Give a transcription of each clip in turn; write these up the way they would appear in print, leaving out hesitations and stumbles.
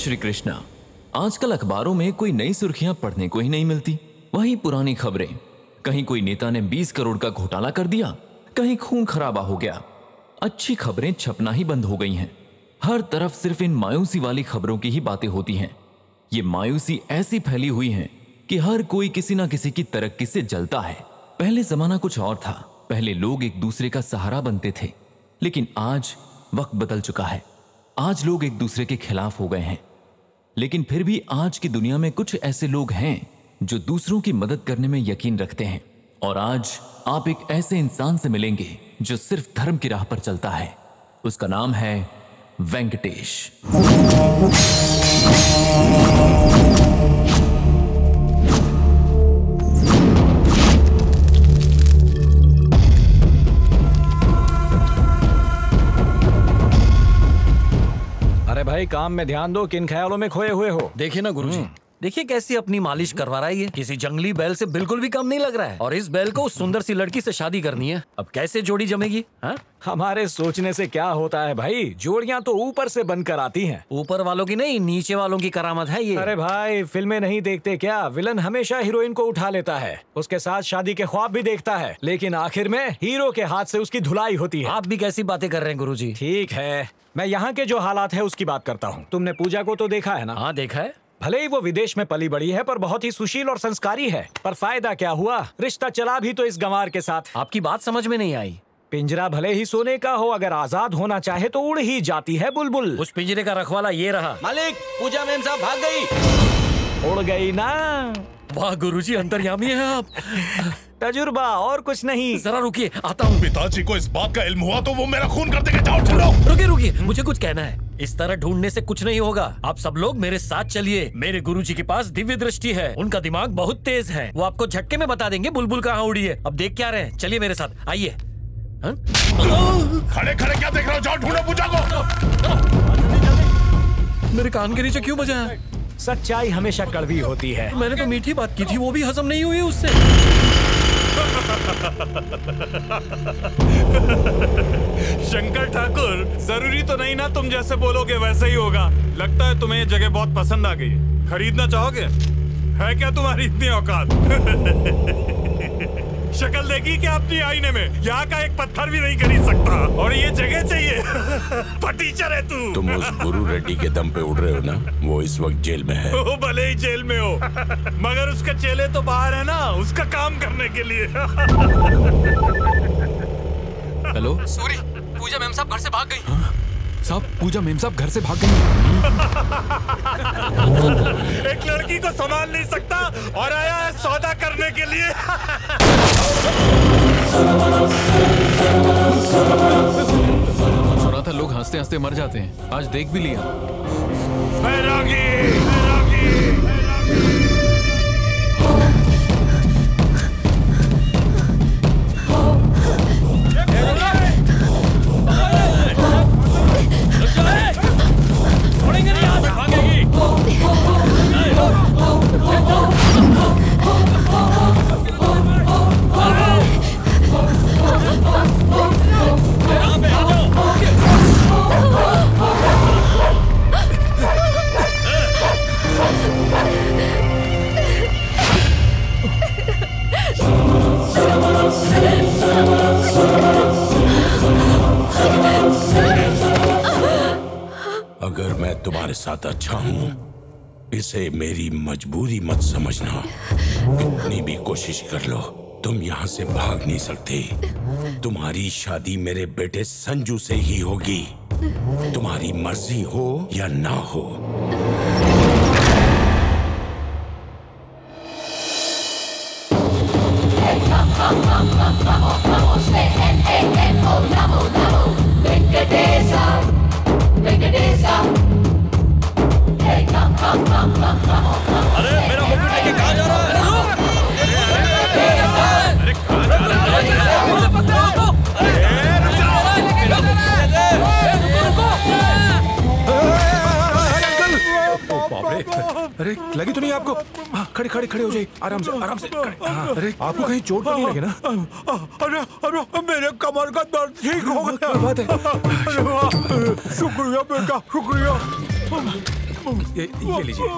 श्री कृष्णा। आजकल अखबारों में कोई नई सुर्खियां पढ़ने को ही नहीं मिलती, वहीं पुरानी खबरें। कहीं कोई नेता ने 20 करोड़ का घोटाला कर दिया, कहीं खून खराबा हो गया। अच्छी खबरें छपना ही बंद हो गई हैं। हर तरफ सिर्फ इन मायूसी वाली खबरों की ही बातें होती हैं। ये मायूसी ऐसी फैली हुई है कि हर कोई किसी ना किसी की तरक्की से जलता है। पहले जमाना कुछ और था, पहले लोग एक दूसरे का सहारा बनते थे, लेकिन आज वक्त बदल चुका है। आज लोग एक दूसरे के खिलाफ हो गए हैं, लेकिन फिर भी आज की दुनिया में कुछ ऐसे लोग हैं जो दूसरों की मदद करने में यकीन रखते हैं। और आज आप एक ऐसे इंसान से मिलेंगे जो सिर्फ धर्म की राह पर चलता है। उसका नाम है वेंकटेश। भाई काम में ध्यान दो, किन ख्यालों में खोए हुए हो। देखिए ना गुरुजी, देखिए कैसी अपनी मालिश करवा रहा है। ये किसी जंगली बैल से बिल्कुल भी कम नहीं लग रहा है। और इस बैल को उस सुंदर सी लड़की से शादी करनी है। अब कैसे जोड़ी जमेगी? हा? हमारे सोचने से क्या होता है भाई, जोड़ियां तो ऊपर से बनकर आती हैं। ऊपर वालों की नहीं, नीचे वालों की करामत है ये। अरे भाई फिल्में नहीं देखते क्या? विलन हमेशा हीरोइन को उठा लेता है, उसके साथ शादी के ख्वाब भी देखता है, लेकिन आखिर में हीरो के हाथ से उसकी धुलाई होती है। आप भी कैसी बातें कर रहे हैं गुरुजी? ठीक है, मैं यहाँ के जो हालात है उसकी बात करता हूँ। तुमने पूजा को तो देखा है ना? हाँ देखा है। भले ही वो विदेश में पली बड़ी है पर बहुत ही सुशील और संस्कारी है। पर फायदा क्या हुआ, रिश्ता चला भी तो इस गंवार के साथ। आपकी बात समझ में नहीं आई। पिंजरा भले ही सोने का हो, अगर आजाद होना चाहे तो उड़ ही जाती है बुलबुल। उस पिंजरे का रखवाला ये रहा। मालिक पूजा मैम साहब भाग गई। उड़ गई ना। वाह गुरुजी अंतर्यामी है आप। तजुर्बा और कुछ नहीं। जरा रुकिए, आता हूँ। पिताजी को इस बात का इल्म हुआ तो वो मेरा खून कर देंगे। जाओ छोड़ो। रुकिए रुकिए, मुझे कुछ कहना है। इस तरह ढूंढने से कुछ नहीं होगा। आप सब लोग मेरे साथ चलिए। मेरे गुरुजी के पास दिव्य दृष्टि है, उनका दिमाग बहुत तेज है, वो आपको झटके में बता देंगे बुलबुल कहाँ उड़ी है। अब देख क्या रहे हैं, चलिए मेरे साथ आइए। खड़े खड़े क्या देख रहे हो, जाओ ढूंढो पूजा को। मेरे कान के नीचे क्यों बजाया? सच्चाई हमेशा कड़वी होती है। मैंने तो मीठी बात की थी, वो भी हजम नहीं हुई उससे। शंकर ठाकुर, जरूरी तो नहीं ना तुम जैसे बोलोगे वैसे ही होगा। लगता है तुम्हें ये जगह बहुत पसंद आ गई है, खरीदना चाहोगे? है क्या तुम्हारी इतनी औकात? शक्ल देखी क्या अपनी आईने में? यहाँ का एक पत्थर भी नहीं खरीद सकता और ये जगह चाहिए। फटीचर है तू। तुम उस गुरु रेड्डी के दम पे उड़ रहे हो ना, वो इस वक्त जेल में है। वो भले ही जेल में हो मगर उसका चेले तो बाहर है ना, उसका काम करने के लिए। हेलो सॉरी, पूजा मैम साहब घर से भाग गई। हाँ? साहब पूजा मैम साहब घर से भाग गई। एक लड़की को संभाल नहीं सकता और आया है सौदा करने के लिए। सुना था लोग हंसते हंसते मर जाते हैं, आज देख भी लिया। बैरागी, बैरागी, बैरागी। अगर मैं तुम्हारे साथ अच्छा हूं, इसे मेरी मजबूरी मत समझना। कितनी भी कोशिश कर लो तुम यहाँ से भाग नहीं सकते। तुम्हारी शादी मेरे बेटे संजू से ही होगी, तुम्हारी मर्जी हो या ना हो। अरे मेरा मोटू लेके कहाँ जा रहा है? अरे लगी तो नहीं आपको? खड़े खड़े खड़े हो जाइए, आराम से आराम से। अरे आपको कहीं चोट तो नहीं लगे ना? अरे अरे मेरे कमर का दर्द ठीक हो गया। शुक्रिया बेटा, शुक्रिया। ये लीजिए।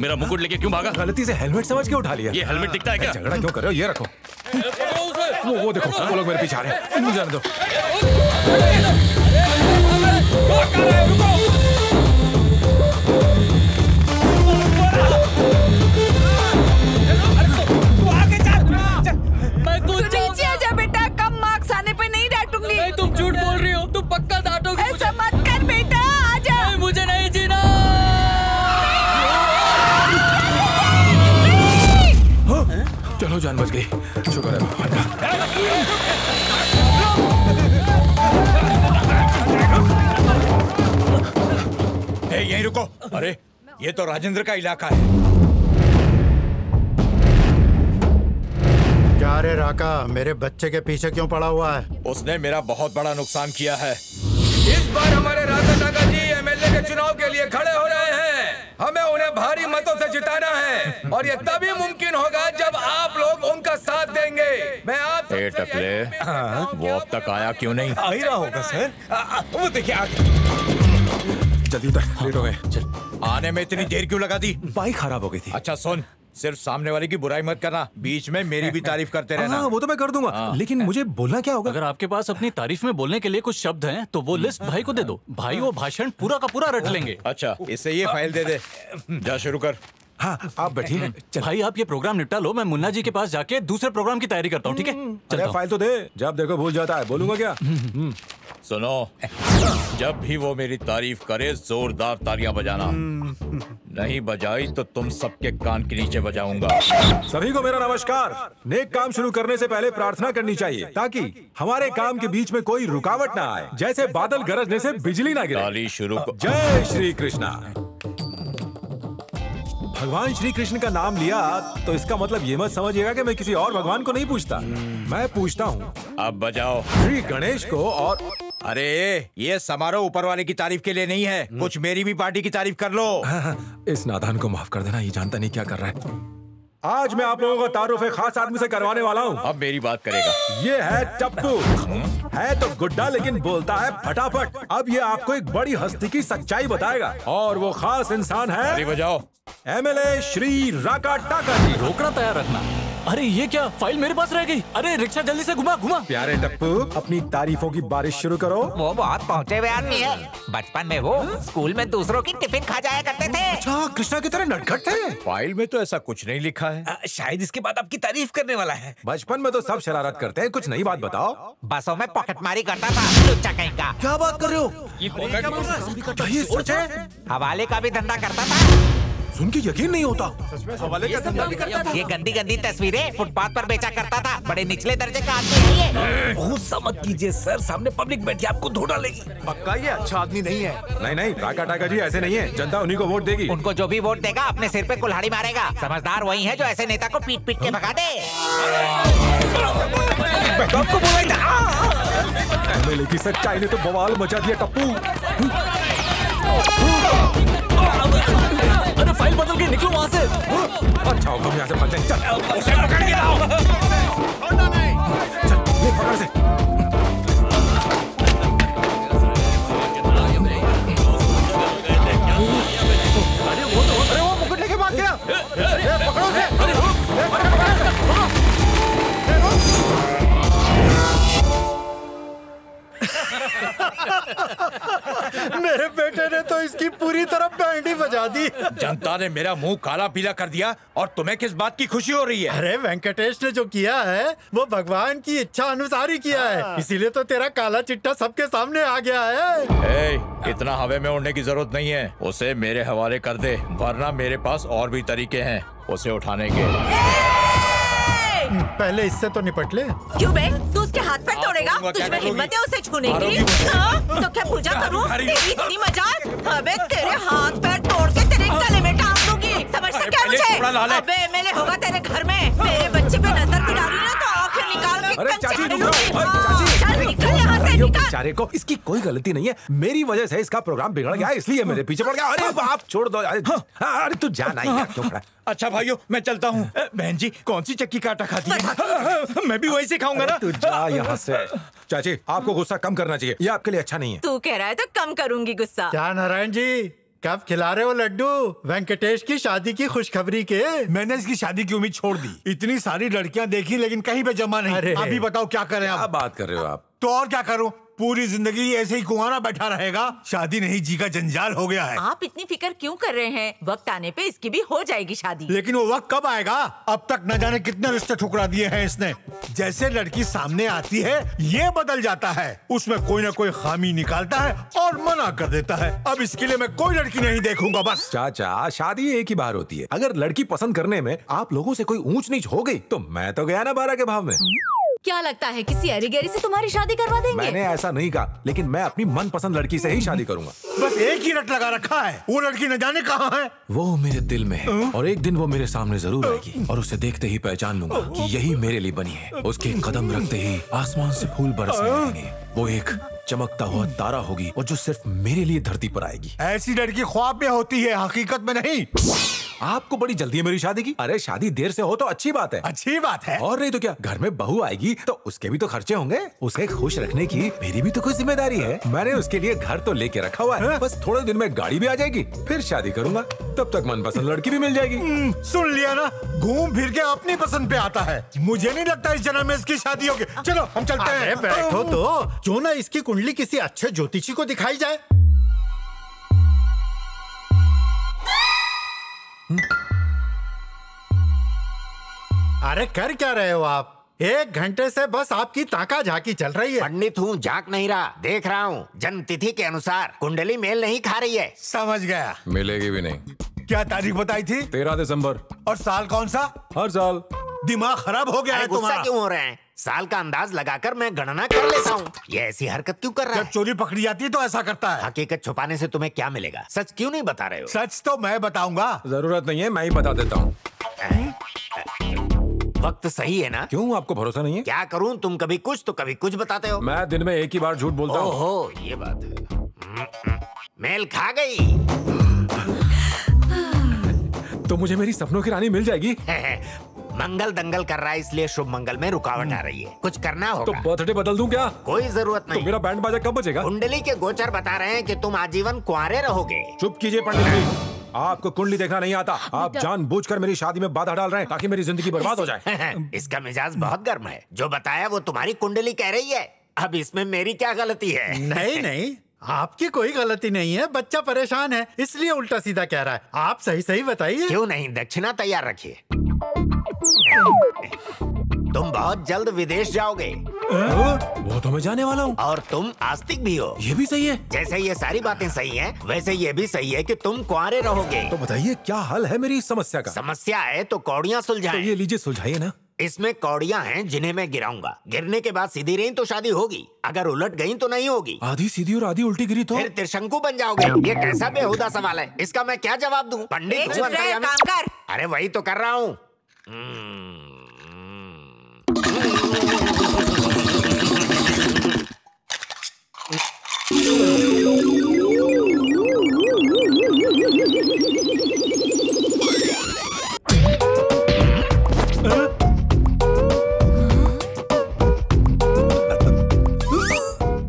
मेरा मुकुट लेके क्यों भागा? गलती से हेलमेट समझ के उठा लिया। ये हेलमेट दिखता है क्या? झगड़ा क्यों कर रहे हो? ये रखो। वो देखो, वो लोग मेरे पीछे आ रहे हैं। मुझे जाने दो। पक्का डांटोगे। ऐसा मत कर बेटा, आजा। मुझे नहीं जीना। चलो जान बच गई, शुक्र है। यहीं रुको। अरे ये तो राजेंद्र का इलाका है। क्या रे राका, मेरे बच्चे के पीछे क्यों पड़ा हुआ है? उसने मेरा बहुत बड़ा नुकसान किया है। इस बार हमारे राजा नागा जी एमएलए के चुनाव के लिए खड़े हो रहे हैं। हमें उन्हें भारी मतों से जिताना है और ये तभी मुमकिन होगा जब आप लोग उनका साथ देंगे। मैं आप टकले, वो अब तक आया क्यों नहीं? आ ही रहा होगा सर। वो देखिए आगे। जल्दी उतर, लेट हो गए। आने में इतनी देर क्यों लगा दी? बाइक खराब हो गई थी। अच्छा सुन, सिर्फ सामने वाले की बुराई मत करना, बीच में मेरी भी तारीफ करते रहना। वो तो मैं कर दूंगा, लेकिन मुझे बोलना क्या होगा? अगर आपके पास अपनी तारीफ में बोलने के लिए कुछ शब्द हैं, तो वो लिस्ट भाई को दे दो। भाई वो भाषण पूरा का पूरा रट लेंगे। अच्छा, इसे ये फाइल दे दे, जा शुरू कर। हाँ आप बैठिए। भाई आप ये प्रोग्राम निपटा लो, मैं मुन्ना जी के पास जाके दूसरे प्रोग्राम की तैयारी करता हूँ। ठीक है, फाइल तो दे। जब देखो भूल जाता है, बोलूंगा क्या? सुनो, जब भी वो मेरी तारीफ करे जोरदार तालियां बजाना, नहीं बजाई तो तुम सबके कान के नीचे बजाऊंगा। सभी को मेरा नमस्कार। नेक काम शुरू करने से पहले प्रार्थना करनी चाहिए ताकि हमारे काम के बीच में कोई रुकावट ना आए, जैसे बादल गरजने से बिजली ना गिरे। शुरू। जय श्री कृष्णा। भगवान श्री कृष्ण का नाम लिया तो इसका मतलब ये मत समझिएगा कि मैं किसी और भगवान को नहीं पूछता। मैं पूछता हूँ। अब बजाओ श्री गणेश को। और अरे ये समारोह ऊपर वाले की तारीफ के लिए नहीं है, कुछ मेरी भी पार्टी की तारीफ कर लो। इस नादान को माफ कर देना, ये जानता नहीं क्या कर रहा है। आज मैं आप लोगों को तारुफ एक खास आदमी से करवाने वाला हूँ। अब मेरी बात करेगा। ये है टप्पू। है तो गुड्डा लेकिन बोलता है फटाफट। अब ये आपको एक बड़ी हस्ती की सच्चाई बताएगा और वो खास इंसान है बजाओ एमएलए श्री राका टाका जी। रोकना तैयार रखना। अरे ये क्या, फाइल मेरे पास रह गई। अरे रिक्शा जल्दी से घुमा घुमा। प्यारे टप्पू, अपनी तारीफों की बारिश शुरू करो। वो बहुत पहुँचे हुए आदमी है। बचपन में वो स्कूल में दूसरों की टिफिन खा जाया करते थे। अच्छा, कृष्णा की तरह नटखट थे। फाइल में तो ऐसा कुछ नहीं लिखा है। शायद इसके बाद आपकी तारीफ करने वाला है। बचपन में तो सब शरारत करते हैं, कुछ नई बात बताओ। बसों में पॉकेटमारी करता था, लुच्चा कहीं का। क्या बात कर रहे हो? हवाले का भी धंधा करता था। सुन के यकीन नहीं होता। हवाले का धंधा भी करता था। ये गंदी गंदी तस्वीरें फुटपाथ पर बेचा करता था। बड़े निचले दर्जे का आदमी है ये। गुस्सा मत कीजिए सर, सामने पब्लिक बैठी आपको धो डालेगी। पक्का ये अच्छा आदमी नहीं है। नहीं नहीं राका टाका जी ऐसे नहीं है, जनता उन्हीं को वोट देगी। उनको जो भी वोट देगा अपने सिर पे कुल्हाड़ी मारेगा। समझदार वही है जो ऐसे नेता को पीट पीट के भगा दे। एमएलए की सच्चाई ने तो बवाल मचा दिया टप्पू। अरे फाइल बदल के निकलो वहाँ से। अच्छा होगा यहाँ से बचें। चल उसे पकड़ के लाओ। चल ये पकड़ से। अरे वो मुकुट लेके भाग गया। पकड़ो उसे। मेरे बेटे ने तो इसकी पूरी तरह बैंडी बजा दी। जनता ने मेरा मुंह काला पीला कर दिया और तुम्हें किस बात की खुशी हो रही है? अरे वेंकटेश ने जो किया है वो भगवान की इच्छा अनुसार ही किया है, इसीलिए तो तेरा काला चिट्टा सबके सामने आ गया है। ए, इतना हवा में उड़ने की जरूरत नहीं है। उसे मेरे हवाले कर दे, वरना मेरे पास और भी तरीके हैं उसे उठाने के। पहले इससे तो निपट ले। क्यों बे, तू उसके हाथ पर तोड़ेगा? तुझमें हिम्मत है उसे छूने की? तो क्या पूजा करूँ तेरी इतनी मजाक? अबे तेरे हाथ पर तोड़ के तेरे गले में टांग दूंगी, समझ सकते हो मुझे? अबे मेरे होगा तेरे घर में। मेरे बच्चे पे नजर की डाली ना तो आखिर निकाल के। बेचारे को इसकी कोई गलती नहीं है, मेरी वजह से इसका प्रोग्राम बिगड़ गया, इसलिए मेरे पीछे पड़ गया। अरे आप छोड़ दो। अरे तू जाना क्यों? अच्छा भाइयों मैं चलता हूँ। बहन जी कौन सी चक्की का आटा खाती है? मैं भी वही से खाऊंगा ना। तू जा यहाँ से। चाची आपको गुस्सा कम करना चाहिए, ये आपके लिए अच्छा नहीं है। तू कह रहा है तो कम करूंगी गुस्सा। क्या नारायण जी, कब खिला रहे हो लड्डू? वेंकटेश की शादी की खुशखबरी के। मैंने इसकी शादी की उम्मीद छोड़ दी, इतनी सारी लड़कियां देखी लेकिन कहीं पे जमा नहीं। अभी बताओ क्या करें? आप बात कर रहे हो आप तो, और क्या करूं? पूरी जिंदगी ऐसे ही कुंवारा बैठा रहेगा, शादी नहीं जी का जंजाल हो गया है। आप इतनी फिक्र क्यों कर रहे हैं? वक्त आने पे इसकी भी हो जाएगी शादी। लेकिन वो वक्त कब आएगा? अब तक न जाने कितने रिश्ते ठुकरा दिए हैं इसने। जैसे लड़की सामने आती है ये बदल जाता है, उसमें कोई न कोई खामी निकालता है और मना कर देता है। अब इसके लिए मैं कोई लड़की नहीं देखूंगा बस। चाचा, शादी एक ही बार होती है, अगर लड़की पसंद करने में आप लोगों से कोई ऊंच नीच हो गयी तो मैं तो गया ना 12 के भाव में। क्या लगता है किसी अरीगेरी से तुम्हारी शादी करवा देंगे? मैंने ऐसा नहीं कहा, लेकिन मैं अपनी मनपसंद लड़की से ही शादी करूंगा। बस एक ही रट लगा रखा है, वो लड़की न जाने कहाँ है। वो मेरे दिल में है और एक दिन वो मेरे सामने जरूर आएगी और उसे देखते ही पहचान लूंगा कि यही मेरे लिए बनी है। उसके कदम रखते ही आसमान से फूल बरसने लगेंगे, वो एक चमकता हुआ तारा होगी और जो सिर्फ मेरे लिए धरती पर आएगी। ऐसी लड़की ख्वाब में होती है, हकीकत में नहीं। आपको बड़ी जल्दी है मेरी शादी की। अरे शादी देर से हो तो अच्छी बात है। अच्छी बात है और नहीं तो क्या? घर में बहू आएगी तो उसके भी तो खर्चे होंगे, उसे खुश रखने की मेरी भी तो कोई जिम्मेदारी है। मैंने उसके लिए घर तो लेके रखा हुआ है, बस थोड़े दिन में गाड़ी भी आ जाएगी, फिर शादी करूंगा, तब तक मनपसंद लड़की भी मिल जाएगी। सुन लिया ना, घूम फिर के अपनी पसंद पे आता है। मुझे नहीं लगता इस जन्म में इसकी शादी होगी। चलो हम चलते हैं। बैठो तो, क्यों ना इसकी कुंडली किसी अच्छे ज्योतिषी को दिखाई जाए। अरे कर क्या रहे हो आप? एक घंटे से बस आपकी ताका झाकी चल रही है। पंडित हूँ, झाक नहीं रहा, देख रहा हूँ। जन्म तिथि के अनुसार कुंडली मेल नहीं खा रही है। समझ गया, मिलेगी भी नहीं। क्या तारीख बताई थी? 13 दिसंबर। और साल कौन सा? हर साल। दिमाग खराब हो गया है तुम्हारा? क्यों हो रहे हैं? साल का अंदाज लगाकर मैं गणना कर लेता हूँ, ये ऐसी हरकत क्यों कर रहा है? जब चोरी पकड़ी जाती है तो ऐसा करता है। हकीकत छुपाने से तुम्हें क्या मिलेगा? सच क्यों नहीं बता रहे हो? सच तो मैं बताऊंगा। जरूरत नहीं है, मैं ही बता देता हूँ। वक्त सही है ना? क्यों आपको भरोसा नहीं है? क्या करूँ, तुम कभी कुछ तो कभी कुछ बताते हो। मैं दिन में एक ही बार झूठ बोलता हूँ। ये बात है, मेल खा गई। तो मुझे मेरी सपनों की रानी मिल जाएगी। मंगल दंगल कर रहा है इसलिए शुभ मंगल में रुकावट आ रही है, कुछ करना होगा। तो बर्थडे बदल दूं क्या? कोई जरूरत नहीं। तो मेरा बैंड बाजा कब बजेगा? कुंडली के गोचर बता रहे हैं कि तुम आजीवन कुंवारे रहोगे। चुप कीजिए पंडित जी, आपको कुंडली देखना नहीं आता। आप जानबूझकर मेरी शादी में बाधा डाल रहे हैं ताकि मेरी जिंदगी बर्बाद हो जाए। इसका मिजाज बहुत गर्म है, जो बताया वो तुम्हारी कुंडली कह रही है, अब इसमें मेरी क्या गलती है? नहीं नहीं, आपकी कोई गलती नहीं है, बच्चा परेशान है इसलिए उल्टा सीधा कह रहा है। आप सही सही बताइए। क्यों नहीं, दक्षिणा तैयार रखिए। तुम बहुत जल्द विदेश जाओगे। वो तो मैं जाने वाला हूँ। और तुम आस्तिक भी हो। ये भी सही है। जैसे ये सारी बातें सही हैं, वैसे ये भी सही है कि तुम कुंवारे रहोगे। तो बताइए क्या हल है मेरी इस समस्या का? समस्या है तो कौड़ियाँ सुलझाएं। तो ये लीजिए सुलझाइए ना। इसमें कौड़ियाँ हैं जिन्हें मैं गिराऊंगा, गिरने के बाद सीधी रही तो शादी होगी, अगर उलट गयी तो नहीं होगी। आधी सीधी और आधी उल्टी गिरी तो फिर त्रिशंकु बन जाओगे। ये कैसा बेहुदा सवाल है, इसका मैं क्या जवाब दूँ? पंडित, अरे वही तो कर रहा हूँ।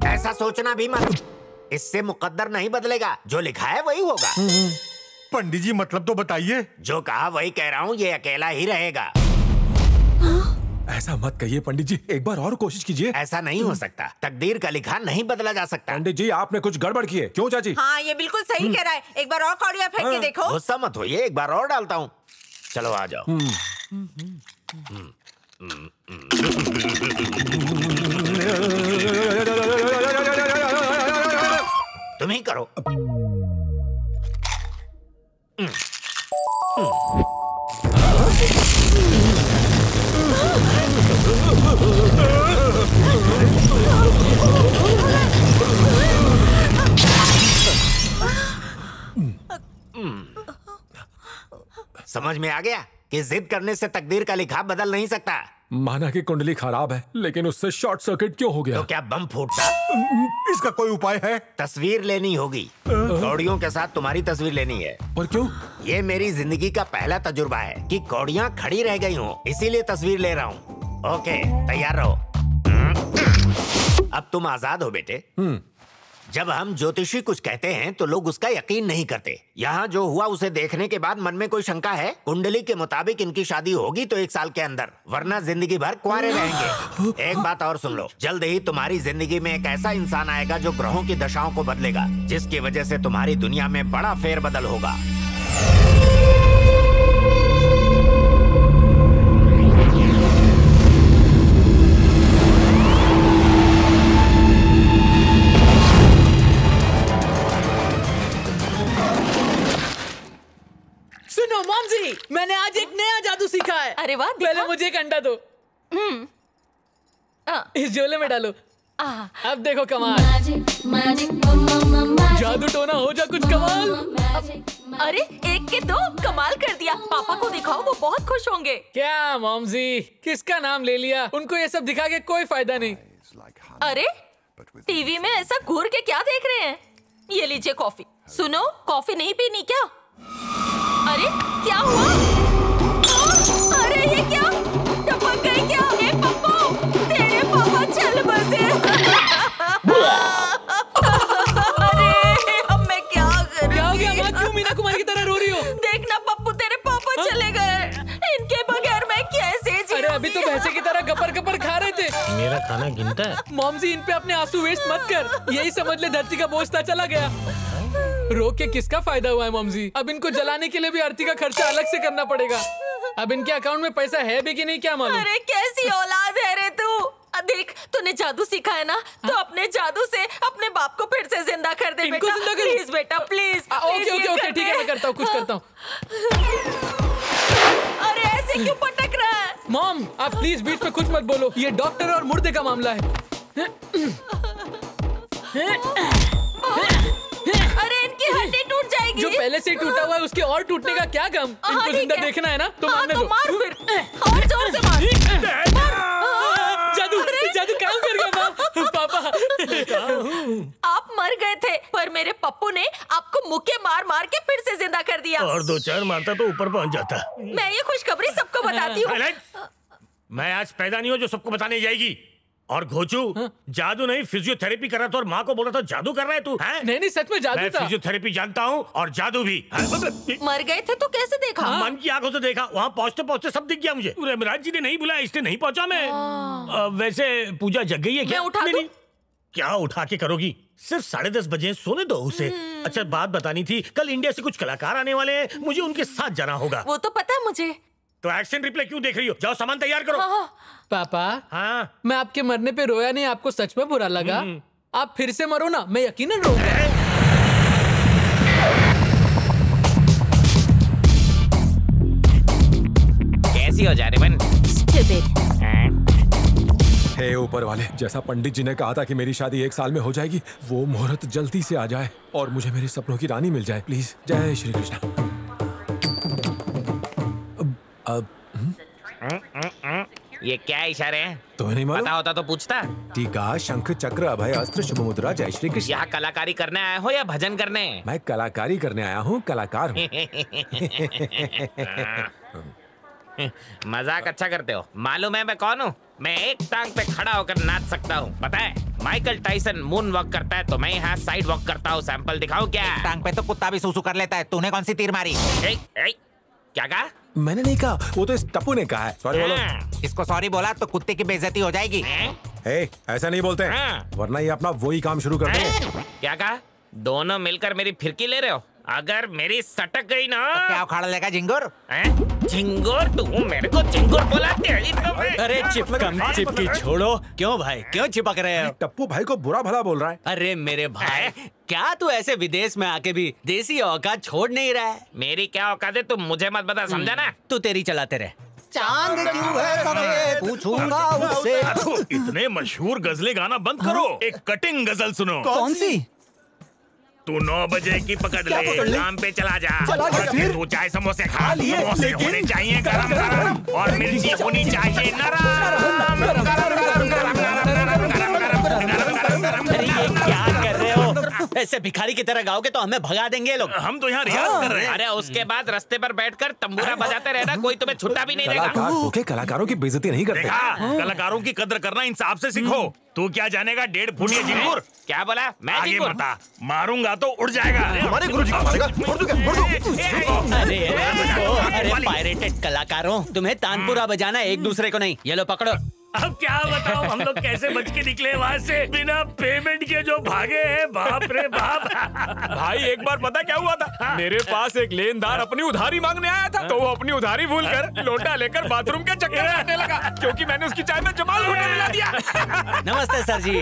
ऐसा सोचना भी मत, इससे मुकद्दर नहीं बदलेगा, जो लिखा है वही होगा। पंडित जी मतलब तो बताइए। जो कहा वही कह रहा हूँ, ये अकेला ही रहेगा। ऐसा मत कहिए पंडित जी, एक बार और कोशिश कीजिए। ऐसा नहीं हो सकता, तकदीर का लिखा नहीं बदला जा सकता। पंडित जी आपने कुछ गड़बड़ की है। क्यों चाची? हाँ ये बिल्कुल सही कह रहा है, एक बार और कौड़िया फेंक के देखो। गुस्सा मत हो, ये एक बार और डालता हूँ। चलो आ जाओ। तुम ही करो। समझ में आ गया कि जिद करने से तकदीर का लिखा बदल नहीं सकता। माना कि कुंडली खराब है, लेकिन उससे शॉर्ट सर्किट क्यों हो गया? तो क्या बम फूटता? इसका कोई उपाय है? तस्वीर लेनी होगी, कौड़ियों के साथ तुम्हारी तस्वीर लेनी है। पर क्यों? ये मेरी जिंदगी का पहला तजुर्बा है कि कौड़ियाँ खड़ी रह गई हों, इसीलिए तस्वीर ले रहा हूँ। ओके, तैयार रहो। अब तुम आजाद हो बेटे। जब हम ज्योतिषी कुछ कहते हैं तो लोग उसका यकीन नहीं करते। यहाँ जो हुआ उसे देखने के बाद मन में कोई शंका है? कुंडली के मुताबिक इनकी शादी होगी तो 1 साल के अंदर, वरना जिंदगी भर कुंवारे रहेंगे। एक बात और सुन लो, जल्द ही तुम्हारी जिंदगी में एक ऐसा इंसान आएगा जो ग्रहों की दशाओं को बदलेगा, जिसकी वजह से तुम्हारी दुनिया में बड़ा फेरबदल होगा। मैंने आज एक नया जादू सीखा है। अरे वाह! पहले मुझे एक अंडा दो, इस झोले में डालो, अब देखो कमाल। जादू टोना हो जा कुछ कमाल। अरे एक के दो, कमाल कर दिया। पापा को दिखाओ, वो बहुत खुश होंगे। क्या मॉम जी, किसका नाम ले लिया? उनको ये सब दिखा के कोई फायदा नहीं। अरे टीवी में ऐसा घूर के क्या देख रहे हैं? ये लीजिए कॉफी। सुनो, कॉफी नहीं पीनी क्या? अरे क्या हुआ? अरे ये क्या? टपक गए क्या? ए पप्पू, तेरे पापा चल बसे। अरे अब मैं क्या करूं? क्या हो गया? मां क्यों मीना कुमारी की तरह रो रही हो? देखना पप्पू, तेरे पापा चले गए, इनके बगैर मैं कैसे जीऊंगी? अरे अभी तो भैंसे की तरह गपर गपर खा रहे थे। मेरा खाना गिनता है। मॉम जी, इन पे अपने आंसू वेस्ट मत कर। यही समझ ले धरती का बोझ था चला गया। रो के किसका फायदा हुआ है मॉम जी? अब इनको जलाने के लिए भी आरती का खर्चा अलग से करना पड़ेगा। अब इनके अकाउंट में पैसा है भी कि नहीं क्या मालूम। अरे कैसी औलाद है रे तू। देख, तूने जादू सीखा है ना, तो अपने जादू से अपने बाप को फिर से जिंदा कर दे बेटा। प्लीज बेटा, प्लीज। ओके ओके ओके, ठीक है, मैं करता हूँ, कुछ करता हूँ। अरे ऐसे क्यों पटक रहा है? मॉम आप प्लीज बीच में कुछ मत बोलो, ये डॉक्टर और मुर्दे का मामला है। अरे इनकी हड्डी टूट जाएगी। जो पहले से टूटा हुआ है उसके और टूटने का क्या गम? इनको जिंदा देखना है ना, तो मारने दो। मार फिर, और जोर से मार। जादू जादू काम कर गया। पापा आप मर गए थे, पर मेरे पप्पू ने आपको मुक्के मार मार के फिर से जिंदा कर दिया। और 2-4 मारता तो ऊपर पहुंच जाता। मैं ये खुशखबरी सबको बताती हूँ। मैं आज पैदा नहीं हूँ जो सबको बताने जाएगी। और घोचू, जादू नहीं फिजियोथेरेपी कर रहा था, और माँ को बोल रहा था जादू कर रहा है तू। नहीं नहीं, सच में जादू था। मैं फिजियोथेरेपी जानता हूँ और जादू भी। मर गए थे तो कैसे देखा? मन की आंखों से देखा, वहाँ पहुँचते पहुँचते सब दिख गया मुझे। रेमराज जी ने नहीं बुलाया, इसलिए नहीं पहुँचा मैं। वैसे पूजा जग गई है क्या? उठा नहीं, क्या उठा के करोगी? सिर्फ 10:30 बजे सोने दो उसे। अच्छा बात बतानी थी, कल इंडिया से कुछ कलाकार आने वाले हैं, मुझे उनके साथ जाना होगा। वो तो पता है मुझे। तो एक्शन रिप्ले क्यों देख रही हो? जाओ सामान तैयार करो। पापा, हाँ मैं आपके मरने पे रोया नहीं, आपको सच में बुरा लगा। आप फिर से मरो ना, मैं यकीनन रोऊंगा। कैसी हो जा रहे बन? हे ऊपर वाले, जैसा पंडित जी ने कहा था कि मेरी शादी 1 साल में हो जाएगी, वो मुहूर्त जल्दी से आ जाए और मुझे मेरे सपनों की रानी मिल जाए प्लीज। जय श्री कृष्ण। ये क्या इशारे हैं? तो नहीं पता होता तो पूछता। टीका, शंख, चक्र, अभय अस्त्र, शुभ मुद्रा, जय श्री कृष्ण। यहाँ कलाकारी करने आया हो या भजन करने? मैं कलाकारी करने आया हूँ, कलाकार हूँ। मजाक अच्छा करते हो। मालूम है मैं कौन हूँ? मैं एक टांग पे खड़ा होकर नाच सकता हूँ। पता है माइकल टाइसन मून वॉक करता है, तो मैं यहाँ साइड वॉक करता हूँ। सैंपल दिखाऊँ क्या? टांग पे तो कुत्ता भी सूसू कर लेता है। तूने कौन सी तीर मारी? क्या कहा? मैंने नहीं कहा, वो तो इस टप्पू ने कहा है। सॉरी बोलो। इसको सॉरी बोला तो कुत्ते की बेइज्जती हो जाएगी। ऐसा नहीं बोलते, वरना ये अपना वही काम शुरू कर देंगे। क्या कहा? दोनों मिलकर मेरी फिरकी ले रहे हो? अगर मेरी सटक गई ना तो क्या उखाड़ लेगा झिंगुर? झिंगुर? तू मेरे को झिंगुर बोला? अरे चिपकी छोड़ो। क्यों भाई, क्यों चिपक रहे हो? टप्पू भाई को बुरा भला बोल रहा है। अरे मेरे भाई, क्या तू ऐसे विदेश में आके भी देसी औकात छोड़ नहीं रहा है? मेरी क्या औकात है, तुम मुझे मत बता, समझा ना? तू तेरी चलाते रहे। चांद क्यों है सफेद, पूछूंगा उससे। इतने मशहूर गजलें गाना बंद करो, एक कटिंग गजल सुनो। कौन सी? तू 9 बजे की पकड़ ले, काम पे चला जा। तू चाय समोसे खा, समोसे होने चाहिए गरम गरम और मिर्ची होनी चाहिए नरम। क्या कर रहे हो? ऐसे भिखारी की तरह गाओगे तो हमें भगा देंगे लोग। हम तो यहाँ रियाज कर रहे हैं। अरे उसके बाद रास्ते पर बैठकर तंबूरा बजाते रहना, कोई तुम्हें छुट्टा भी नहीं देगा। भूखे कलाकारों की बेइज्जती नहीं करते। कलाकारों की कदर करना इंसाफ से सीखो। तू क्या जानेगा 1.5 फुट ये जिंगूर। क्या बोला? मैं आगे बता, मारूंगा तो उड़ जाएगा। हमारे गुरुजी को मारेगा। अरे पायरेटेड कलाकारों, तुम्हें तानपुरा बजाना एक दूसरे को नहीं। ये लो पकड़ो। अब क्या बताओ हम लोग कैसे बच के निकले वहाँ से, बिना पेमेंट के जो भागे हैं, बाप रे बाप। भाई एक बार पता क्या हुआ था, मेरे पास एक लेनदार अपनी उधारी मांगने आया था, तो वो अपनी उधारी भूल कर लोटा लेकर बाथरूम के चक्कर लगाने लगा, क्योंकि मैंने उसकी चाय में जमाल घोटे मिला दिया। नमस्ते सर जी।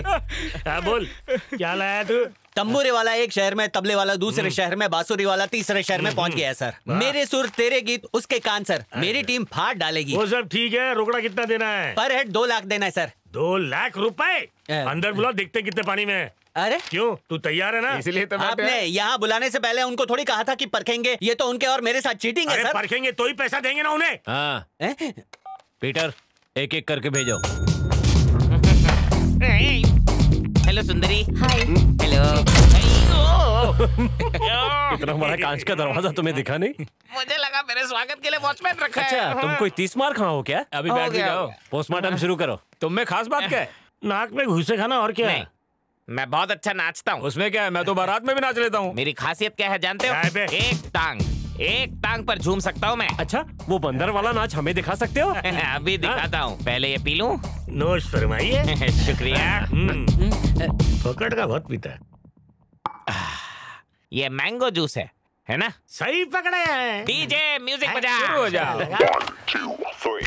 बोल क्या लाया तू? तंबूरे वाला एक शहर में, तबले वाला दूसरे शहर में, बांसुरी वाला तीसरे शहर में पहुंच गया है सर। मेरे सुर तेरे गीत उसके कान सर, मेरी टीम फाड़ डालेगी। वो सब ठीक है, रोकड़ा कितना देना है? पर हेड 2 लाख देना है सर। 2 लाख रुपए? अंदर बुलाओ, देखते कितने पानी में। अरे क्यों, तू तैयार है ना? इसलिए तो आपने यहाँ बुलाने से पहले उनको थोड़ी कहा था कि परखेंगे, ये तो उनके और मेरे साथ चीटिंग है सर। परखेंगे तो ही पैसा देंगे ना उन्हें। पीटर एक एक करके भेजो। हेलो सुंदरी। हाय। हेलो। इतना बड़ा कांच का दरवाजा तुम्हें दिखा नहीं? मुझे लगा मेरे स्वागत के लिए वॉचमैन रखा है। अच्छा, तुम कोई 30 मार खाओ क्या? अभी बैठ जाओ, पोस्टमार्टम शुरू करो। तुम में खास बात क्या है? नाक में घुसे खाना और क्या है? मैं बहुत अच्छा नाचता हूँ। उसमें क्या है, मैं तो बारात में भी नाच लेता हूँ। मेरी खासियत क्या है जानते हो? एक टांग पर झूम सकता हूँ मैं। अच्छा, वो बंदर वाला नाच हमें दिखा सकते हो? अभी दिखाता हूँ, पहले ये पी लूँ। नोश फरमाइए। शुक्रिया। फोकट का बहुत पीता है। ये मैंगो जूस है ना? सही पकड़े हैं। डीजे म्यूजिक बजा। शुरू हो जाओ। 1, 2,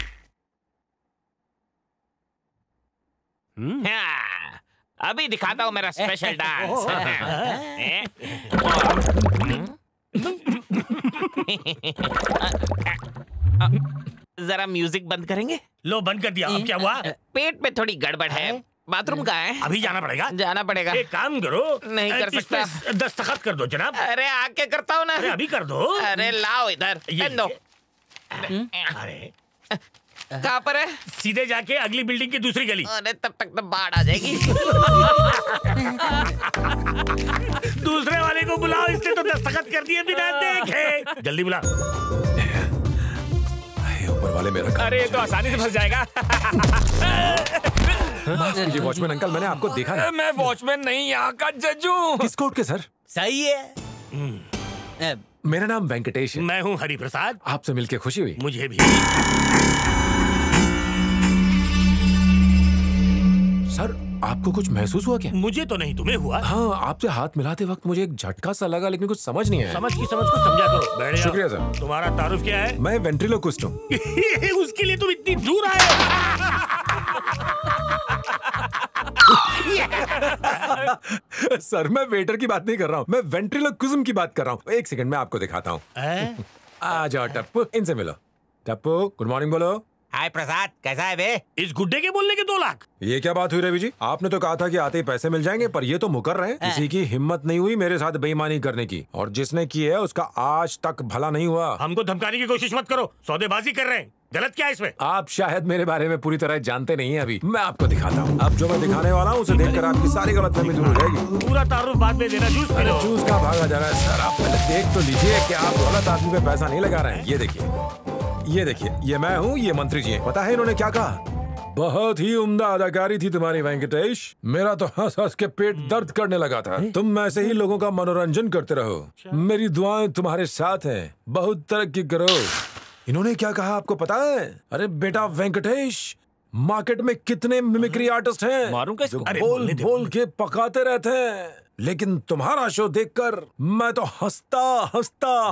3 अभी दिखाता हूँ मेरा स्पेशल डांस। जरा म्यूजिक बंद करेंगे? लो बंद कर दिया। अब क्या हुआ? पेट में थोड़ी गड़बड़ है। बाथरूम कहाँ है? अभी जाना पड़ेगा। जाना पड़ेगा। एक काम करो। नहीं कर सकता। दस्तखत कर दो जनाब। अरे आके करता हूँ ना। अरे अभी कर दो। अरे लाओ इधर। अरे कहाँ पर है? सीधे जाके अगली बिल्डिंग की दूसरी गली। अरे तब तक तो बाढ़ आ जाएगी। दूसरे वाले को बुलाओ, इसने तो दस्तखत कर दिए बिना देखे। जल्दी बुला। ऊपर वाले मेरा काम। अरे तो आसानी से फंस जाएगा। वॉचमैन अंकल, मैंने आपको देखा ना। मैं वॉचमैन नहीं, यहाँ का जज हूँ। किस कोर्ट के सर? सही है। मेरा नाम वेंकटेश है। मैं हूँ हरि प्रसाद। आपसे मिलके खुशी हुई। मुझे भी सर। आपको कुछ महसूस हुआ क्या? मुझे तो नहीं, तुम्हें हुआ? हाँ, आपसे हाथ मिलाते वक्त मुझे एक झटका सा लगा, लेकिन कुछ समझ नहीं आया। समझ को समझा करो। बैठ जाओ। शुक्रिया सर। तुम्हारा तारुफ क्या है? मैं वेंट्रिलोक्विस्ट हूँ। उसके लिए तुम इतनी दूर आए। सर मैं वेटर की बात नहीं कर रहा हूँ, मैं वेंट्रिलोक्विज्म की बात कर रहा हूँ। एक सेकंड में आपको दिखाता हूँ। आ जाओ टप्पू, इनसे मिलो। टप्पू गुड मॉर्निंग बोलो। हाय प्रसाद, कैसा है बे? इस गुड्डे के बोलने के 2 लाख? ये क्या बात हुई रवि जी? आपने तो कहा था कि आते ही पैसे मिल जाएंगे, पर ये तो मुकर रहे हैं। किसी की हिम्मत नहीं हुई मेरे साथ बेईमानी करने की, और जिसने की है उसका आज तक भला नहीं हुआ। हमको धमकाने की कोशिश मत करो, सौदेबाजी कर रहे हैं। गलत क्या है इसमें? आप शायद मेरे बारे में पूरी तरह जानते नहीं है। अभी मैं आपको दिखाता हूँ। अब जो मैं दिखाने वाला हूँ उसे देखकर आपकी सारी गलतफहमी दूर हो जाएगी। पूरा तारुफ बाद में देना। जूस का भागा जा रहा है सर, आप देख तो लीजिए कि आप गलत आदमी पे पैसा नहीं लगा रहे हैं। ये देखिए, ये मैं हूँ, ये मंत्री जी हैं। पता है इन्होंने क्या कहा? बहुत ही उम्दा अदाकारी थी तुम्हारी वेंकटेश, मेरा तो हंस-हंस के पेट दर्द करने लगा था। तुम ऐसे ही लोगों का मनोरंजन करते रहो, मेरी दुआएं तुम्हारे साथ हैं, बहुत तरक्की करो। इन्होंने क्या कहा आपको पता है? अरे बेटा वेंकटेश, मार्केट में कितने मिमिक्री आर्टिस्ट हैं, बोल के पकाते रहते हैं, लेकिन तुम्हारा शो देखकर मैं तो हंसता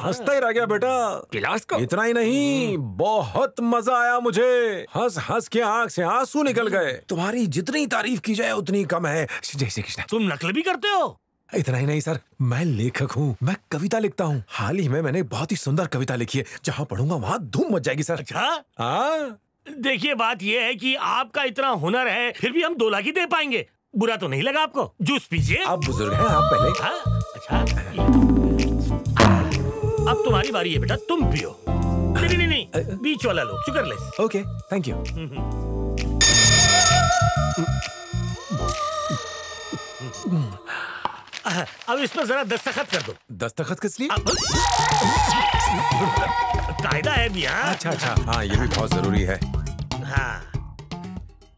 ही रह गया बेटा। क्लास को इतना ही नहीं, बहुत मजा आया मुझे, हंस के आंख से आंसू निकल गए। तुम्हारी जितनी तारीफ की जाए उतनी कम है। जय श्री कृष्ण। तुम नकल भी करते हो? इतना ही नहीं सर, मैं लेखक हूँ, मैं कविता लिखता हूँ। हाल ही में मैंने बहुत ही सुंदर कविता लिखी है, जहाँ पढ़ूंगा वहाँ धूम मच जाएगी सर। अच्छा, देखिए बात यह है कि आपका इतना हुनर है, फिर भी हम 2 लाख ही दे पाएंगे। बुरा तो नहीं लगा आपको? जूस पीजिए। आप बुजुर्ग हैं, आप पहले। हाँ? अच्छा, अब तुम्हारी बारी है बेटा, तुम पियो। नहीं, बीच वाला लो, शुगरलेस। Okay, thank you. है। अब इस पर जरा दस्तखत कर दो। दस्तखत किस लिए? कायदा है भी। हाँ अच्छा अच्छा, हाँ ये भी बहुत जरूरी है। हाँ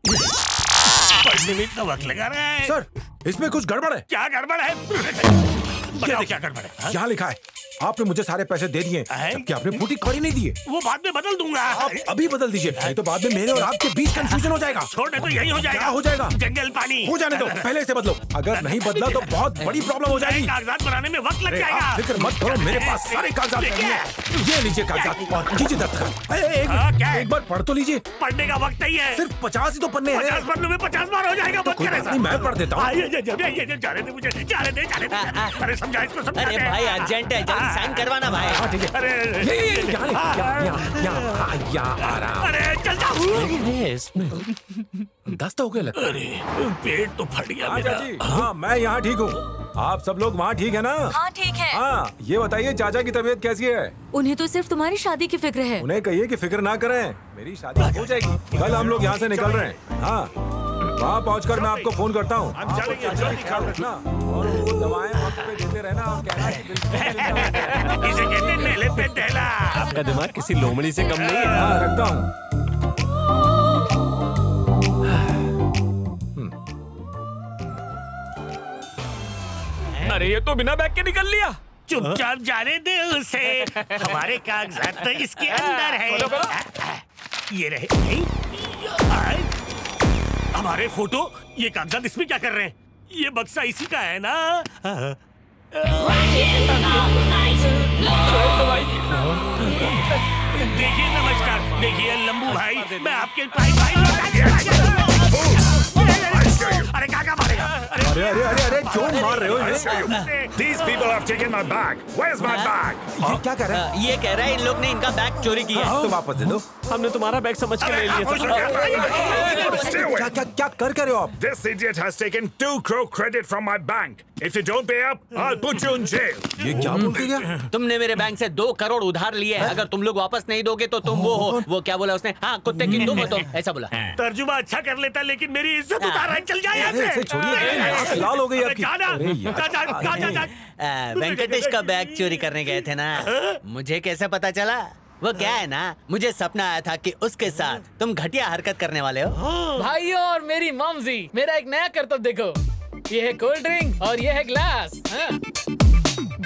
पढ़ने में इतना वक्त लगा रहा है सर, इसमें कुछ गड़बड़ है। क्या गड़बड़ है? बताओ क्या गड़बड़ है। क्या लिखा है? आपने मुझे सारे पैसे दे दिए, जबकि आपने फूटी कौड़ी नहीं दिए। वो बाद में बदल दूंगा। आप अभी बदल दीजिए, नहीं तो बाद में मेरे और आपके बीच कंफ्यूजन हो जाएगा। छोड़े तो यही हो जाएगा। क्या हो जाएगा? जंगल पानी। हो जाने दो, पहले से बदलो। अगर नहीं बदला तो बहुत बड़ी प्रॉब्लम हो जाएगी। कागजात बनाने में वक्त लग जाएगा। फिक्र मत करो, मेरे पास सारे कागजात हैं। ये लीजिए कागजात और कीजिए दस्तखत। एक बार पढ़ तो लीजिए। पढ़ने का वक्त नहीं है। सिर्फ 50 ही तो पन्ने हैं। 50 पन्नों में 50 बार हो जाएगा। मैं पढ़ देता हूँ। साइन करवाना भाई। ठीक है। अरे ये दस्त हो गया लगता। अरे पेट तो फट गया मेरा। हाँ मैं यहाँ ठीक हूँ, आप सब लोग वहाँ ठीक है ना? हाँ ठीक है। हाँ ये बताइए चाचा की तबीयत कैसी है? उन्हें तो सिर्फ तुम्हारी शादी की फिक्र है। उन्हें कहिए कि फिक्र ना करें, मेरी शादी हो जाएगी। कल हम लोग यहाँ से निकल रहे हैं। हाँ वहाँ पहुँच कर मैं आपको फोन करता हूँ। और वो दवाएं वक्त पे देते रहना। आप कहना इसे कहते हैं मेले पे दहला। आपका दिमाग किसी लोमड़ी से कम नहीं है। हाँ रखता हूँ। अरे ये तो बिना बैग के निकल लिया। चुपचाप जाने दे उसे, हमारे कागजात तो इसके अंदर है। ये रहे हमारे फोटो, ये कागजात इसमें क्या कर रहे हैं? ये बक्सा इसी का है ना? देखिए नमस्कार, देखिए लंबू भाई, मैं आपके भाई। अरे काका मारेगा। अरे अरे अरे अरे क्यों मार रहे हो? These people have taken my bag. Where's my bag? ये क्या कह रहा है? ये कह रहा है इन लोग ने इनका बैग चोरी किया। तो वापस दे दो। हमने तुम्हारा बैग समझ के ले लिया। क्या क्या क्या कर रहे हो आप? This idiot has taken 2 crore credit from my bank. If you don't pay up, I'll put you in jail. ये क्या बोल दिया? तुमने मेरे बैंक से 2 करोड़ उधार लिए हैं। अगर तुम लोग वापस नहीं दोगे तो तुम वो हो। वो क्या बोला उसने? हाँ कुत्ते की दो मतो, ऐसा बोला। तर्जुमा अच्छा कर लेता लेकिन मेरी इज्जत उतार रहा है। चल जाए यहाँ से। लाल हो गई आपकी। वेंकटेश का बैग चोरी करने गए थे ना, मुझे कैसे पता चला? वो क्या है ना, मुझे सपना आया था कि उसके साथ तुम घटिया हरकत करने वाले हो। भाइयों और मेरी मम्मी, मेरा एक नया करतब देखो। ये है कोल्ड ड्रिंक और ये है ग्लास।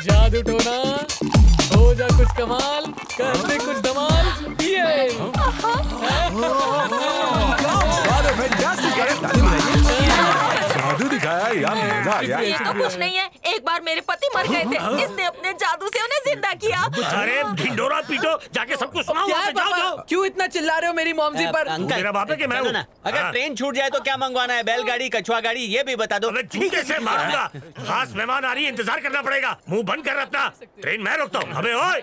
जादू टोना, हो जा कुछ कमाल, कर दे कुछ धमाल। ये जादू दिखाया यार, मजा आ गया। ये तो कुछ नहीं है, एक बार मेरे पति मर गए थे, इसने अपने जादू से उन्हें जिंदा किया। अरे ढिंडोरा पीटो, जाके सबको सुनाओ। क्यों इतना चिल्ला रहे हो मेरी मॉमजी पर? मेरा बाप है कि मैं हूं। अगर ट्रेन छूट जाए तो क्या मंगवाना है? बैलगाड़ी, कछुआ गाड़ी, ये भी बता दो। कैसे मारूंगा? खास मेहमान आ रही है, इंतजार करना पड़ेगा। मुँह बंद कर अपना, ट्रेन मैं रोकता हूँ। अबे ओए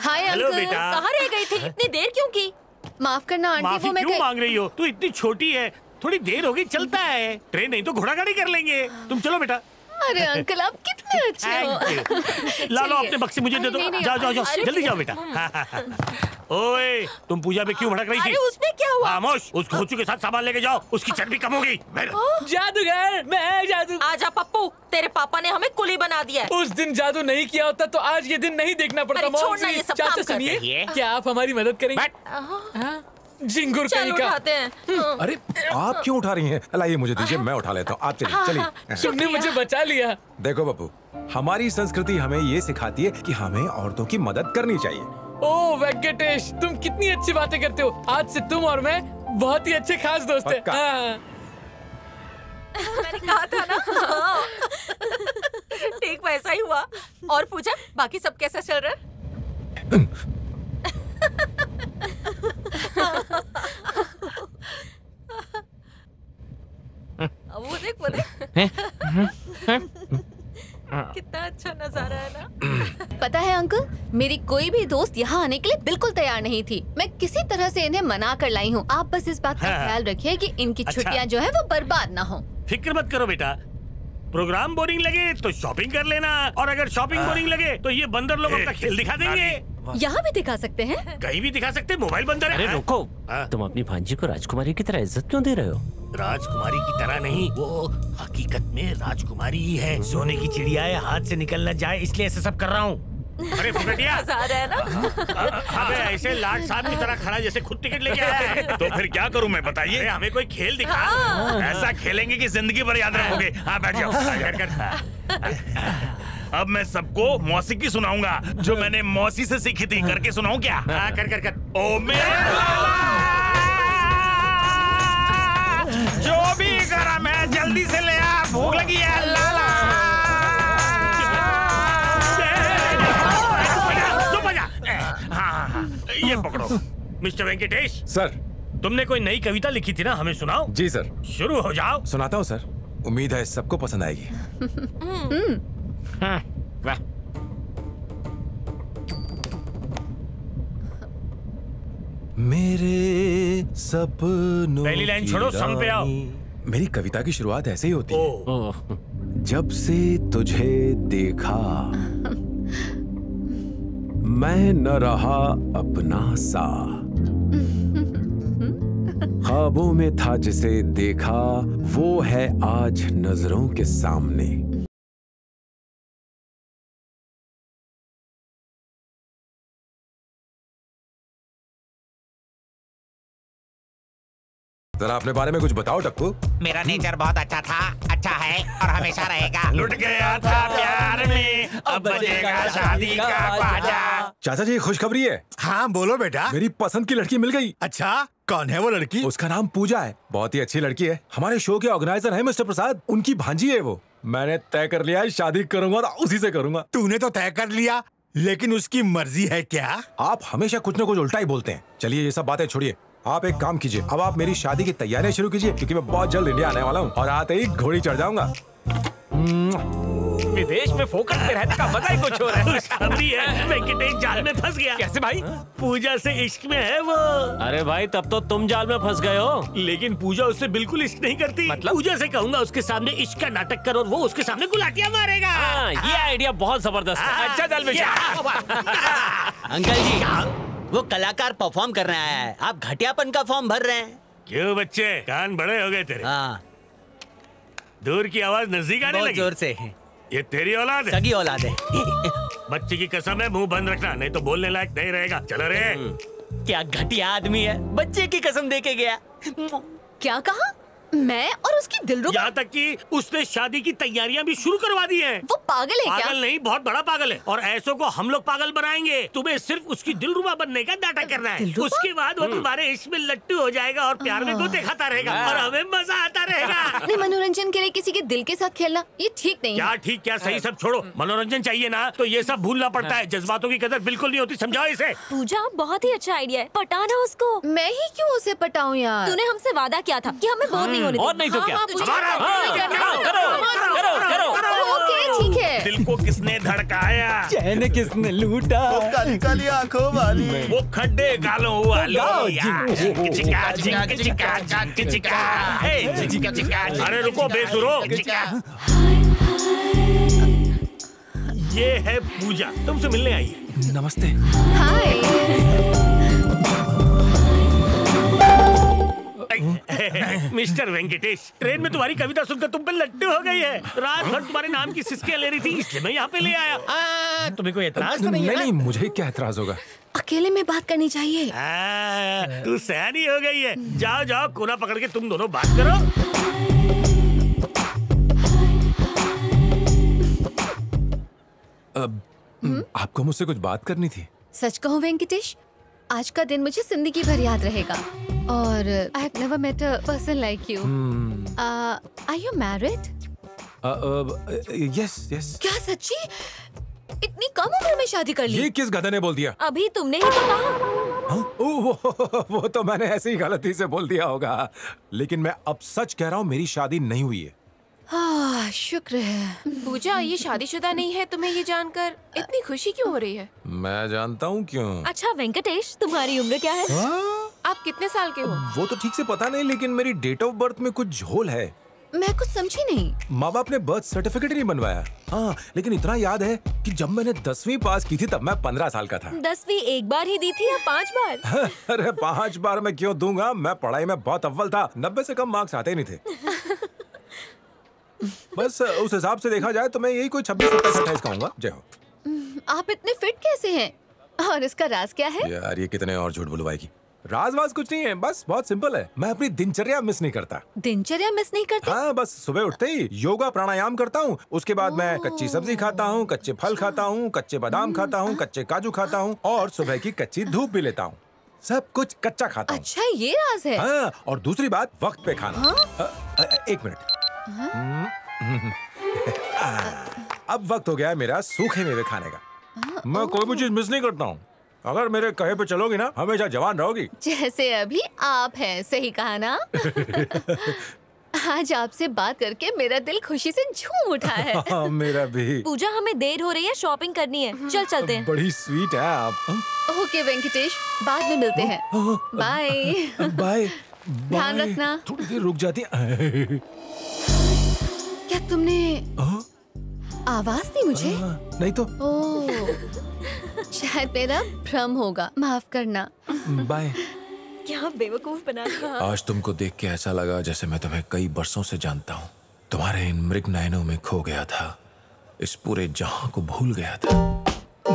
हाय अंकल, कहाँ रह गई थी? इतनी देर क्यों की? माफ करना आंटी, माफी वो मैं क्यों मांग रही हो? तू इतनी छोटी है, थोड़ी देर होगी चलता है। ट्रेन नहीं तो घोड़ा गाड़ी कर लेंगे। तुम चलो बेटा। अरे अंकल आप कितने अच्छे हो। ला लो अपने बक्से, मुझे दे दो। जाओ जाओ जाओ, जल्दी जाओ बेटा। ओए तुम पूजा पे क्यों भड़क रही थी? उसमें क्या हुआ? खामोश, उस घोंचू के साथ सामान लेके जाओ, उसकी चर्बी कम होगी। जादूगर मैं जादू। आजा पप्पू, तेरे पापा ने हमें कुली बना दिया। उस दिन जादू नहीं किया होता तो आज ये दिन नहीं देखना पड़ता। चाचा सुनिए, क्या आप हमारी मदद करेंगे? जिंगुर कहीं का। अरे आप क्यों उठा रही हैं? लाइए मुझे दीजिए, मैं उठा लेता हूँ। आप चलिए चलिए। तुमने मुझे बचा लिया। देखो बप्पू, हमारी संस्कृति हमें ये सिखाती है कि हमें औरतों की मदद करनी चाहिए। ओ वेंकटेश, तुम कितनी अच्छी बातें करते हो। आज से तुम और मैं बहुत ही अच्छे खास दोस्त हैं। मैंने कहा था ना। ठीक वैसा ही हुआ। और पूजा, बाकी सब कैसा चल रहा है? वो देख कितना मेरी कोई भी दोस्त यहाँ आने के लिए बिल्कुल तैयार नहीं थी। मैं किसी तरह से इन्हें मना कर लाई हूँ। आप बस इस बात का ख्याल रखिए कि इनकी छुट्टियाँ जो है वो बर्बाद ना हो। फिक्र मत करो बेटा, प्रोग्राम बोरिंग लगे तो शॉपिंग कर लेना, और अगर शॉपिंग बोरिंग लगे तो ये बंदर लोग अपना खेल दिखा देंगे। यहाँ भी दिखा सकते हैं, कहीं भी दिखा सकते हैं। मोबाइल बंदर है। रुको, तुम अपनी भांजी को राजकुमारी की तरह इज्जत क्यों दे रहे हो? राजकुमारी की तरह नहीं, वो हकीकत में राजकुमारी ही है। सोने की चिड़िया है, हाथ से निकल न जाए इसलिए ऐसे सब कर रहा हूँ। अरे फुकटिया, अबे ऐसे लाट साहब की तरह खड़ा जैसे खुद टिकट लेके आया है। तो फिर क्या करूँ मैं, बताइए? हमें कोई खेल दिखा, ऐसा खेलेंगे कि जिंदगी भर याद रखोगे। हाँ बैठ जाओ। अब मैं सबको मौसीकी सुनाऊंगा जो मैंने मौसी से सीखी थी। करके सुनाऊं क्या? हाँ कर कर कर। ओ मेरा जो भी गरम है जल्दी से ले आ, भूख लगी है। लाला हाँ, ये पकड़ो। मिस्टर वेंकटेश सर, तुमने कोई नई कविता लिखी थी ना, हमें सुनाओ। जी सर, शुरू हो जाओ। सुनाता हूँ सर, उम्मीद है सबको पसंद आएगी। हाँ, वाह। मेरे सपनों पहली लाइन छोड़ो, सम पे आओ। मेरी कविता की शुरुआत ऐसे ही होती है। जब से तुझे देखा मैं न रहा अपना सा, ख्वाबों में था जिसे देखा वो है आज नजरों के सामने। जरा अपने बारे में कुछ बताओ टप्पू। मेरा नेचर बहुत अच्छा था, अच्छा है और हमेशा रहेगा। लुट गया था प्यार में, अब बजेगा शादी का बाजा। चाचा जी खुशखबरी है। हाँ बोलो बेटा। मेरी पसंद की लड़की मिल गई। अच्छा, कौन है वो लड़की? उसका नाम पूजा है, बहुत ही अच्छी लड़की है। हमारे शो के ऑर्गेनाइजर है मिस्टर प्रसाद, उनकी भांजी है वो। मैंने तय कर लिया है शादी करूंगा और उसी से करूंगा। तूने तो तय कर लिया, लेकिन उसकी मर्जी है क्या? आप हमेशा कुछ न कुछ उल्टा ही बोलते हैं। चलिए ये सब बातें छोड़िए, आप एक काम कीजिए, अब आप मेरी शादी की तैयारियां शुरू कीजिए क्योंकि मैं बहुत जल्द इंडिया आने वाला हूँ और आते ही घोड़ी चढ़ जाऊंगा। विदेश में फोकस में रहने का मजा ही कुछ और है। खुशखबरी है, वेंकटेश जाल में फंस गया। कैसे भाई? पूजा से इश्क में है वो। अरे भाई तब तो तुम जाल में फंस गए हो। लेकिन पूजा उससे बिल्कुल इश्क नहीं करती। मतलब? पूजा से कहूंगा उसके सामने इश्क का नाटक कर और वो उसके सामने गुलाटिया मारेगा। ये आइडिया बहुत जबरदस्त है। अच्छा जाल में। अंकल जी वो कलाकार परफॉर्म करने आया है, आप घटियापन का फॉर्म भर रहे हैं। क्यों बच्चे, कान बड़े हो गए तेरे? हाँ। दूर की आवाज नजदीक आने लगी। जोर से। ये तेरी औलाद है? सगी औलाद है। बच्चे की कसम है, मुंह बंद रखना नहीं तो बोलने लायक नहीं रहेगा। चलो रे। क्या घटिया आदमी है, बच्चे की कसम देके गया। क्या कहा? मैं और उसकी दिलरुबा, यहाँ तक कि उसने शादी की तैयारियां भी शुरू करवा दी हैं। वो पागल है क्या? पागल नहीं, बहुत बड़ा पागल है और ऐसों को हम लोग पागल बनाएंगे। तुम्हें सिर्फ उसकी दिलरुबा बनने का डाटा करना है। उसके बाद वो तुम्हारे इसमें लट्टू हो जाएगा और प्यार में गोते खाता रहेगा और हमें मजा आता रहेगा। मनोरंजन के लिए किसी के दिल के साथ खेलना ये ठीक नहीं। क्या ठीक क्या सही सब छोड़ो, मनोरंजन चाहिए ना तो ये सब भूलना पड़ता है। जज्बातों की कदर बिल्कुल नहीं होती, समझाओ इसे। पूजा बहुत ही अच्छा आइडिया है, पटाना उसको। मैं ही क्यों उसे पटाऊँ यार? तूने हमसे वादा किया था कि हमें बहुत और नहीं तो क्या। ठीक है। दिल को किसने धड़काया, चैन किसने लूटा, काली काली आंखों वाली, वो खड्डे गालों वाली। अरे रुको बेसुरो, ये है पूजा, तुमसे मिलने आई है। नमस्ते। हाय मिस्टर वेंकटेश, ट्रेन में तुम्हारी कविता सुनकर तुम पे लट्टू हो गई है। रात भर तुम्हारे नाम की सिसकियां ले रही थी, इसलिए मैं यहाँ पे ले आया। तुम्हें कोई एतराज तो नहीं है? नहीं, मुझे क्या एतराज होगा, अकेले में बात करनी चाहिए। तू सयानी हो गई है, जाओ जाओ कोना पकड़ के तुम दोनों बात करो। आपको मुझसे कुछ बात करनी थी। सच कहूँ वेंकटेश, आज का दिन मुझे जिंदगी भर याद रहेगा और I have never met a person like you. Are you married? Yes, yes. क्या सच्ची? इतनी कम उम्र में शादी कर ली? ये किस गधे ने बोल दिया? अभी तुमने ही तो कहा। वो तो मैंने ऐसे ही गलती से बोल दिया होगा, लेकिन मैं अब सच कह रहा हूँ, मेरी शादी नहीं हुई है। हाँ शुक्र है। पूजा ये शादीशुदा नहीं है, तुम्हें ये जानकर इतनी खुशी क्यों हो रही है? मैं जानता हूँ क्यों। अच्छा वेंकटेश तुम्हारी उम्र क्या है? हाँ? आप कितने साल के हो? वो तो ठीक से पता नहीं, लेकिन मेरी डेट ऑफ बर्थ में कुछ झोल है। मैं कुछ समझी नहीं। माँ बाप ने बर्थ सर्टिफिकेट नहीं बनवाया। हाँ लेकिन इतना याद है कि जब मैंने 10वीं पास की थी तब मैं 15 साल का था। 10वीं एक बार ही दी थी या 5 बार? अरे 5 बार मैं क्यों दूंगा, मैं पढ़ाई में बहुत अव्वल था। 90 से कम मार्क्स आते ही नहीं थे। बस उस हिसाब से देखा जाए तो मैं यही कोई 26-27-28 का हूँगा। जय हो। आप इतने फिट कैसे है और इसका राज क्या है? यार ये कितने और झूठ बुलवाएगी। राज-वाज कुछ नहीं है, बस बहुत सिंपल है। मैं अपनी दिनचर्या मिस नहीं करता। दिनचर्या मिस नहीं करता? हाँ बस सुबह उठते ही योगा प्राणायाम करता हूँ। उसके बाद मैं कच्ची सब्जी खाता हूँ, कच्चे फल खाता हूँ, कच्चे बादाम खाता हूँ, कच्चे काजू खाता हूँ और सुबह की कच्ची धूप भी लेता हूँ। सब कुछ कच्चा खाता हूँ। अच्छा ये राज है। हाँ और दूसरी बात वक्त पे खाना। एक मिनट, अब वक्त हो गया मेरा सूखे मेवे खाने का। मैं कोई भी चीज मिस नहीं करता हूँ। अगर मेरे कहे पे चलोगी ना हमेशा जवान रहोगी। जैसे अभी आप हैं, सही कहा ना। आज आपसे बात करके मेरा दिल खुशी से झूम उठा है। मेरा भी। पूजा हमें देर हो रही है, शॉपिंग करनी है, चल चलते हैं। बड़ी स्वीट है आप। ओके वेंकटेश बाद में मिलते हैं। Bye bye. ध्यान रखना। थोड़ी देर रुक जाती। क्या तुमने आवाज दी मुझे? नहीं तो। शायद मेरा भ्रम होगा, माफ करना। बाय। क्या बेवकूफ बना दिया। आज तुमको देख के ऐसा लगा जैसे मैं तुम्हें कई बरसों से जानता हूँ। तुम्हारे इन मृग नयनों में खो गया था, इस पूरे जहाँ को भूल गया था।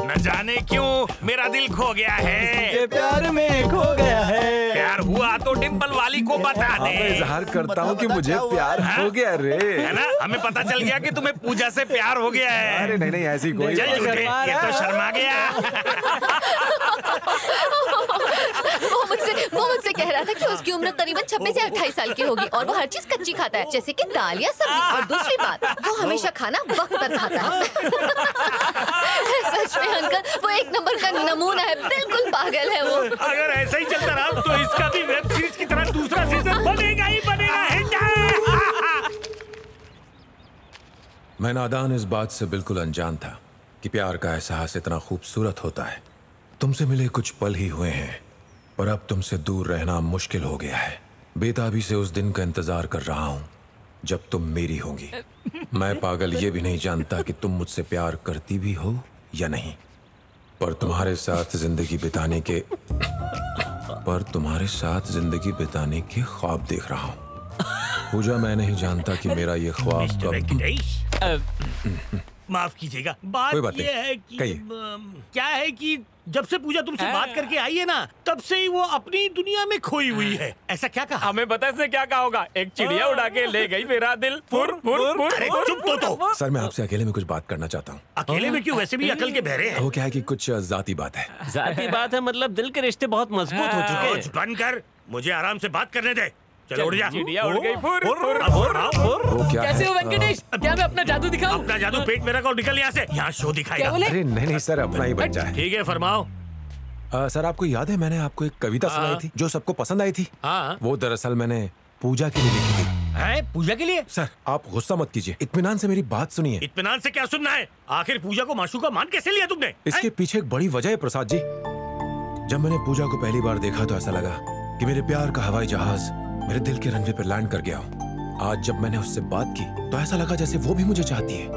न जाने क्यों मेरा दिल खो गया है, प्यार में खो गया है। प्यार हुआ तो डिम्पल वाली को बता दे। मैं इजहार करता हूँ कि मुझे प्यार हो गया रे, है ना? हमें पता चल गया कि तुम्हें पूजा से प्यार हो गया है। अरे नहीं नहीं ऐसी कोई बात नहीं। ये तो शर्मा गया। वो मुझसे कह रहा था कि उसकी उम्र करीबन 26 से 28 साल की होगी और वो हर चीज कच्ची खाता है, जैसे कि दाल या सब्जी। और दूसरी बात वो हमेशा खाना वक्त पर खाता है। सच में अंकल वो एक नंबर का नमूना है, बिल्कुल पागल है वो। अगर ऐसा ही चलता रहा तो इसका भी वेब सीरीज की तरह दूसरा सीजन बनेगा ही बनेगा। मैं नादान इस बात से बिल्कुल अनजान था कि प्यार का एहसास इतना खूबसूरत होता है। तुमसे मिले कुछ पल ही हुए हैं पर अब तुमसे दूर रहना मुश्किल हो गया है। बेताबी से उस दिन का इंतजार कर रहा हूँ जब तुम मेरी होगी। मैं पागल ये भी नहीं जानता कि तुम मुझसे प्यार करती भी हो या नहीं, पर तुम्हारे साथ जिंदगी बिताने के ख्वाब देख रहा हूँ। पूजा मैं नहीं जानता कि मेरा ये ख्वाब कब। माफ कीजिएगा, बात ये है कि क्या है कि जब से पूजा तुमसे बात करके आई है ना तब से ही वो अपनी दुनिया में खोई हुई है। ऐसा क्या कहा? हमें पता इसने क्या कहा होगा, एक चिड़िया उड़ा के ले गई मेरा दिल। फुर फुर फुर। चुप तो। सर मैं आपसे अकेले में कुछ बात करना चाहता हूँ। अकेले में क्यों, वैसे भी अकल के बहरे हैं। वो क्या है कि कुछ जाती बात है। जाती बात है मतलब दिल के रिश्ते बहुत मजबूत हो चुके। बंद कर, मुझे आराम से बात करने दे। चलो उड़ जा। चिड़िया उड़ गई। कैसे हो वेंकटेश? क्या मैं अपना जादू दिखाऊं? अपना जादू पेट में रखो, निकल यहाँ से, यहाँ शो दिखाएगा। अरे नहीं नहीं सर अपना ही बच्चा है। ठीक है फरमाओ। सर आपको याद है मैंने आपको एक कविता सुनाई थी जो सबको पसंद आई थी? हाँ वो दरअसल मैंने पूजा के लिए लिखी थी। है पूजा के लिए? सर आप गुस्सा मत कीजिए, इत्मीनान से मेरी बात सुनिए। इत्मीनान से क्या सुनना है? आखिर पूजा को माशूका मान कैसे लिया तुमने? इसके पीछे एक बड़ी वजह है प्रसाद जी। जब मैंने पूजा को पहली बार देखा तो ऐसा लगा कि मेरे प्यार का हवाई जहाज मेरे दिल के रनवे पर लैंड कर गया हूँ। आज जब मैंने उससे बात की तो ऐसा लगा जैसे वो भी मुझे चाहती है।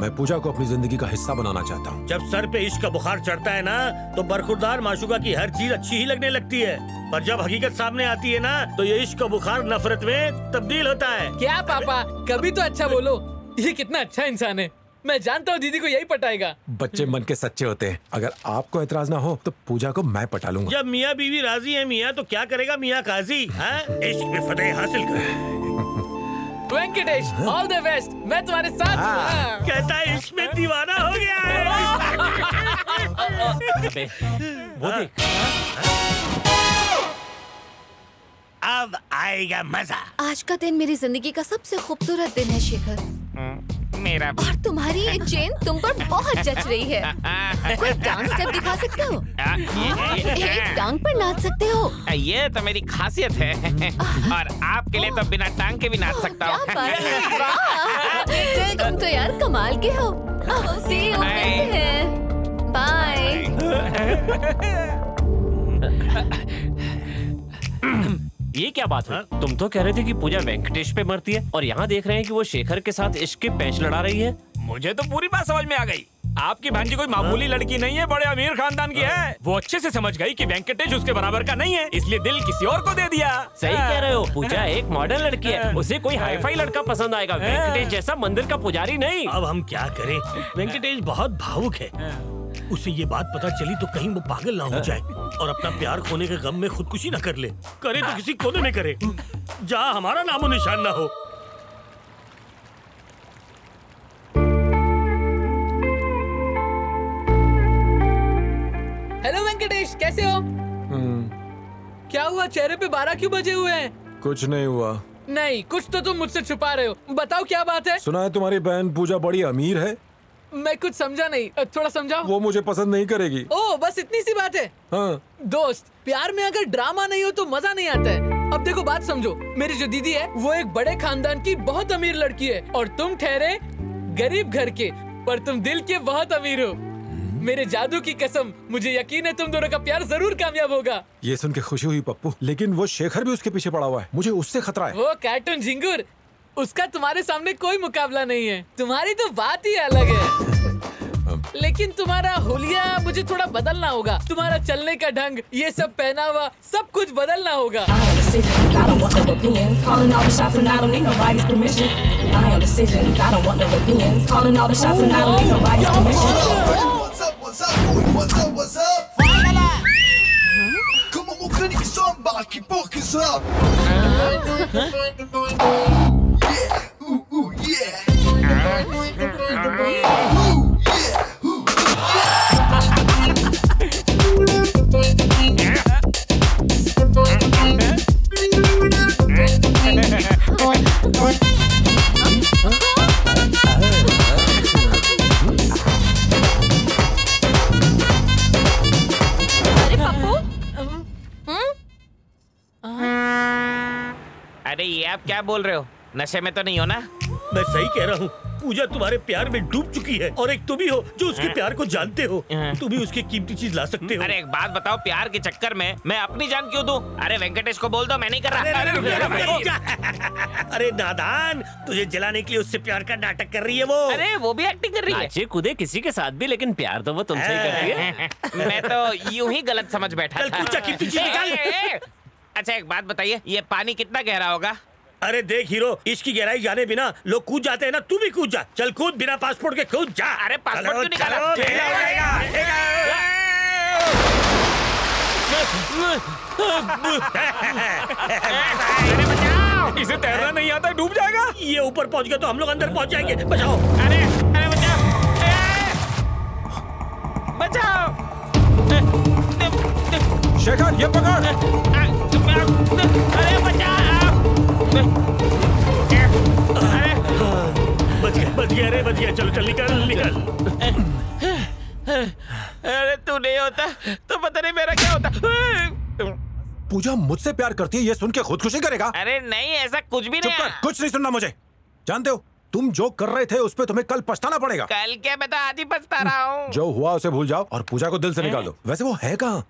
मैं पूजा को अपनी जिंदगी का हिस्सा बनाना चाहता हूँ। जब सर पे इश्क का बुखार चढ़ता है ना तो बरखुरदार माशूका की हर चीज अच्छी ही लगने लगती है, पर जब हकीकत सामने आती है ना तो ये इश्क का बुखार नफरत में तब्दील होता है। क्या पापा कभी तो अच्छा बोलो, ये कितना अच्छा इंसान है। मैं जानता हूँ दीदी को यही पटाएगा। बच्चे मन के सच्चे होते हैं। अगर आपको एतराज ना हो तो पूजा को मैं पटा लूंगा। जब मियाँ बीवी राजी है मियाँ तो क्या करेगा मियाँ काजी। इश्क में फतेह हासिल कर। वेंकटेश ऑल द बेस्ट, मैं तुम्हारे साथ हूं। कहता है इश्क में दीवाना हो गया है। अब आएगा मजा। आज का दिन मेरी जिंदगी का सबसे खूबसूरत दिन है शेखर। मेरा। और तुम्हारी ये चेन तुम पर बहुत जच रही है। कोई डांस स्टेप दिखा सकते हो? एक टांग पर नाच सकते हो? ये तो मेरी खासियत है और आपके लिए तो बिना टांग के भी नाच सकता हूँ। तुम तो यार कमाल के हो। बाय। ये क्या बात है? तुम तो कह रहे थे कि पूजा वेंकटेश पे मरती है और यहाँ देख रहे हैं कि वो शेखर के साथ इश्क के पैंच लड़ा रही है। मुझे तो पूरी बात समझ में आ गई। आपकी भांजी कोई मामूली लड़की नहीं है, बड़े अमीर खानदान की है। वो अच्छे से समझ गई कि वेंकटेश उसके बराबर का नहीं है, इसलिए दिल किसी और को दे दिया। सही कह रहे हो, पूजा एक मॉडर्न लड़की है, उसे कोई हाईफाई लड़का पसंद आएगा, वेंकटेश जैसा मंदिर का पुजारी नहीं। अब हम क्या करें? वेंकटेश बहुत भावुक है, उसे ये बात पता चली तो कहीं वो पागल ना हो जाए और अपना प्यार खोने के गम में खुदकुशी ना कर ले। करे तो किसी कोने में करे, जहाँ हमारा नामो निशान ना हो। हेलो वेंकटेश, कैसे हो? क्या हुआ, चेहरे पे 12 क्यों बजे हुए हैं? कुछ नहीं हुआ। नहीं, कुछ तो तुम मुझसे छुपा रहे हो, बताओ क्या बात है? सुना है तुम्हारी बहन पूजा बड़ी अमीर है। मैं कुछ समझा नहीं, थोड़ा समझाओ। वो मुझे पसंद नहीं करेगी। ओ, बस इतनी सी बात है? हाँ। दोस्त प्यार में अगर ड्रामा नहीं हो तो मजा नहीं आता है। अब देखो बात समझो, मेरी जो दीदी है वो एक बड़े खानदान की बहुत अमीर लड़की है और तुम ठहरे गरीब घर के, पर तुम दिल के बहुत अमीर हो। मेरे जादू की कसम, मुझे यकीन है तुम दोनों का प्यार जरूर कामयाब होगा। ये सुन के खुशी हुई पप्पू, लेकिन वो शेखर भी उसके पीछे पड़ा हुआ है, मुझे उससे खतरा है। वो कार्टून झिंगुर, उसका तुम्हारे सामने कोई मुकाबला नहीं है, तुम्हारी तो बात ही अलग है। लेकिन तुम्हारा हुलिया मुझे थोड़ा बदलना होगा, तुम्हारा चलने का ढंग, ये सब पहनावा, सब कुछ बदलना होगा। अरे ये आप क्या बोल रहे हो, नशे में तो नहीं हो ना? मैं सही कह रहा हूँ, पूजा तुम्हारे प्यार में डूब चुकी है और एक तुम ही हो जो उसके प्यार को जानते हो, तुम ही उसकी कीमती चीज ला सकते हो। अरे एक बात बताओ, प्यार के चक्कर में मैं अपनी जान क्यों दूं? अरे वेंकटेश को बोल दो, मैं नहीं कर रहा। अरे नादान, तुझे जलाने के लिए उससे प्यार का नाटक कर रही है वो। अरे वो भी एक्टिंग कर रही है, अच्छे कूदे किसी के साथ भी, लेकिन प्यार तो वो तुमसे ही करती है। मैं तो यूं ही गलत समझ बैठा। अच्छा एक बात बताइए, ये पानी कितना गहरा होगा? अरे देख हीरो, इसकी गहराई जाने बिना लोग कूद जाते हैं ना, तू भी कूद जा। चल कूद, बिना पासपोर्ट के कूद जा। अरे पासपोर्ट क्यों निकाला? अरे बचाओ, इसे तैरना नहीं आता, डूब जाएगा। ये ऊपर पहुंच गया तो हम लोग अंदर पहुंच जाएंगे, बचाओ। अरे अरे बचाओ, बचाओ शेखर, ये पकड़। अरे बचाओ, बच गया रे, बच गया। चलो चल, निकल निकल। अरे तू नहीं होता तो पता नहीं मेरा क्या होता। पूजा मुझसे प्यार करती है, ये सुन के खुदकुशी करेगा? अरे नहीं, ऐसा कुछ भी नहीं। कुछ नहीं सुनना मुझे, जानते हो तुम जो कर रहे थे उस पे तुम्हें कल पछताना पड़ेगा। कल क्या, मैं तो आज ही पछता रहा हूँ। जो हुआ उसे भूल जाओ और पूजा को दिल से निकाल दो। वैसे वो है कहाँ?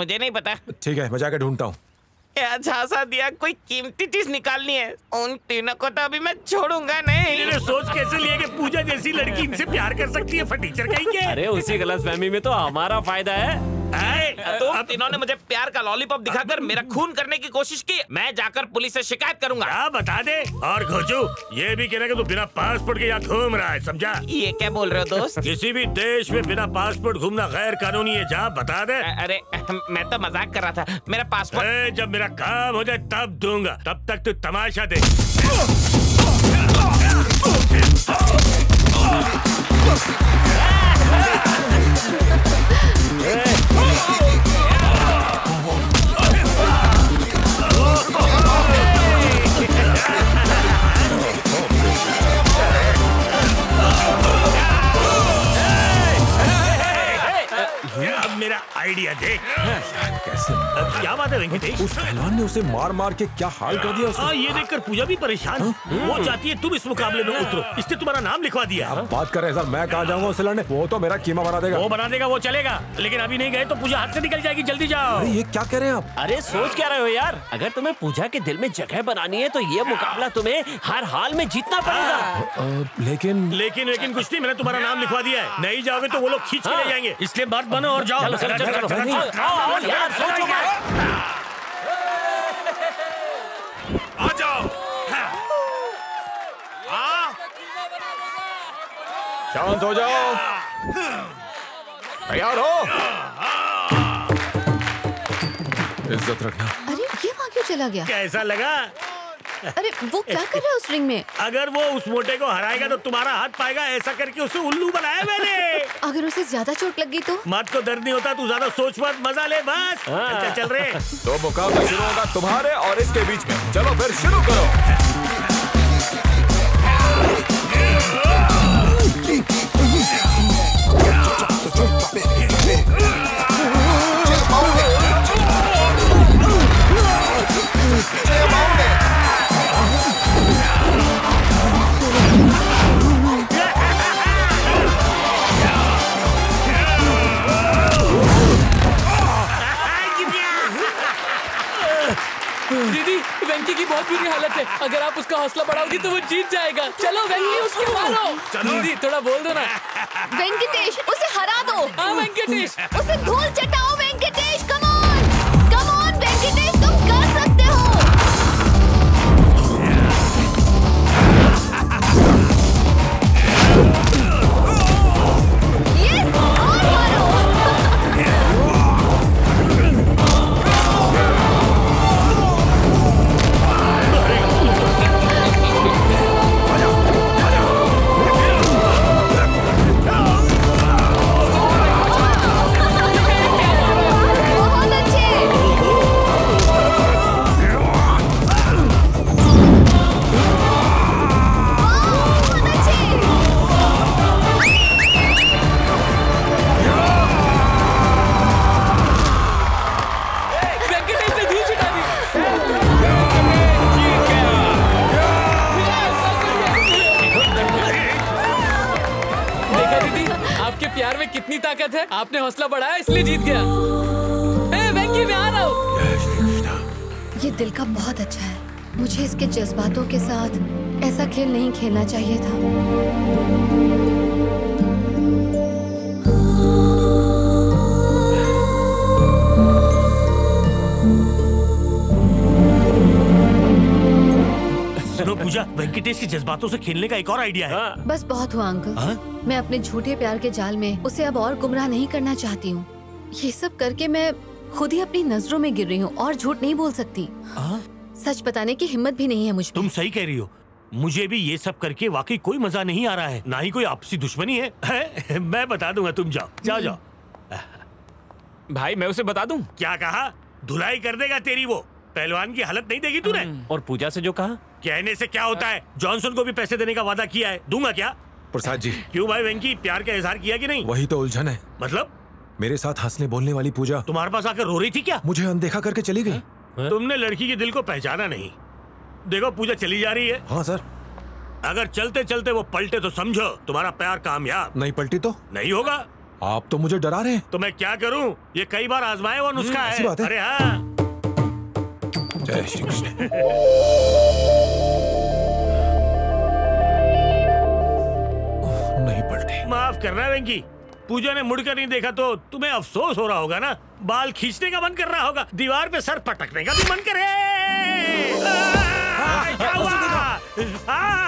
मुझे नहीं पता। ठीक है, मैं जाकर ढूंढता हूँ। झांसा दिया, कोई कीमती चीज निकालनी है। उन तीनों को तो अभी मैं छोड़ूंगा नहीं। ने सोच कैसे लिया कि पूजा जैसी लड़की इनसे प्यार कर सकती है, फटीचर कहीं के। अरे उसी गलतफहमी में तो हमारा फायदा है। तो इन्होंने मुझे प्यार का लॉलीपॉप दिखाकर मेरा खून करने की कोशिश की, मैं जाकर पुलिस से शिकायत करूंगा। क्या बता दे। और घोचू, ये भी कहना कि तू बिना पासपोर्ट के यहाँ घूम रहा है, समझा? ये क्या बोल रहे हो दोस्त? किसी भी देश में बिना पासपोर्ट घूमना गैर कानूनी है, जा बता दे। अरे मैं तो मजाक कर रहा था, मेरा पासपोर्ट। जब मेरा काम हो जाए तब दूंगा, तब तक तू तमाशा देख। कैसे? क्या बात है वेंकटेश? उस पहलवान ने उसे मार मार के क्या हाल कर दिया उसको? ये देखकर पूजा भी परेशान। वो चाहती है तुम इस मुकाबले में उतरो, इसने तुम्हारा नाम लिखवा दिया। आप बात कर रहे सर, मैं कहाँ जाऊँगा उसे लड़ने? वो तो मेरा कीमा बना देगा। वो बना देगा, वो चलेगा, लेकिन अभी नहीं गए तो पूजा हाथ से निकल जाएगी। जल्दी जाओ। ये क्या कह रहे हैं आप? अरे सोच क्या रहे हो यार, अगर तुम्हें पूजा के दिल में जगह बनानी है तो ये मुकाबला तुम्हें हर हाल में जीतना पड़ेगा। लेकिन लेकिन लेकिन कुछ नहीं, मैंने तुम्हारा नाम लिखवा दिया है। नहीं जाओगे तो वो लोग खींच के ले जाएंगे, इसलिए बात बनो और जाओ। आ जाओ। शांत हो जाओ, तैयार हो, इज्जत रखना। अरे ये वहाँ क्यों चला गया? कैसा लगा? अरे वो क्या कर रहा है उस रिंग में? अगर वो उस मोटे को हराएगा तो तुम्हारा हाथ पाएगा, ऐसा करके उसे उल्लू बनाया मैंने। अगर उसे ज्यादा चोट लग गई तो? मत को दर्द नहीं होता, तू ज्यादा सोच मत, मजा ले बस। अच्छा चल रहे तो मुकाबला शुरू होगा तुम्हारे और इसके बीच में। चलो फिर शुरू करो। दीदी वेंकी की बहुत बुरी हालत है, अगर आप उसका हौसला बढ़ाओगे तो वो जीत जाएगा। चलो वेंकी उसको मारो। दीदी थोड़ा बोल दो ना। वेंकटेश उसे हरा दो। हाँ वेंकटेश उसे धूल चटाओ। Venkatesh come on come on, Venkatesh तुम कर सकते हो। कितनी ताकत है, आपने हौसला बढ़ाया इसलिए जीत गया। वेंकी मैं आ रहा हूँ। ये दिल का बहुत अच्छा है, मुझे इसके जज्बातों के साथ ऐसा खेल नहीं खेलना चाहिए था। सुनो पूजा, वेंकटेश के जज्बातों से खेलने का एक और आइडिया है। बस बहुत हुआ अंकल। मैं अपने झूठे प्यार के जाल में उसे अब और गुमराह नहीं करना चाहती हूँ। ये सब करके मैं खुद ही अपनी नजरों में गिर रही हूँ और झूठ नहीं बोल सकती। सच बताने की हिम्मत भी नहीं है मुझ में। तुम सही कह रही हो, मुझे भी ये सब करके वाकई कोई मजा नहीं आ रहा है, ना ही कोई आपसी दुश्मनी है। मैं बता दूंगा, तुम जाओ जाओ जाओ। भाई मैं उसे बता दूं। क्या कहा? धुलाई कर देगा तेरी, वो पहलवान की हालत नहीं देखी तूने? और पूजा से जो कहा? कहने से क्या होता है, जॉनसन को भी पैसे देने का वादा किया है, दूंगा क्या? प्रसाद जी क्यों भाई, वेंकी प्यार का इजहार किया कि नहीं? वही तो उलझन है। मतलब मेरे साथ हंसने बोलने वाली पूजा तुम्हारे पास आकर रो रही थी क्या? मुझे अनदेखा करके चली गई। तुमने लड़की के दिल को पहचाना नहीं। देखो पूजा चली जा रही है। हाँ सर। अगर चलते चलते वो पलटे तो समझो तुम्हारा प्यार कामयाब। नहीं पलटी तो नहीं होगा। आप तो मुझे डरा रहे हैं। तो मैं क्या करूँ, ये कई बार आजमाए हुआ नुस्खा है। अरे हाँ, जय श्री कृष्ण। नहीं पलटे। माफ करना वेंकी, पूजा ने मुड़कर नहीं देखा तो तुम्हें अफसोस हो रहा होगा ना। बाल खींचने का मन कर रहा होगा, दीवार पे सर पटकने का भी मन करे।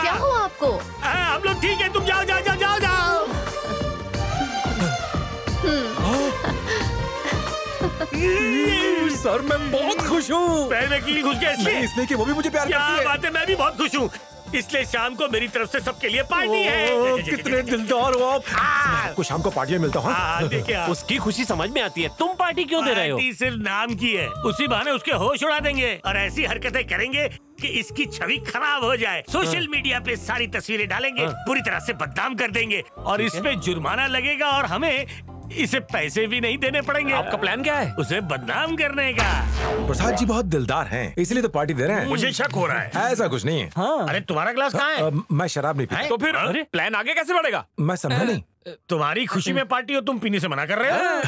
क्या हुआ आपको? हम लोग ठीक है, तुम जाओ जाओ जाओ जाओ जाओ। सर मैं बहुत खुश हूँ। पहले की घुस गया इसलिए कि वो भी मुझे प्यार करती है। बात है, मैं भी बहुत खुश हूँ, इसलिए शाम को मेरी तरफ से सबके लिए पार्टी है। कितने दिलदार हो आप। आपको शाम को पार्टी में मिलता हूँ। उसकी खुशी समझ में आती है, तुम पार्टी क्यों दे रहे हो? सिर्फ नाम की है, उसी बहाने उसके होश उड़ा देंगे और ऐसी हरकतें करेंगे कि इसकी छवि खराब हो जाए। सोशल मीडिया पे सारी तस्वीरें डालेंगे, पूरी तरह से बदनाम कर देंगे और इसमें जुर्माना लगेगा और हमें इसे पैसे भी नहीं देने पड़ेंगे। आपका प्लान क्या है? उसे बदनाम करने का। प्रसाद जी बहुत दिलदार हैं, इसलिए तो पार्टी दे रहे हैं। मुझे शक हो रहा है। ऐसा कुछ नहीं है। हाँ। अरे तुम्हारा ग्लास कहाँ है? मैं शराब नहीं पीता। तो फिर प्लान आगे कैसे बढ़ेगा? मैं समझा नहीं। तुम्हारी खुशी में पार्टी हो, तुम पीने से मना कर रहे हो।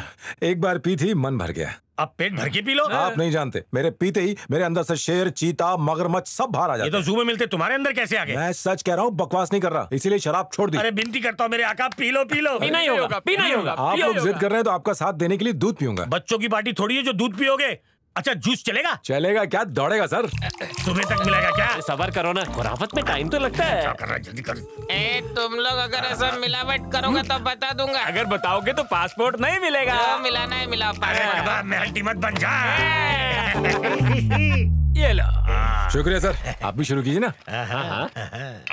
एक बार पी थी, मन भर गया। अब पेट भर के पी लो। आप नहीं जानते, मेरे पीते ही मेरे अंदर से शेर, चीता, मगरमच्छ सब बाहर आ जाते। ये तो जू में मिलते, तुम्हारे अंदर कैसे आ गए? मैं सच कह रहा हूँ, बकवास नहीं कर रहा, इसीलिए शराब छोड़ दी। अरे विनती करता हूँ मेरे आका, पी लो पी लो। पीना ही होगा, पीना ही होगा। आप लोग जिद कर रहे हैं तो आपका साथ देने के लिए दूध पीऊंगा। बच्चों की पार्टी थोड़ी है जो दूध पियोगे। अच्छा जूस चलेगा? चलेगा क्या, दौड़ेगा सर, सुबह तक मिलेगा क्या? सबर करो ना, खुराफत में टाइम तो लगता है। क्या कर रहा है, जल्दी कर। ए, तुम लोग अगर ऐसा मिलावट करोगे तो बता दूंगा। अगर बताओगे तो पासपोर्ट नहीं मिलेगा। मिलाना है, मिलाओ। मत बन जा। ये लो। शुक्रिया सर, आप भी शुरू कीजिए ना। आ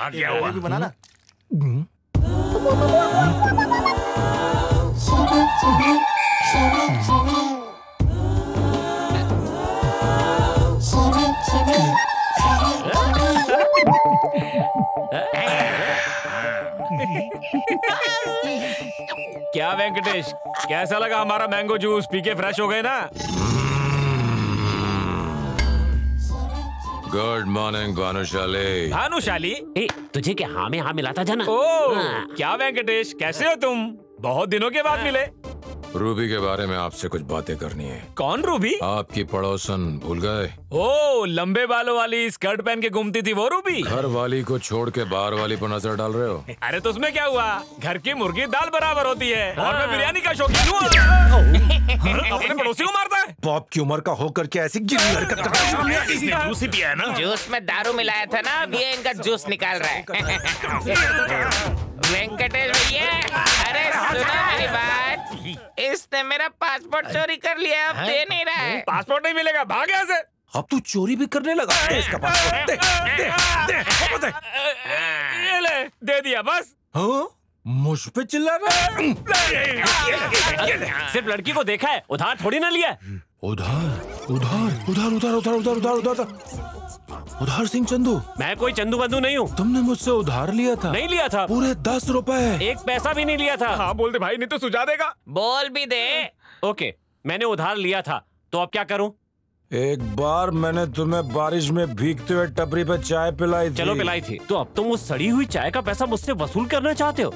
गया हुआ। बनाना। क्या वेंकटेश, कैसा लगा हमारा मैंगो जूस पी के? फ्रेश हो गए ना? Good morning Bhanushali. भानुशाली, तुझे क्या हाँ में हाँ मिलाता था ना? हाँ। क्या वेंकटेश, कैसे हो तुम? बहुत दिनों के बाद मिले। रूबी के बारे में आपसे कुछ बातें करनी है। कौन रूबी? आपकी पड़ोसन, भूल गए? ओ, लंबे बालों वाली, स्कर्ट पहन के घूमती थी वो रूबी। घर वाली को छोड़ के बाहर वाली पर नजर डाल रहे हो? अरे तो उसमें क्या हुआ, घर की मुर्गी दाल बराबर होती है। और मैं बिरयानी का शौकीन हूँ। अपने पड़ोसी को मारता है। बाप की उम्र का होकर के ऐसी जूस पिया है ना? जूस में दारू मिलाया था ना, अब ये इनका जूस निकाल रहा है। वेंकटेश भैया, अरे सुनो मेरी बात, इसने मेरा पासपोर्ट चोरी कर लिया, अब दे नहीं रहा है। पासपोर्ट नहीं मिलेगा, भाग यहाँ से। अब तू चोरी भी करने लगा? इसका पासपोर्ट दे, दे, दे, दे, ये ले, दे दिया बस। हाँ, मुझ पे चिल्ला रहा। सिर्फ लड़की को देखा है, उधार थोड़ी ना लिया। उधार उधार उधार उधार उधार उधार उधार उधार उधार सिंह चंदू। मैं कोई चंदू बंदू नहीं हूँ। तुमने मुझसे उधार लिया था? नहीं लिया था। पूरे 10 रुपए, एक पैसा भी नहीं लिया था। हाँ बोल दे भाई, नहीं तो सुझा देगा। बोल भी दे। ओके, मैंने उधार लिया था तो अब क्या करूँ? एक बार मैंने तुम्हें बारिश में भीगते हुए टपरी पे चाय पिलाई थी। चलो पिलाई थी, तो अब तुम उस सड़ी हुई चाय का पैसा मुझसे वसूल करना चाहते हो?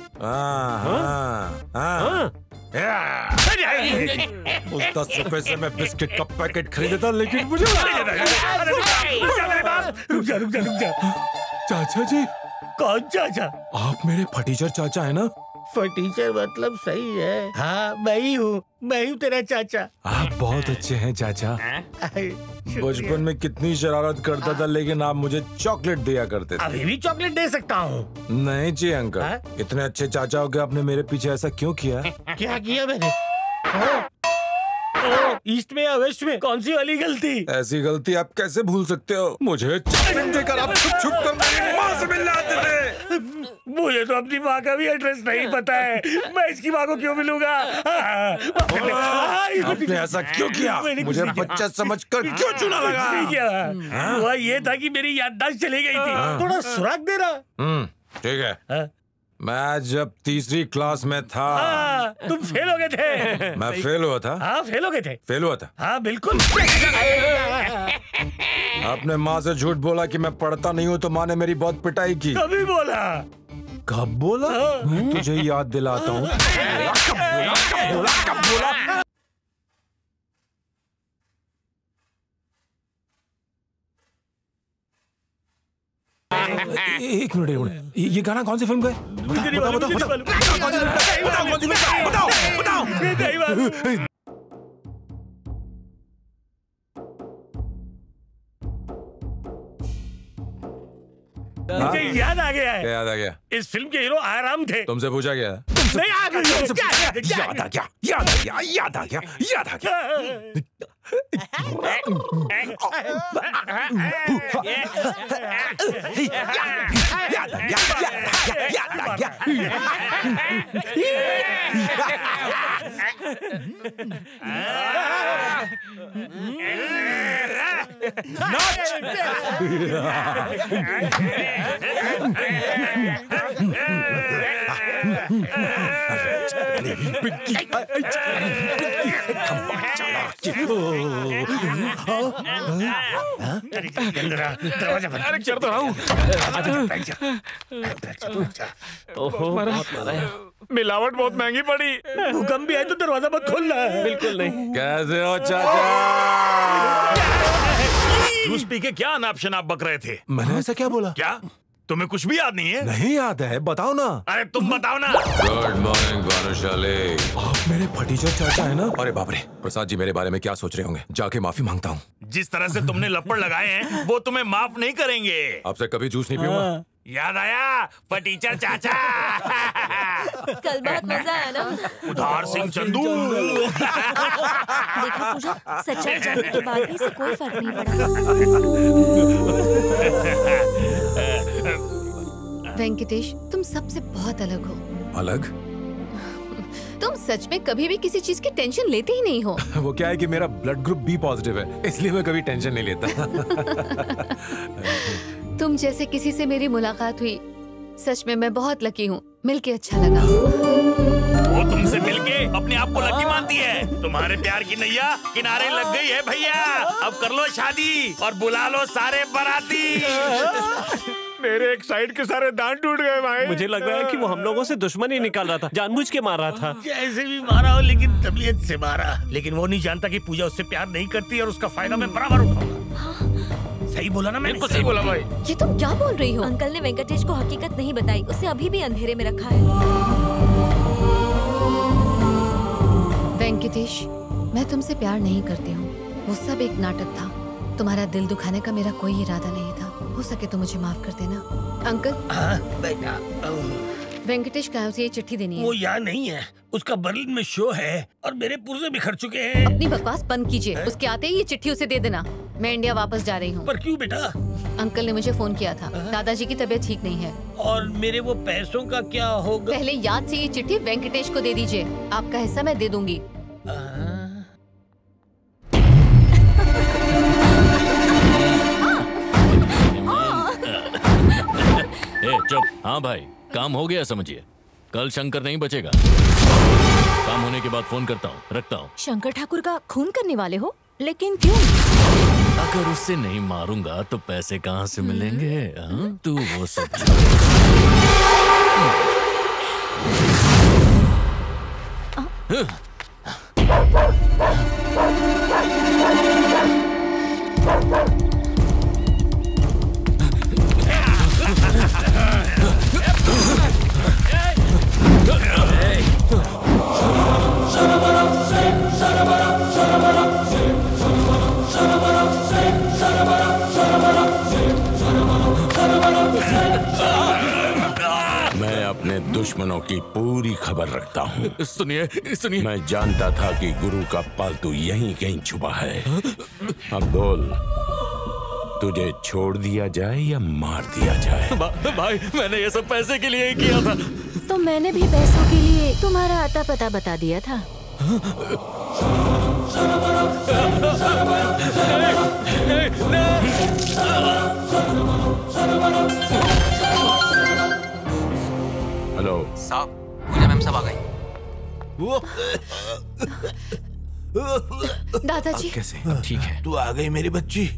उस 10 रुपए से मैं बिस्किट का पैकेट खरीदता, लेकिन मुझे रुक जा। चाचा जी। कौन चाचा? आप मेरे फटीचर चाचा है ना? फटीचर मतलब सही है। हाँ मैं ही हूँ तेरा चाचा। आप बहुत अच्छे हैं चाचा। बचपन में कितनी शरारत करता था, लेकिन आप मुझे चॉकलेट दिया करते थे। अभी भी चॉकलेट दे सकता हूँ। नहीं जी अंकल। इतने अच्छे चाचा हो के आपने मेरे पीछे ऐसा क्यों किया? क्या किया मैंने? ईस्ट में या वेस्ट में, कौन सी वाली गलती? ऐसी गलती आप कैसे भूल सकते हो? मुझे चॉकलेट देकर आप छुप कर मेरी माँ से मिलाते थे। मुझे तो अपनी माँ का भी एड्रेस नहीं पता है, मैं इसकी माँ को क्यों मिलूंगा? आपने ऐसा क्यों किया? मुझे बच्चा समझकर क्यों चुना लगा? हुआ ये था कि मेरी याददाश्त चली गई थी, थोड़ा सुराग दे रहा। ठीक है, मैं जब 3री क्लास में था। तुम फेल हो गए थे। मैं फेल हुआ था। हाँ फेल हो गए थे। फेल हुआ था। हाँ बिल्कुल। आपने माँ से झूठ बोला कि मैं पढ़ता नहीं हूँ, तो माँ ने मेरी बहुत पिटाई की। कभी बोला? कब बोला? मैं तुझे याद दिलाता हूँ। कब बोला? एक मिनट, ये गाना कौन सी फिल्म का है? बताओ। मुझे याद आ गया है। क्या याद आ गया? इस फिल्म के हीरो आराम थे। तुमसे पूछा गया? नहीं आ गया। याद आ गया। मिलावट बहुत महंगी पड़ी। भूकंप भी आए तो दरवाजा मत खोलना। बिल्कुल नहीं। कैसे हो चाचा? जूस पी के क्या अनाप शनाप बक रहे थे? मैंने ऐसा क्या बोला? क्या तुम्हें कुछ भी याद नहीं है? नहीं याद है, बताओ ना। अरे तुम बताओ ना। Good morning Bhanushali. आप मेरे भतीजा चाचा है ना? अरे बाप रे, प्रसाद जी मेरे बारे में क्या सोच रहे होंगे? जाके माफी मांगता हूँ। जिस तरह से तुमने लपड़ लगाए हैं वो तुम्हें माफ नहीं करेंगे। आपसे कभी जूस नहीं पीऊंगा। याद आया फटीचर चाचा। कल बहुत मजा आया ना। उधार सिंह चंदू। देखा पूजा, सच्चाई जानने के बाद भी से कोई फर्क नहीं पड़ा। वेंकटेश तुम सबसे बहुत अलग हो। अलग? तुम सच में कभी भी किसी चीज की टेंशन लेते ही नहीं हो। वो क्या है कि मेरा ब्लड ग्रुप बी पॉजिटिव है, इसलिए मैं कभी टेंशन नहीं लेता। तुम जैसे किसी से मेरी मुलाकात हुई, सच में मैं बहुत लकी हूँ। मिलके अच्छा लगा। वो तुमसे मिलके अपने आप को लकी मानती है। तुम्हारे प्यार की नैया किनारे लग गई है भैया। अब कर लो शादी और बुला लो सारे बाराती। मेरे एक साइड के सारे दांत टूट गए भाई। मुझे लग रहा है कि वो हम लोगों से दुश्मनी निकाल रहा था, जानबूझ के मार रहा था। कैसे भी मारा हो, लेकिन तबीयत से मारा। लेकिन वो नहीं जानता कि पूजा उससे प्यार नहीं करती और उसका फायदा मैं बराबर उठाऊंगा। सही बोला ना? मैंने सही बोला भाई। ये तुम क्या बोल रही हो? अंकल ने वेंकटेश को हकीकत नहीं बताई, उसे अभी भी अंधेरे में रखा है। वेंकटेश मैं तुमसे प्यार नहीं करती हूँ, वो सब एक नाटक था। तुम्हारा दिल दुखाने का मेरा कोई इरादा नहीं था। हो सके तो मुझे माफ कर देना अंकल। वेंकटेश कहाँ उसे ये चिट्ठी देनी है? वो यहाँ नहीं है, उसका बर्लिन में शो है और मेरे पुर्जे बिखर चुके हैं। अपनी बकवास बंद कीजिए। उसके आते ही ये चिट्ठी उसे दे देना। मैं इंडिया वापस जा रही हूँ। पर क्यों बेटा? अंकल ने मुझे फोन किया था, दादाजी की तबीयत ठीक नहीं है। और मेरे वो पैसों का क्या होगा? पहले याद से ये चिट्ठी वेंकटेश को दे दीजिए। आपका हिस्सा मैं दे दूंगी। चुप। हाँ भाई, काम हो गया समझिए। कल शंकर नहीं बचेगा। काम होने के बाद फोन करता हूँ, रखता हूँ। शंकर ठाकुर का खून करने वाले हो? लेकिन क्यों? अगर उससे नहीं मारूंगा तो पैसे कहाँ से मिलेंगे? हाँ? तू वो सब। मैं अपने दुश्मनों की पूरी खबर रखता हूँ। सुनिए सुनिए। मैं जानता था कि गुरु का पालतू यहीं कहीं छुपा है। अब बोल, तुझे छोड़ दिया जाए या मार दिया जाए? भाई मैंने ये सब पैसे के लिए ही किया था। तो मैंने भी पैसों के लिए तुम्हारा आता पता बता दिया था। हेलो साहब, पूजा मैम सब आ गई। दादाजी कैसे? ठीक है। तू आ गई मेरी बच्ची।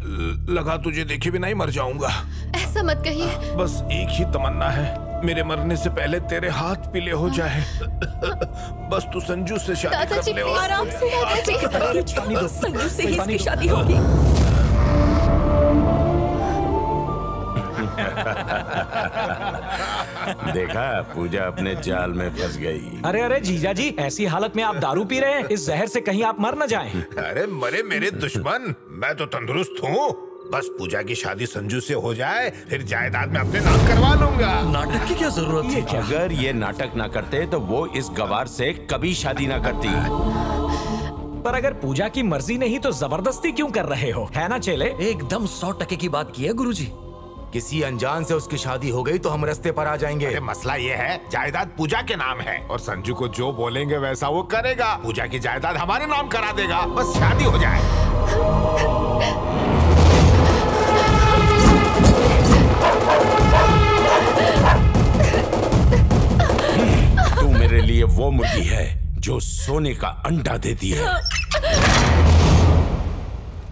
लगा तुझे देखे भी नहीं मर जाऊंगा। ऐसा मत कहिए। बस एक ही तमन्ना है, मेरे मरने से पहले तेरे हाथ पीले हो जाए। बस तू संजू से शादी कर ले। आराम से दादाजी, संजू से ही इसकी शादी होगी। देखा, पूजा अपने जाल में फंस गई। अरे अरे जीजा जी, ऐसी हालत में आप दारू पी रहे हैं, इस जहर से कहीं आप मर न जाएं। अरे मरे मेरे दुश्मन, मैं तो तंदुरुस्त हूँ। बस पूजा की शादी संजू से हो जाए, फिर जायदाद में अपने नाम करवा लूंगा। नाटक की क्या जरूरत है? अगर ये नाटक ना करते तो वो इस गवार से कभी शादी ना करती। पर अगर पूजा की मर्जी नहीं तो जबरदस्ती क्यों कर रहे हो, है ना चेले? एकदम 100% की बात की है गुरुजी। किसी अनजान से उसकी शादी हो गई तो हम रास्ते पर आ जाएंगे। अरे मसला ये है, जायदाद पूजा के नाम है और संजू को जो बोलेंगे वैसा वो करेगा। पूजा की जायदाद हमारे नाम करा देगा, बस शादी हो जाए। जो सोने का अंडा देती है।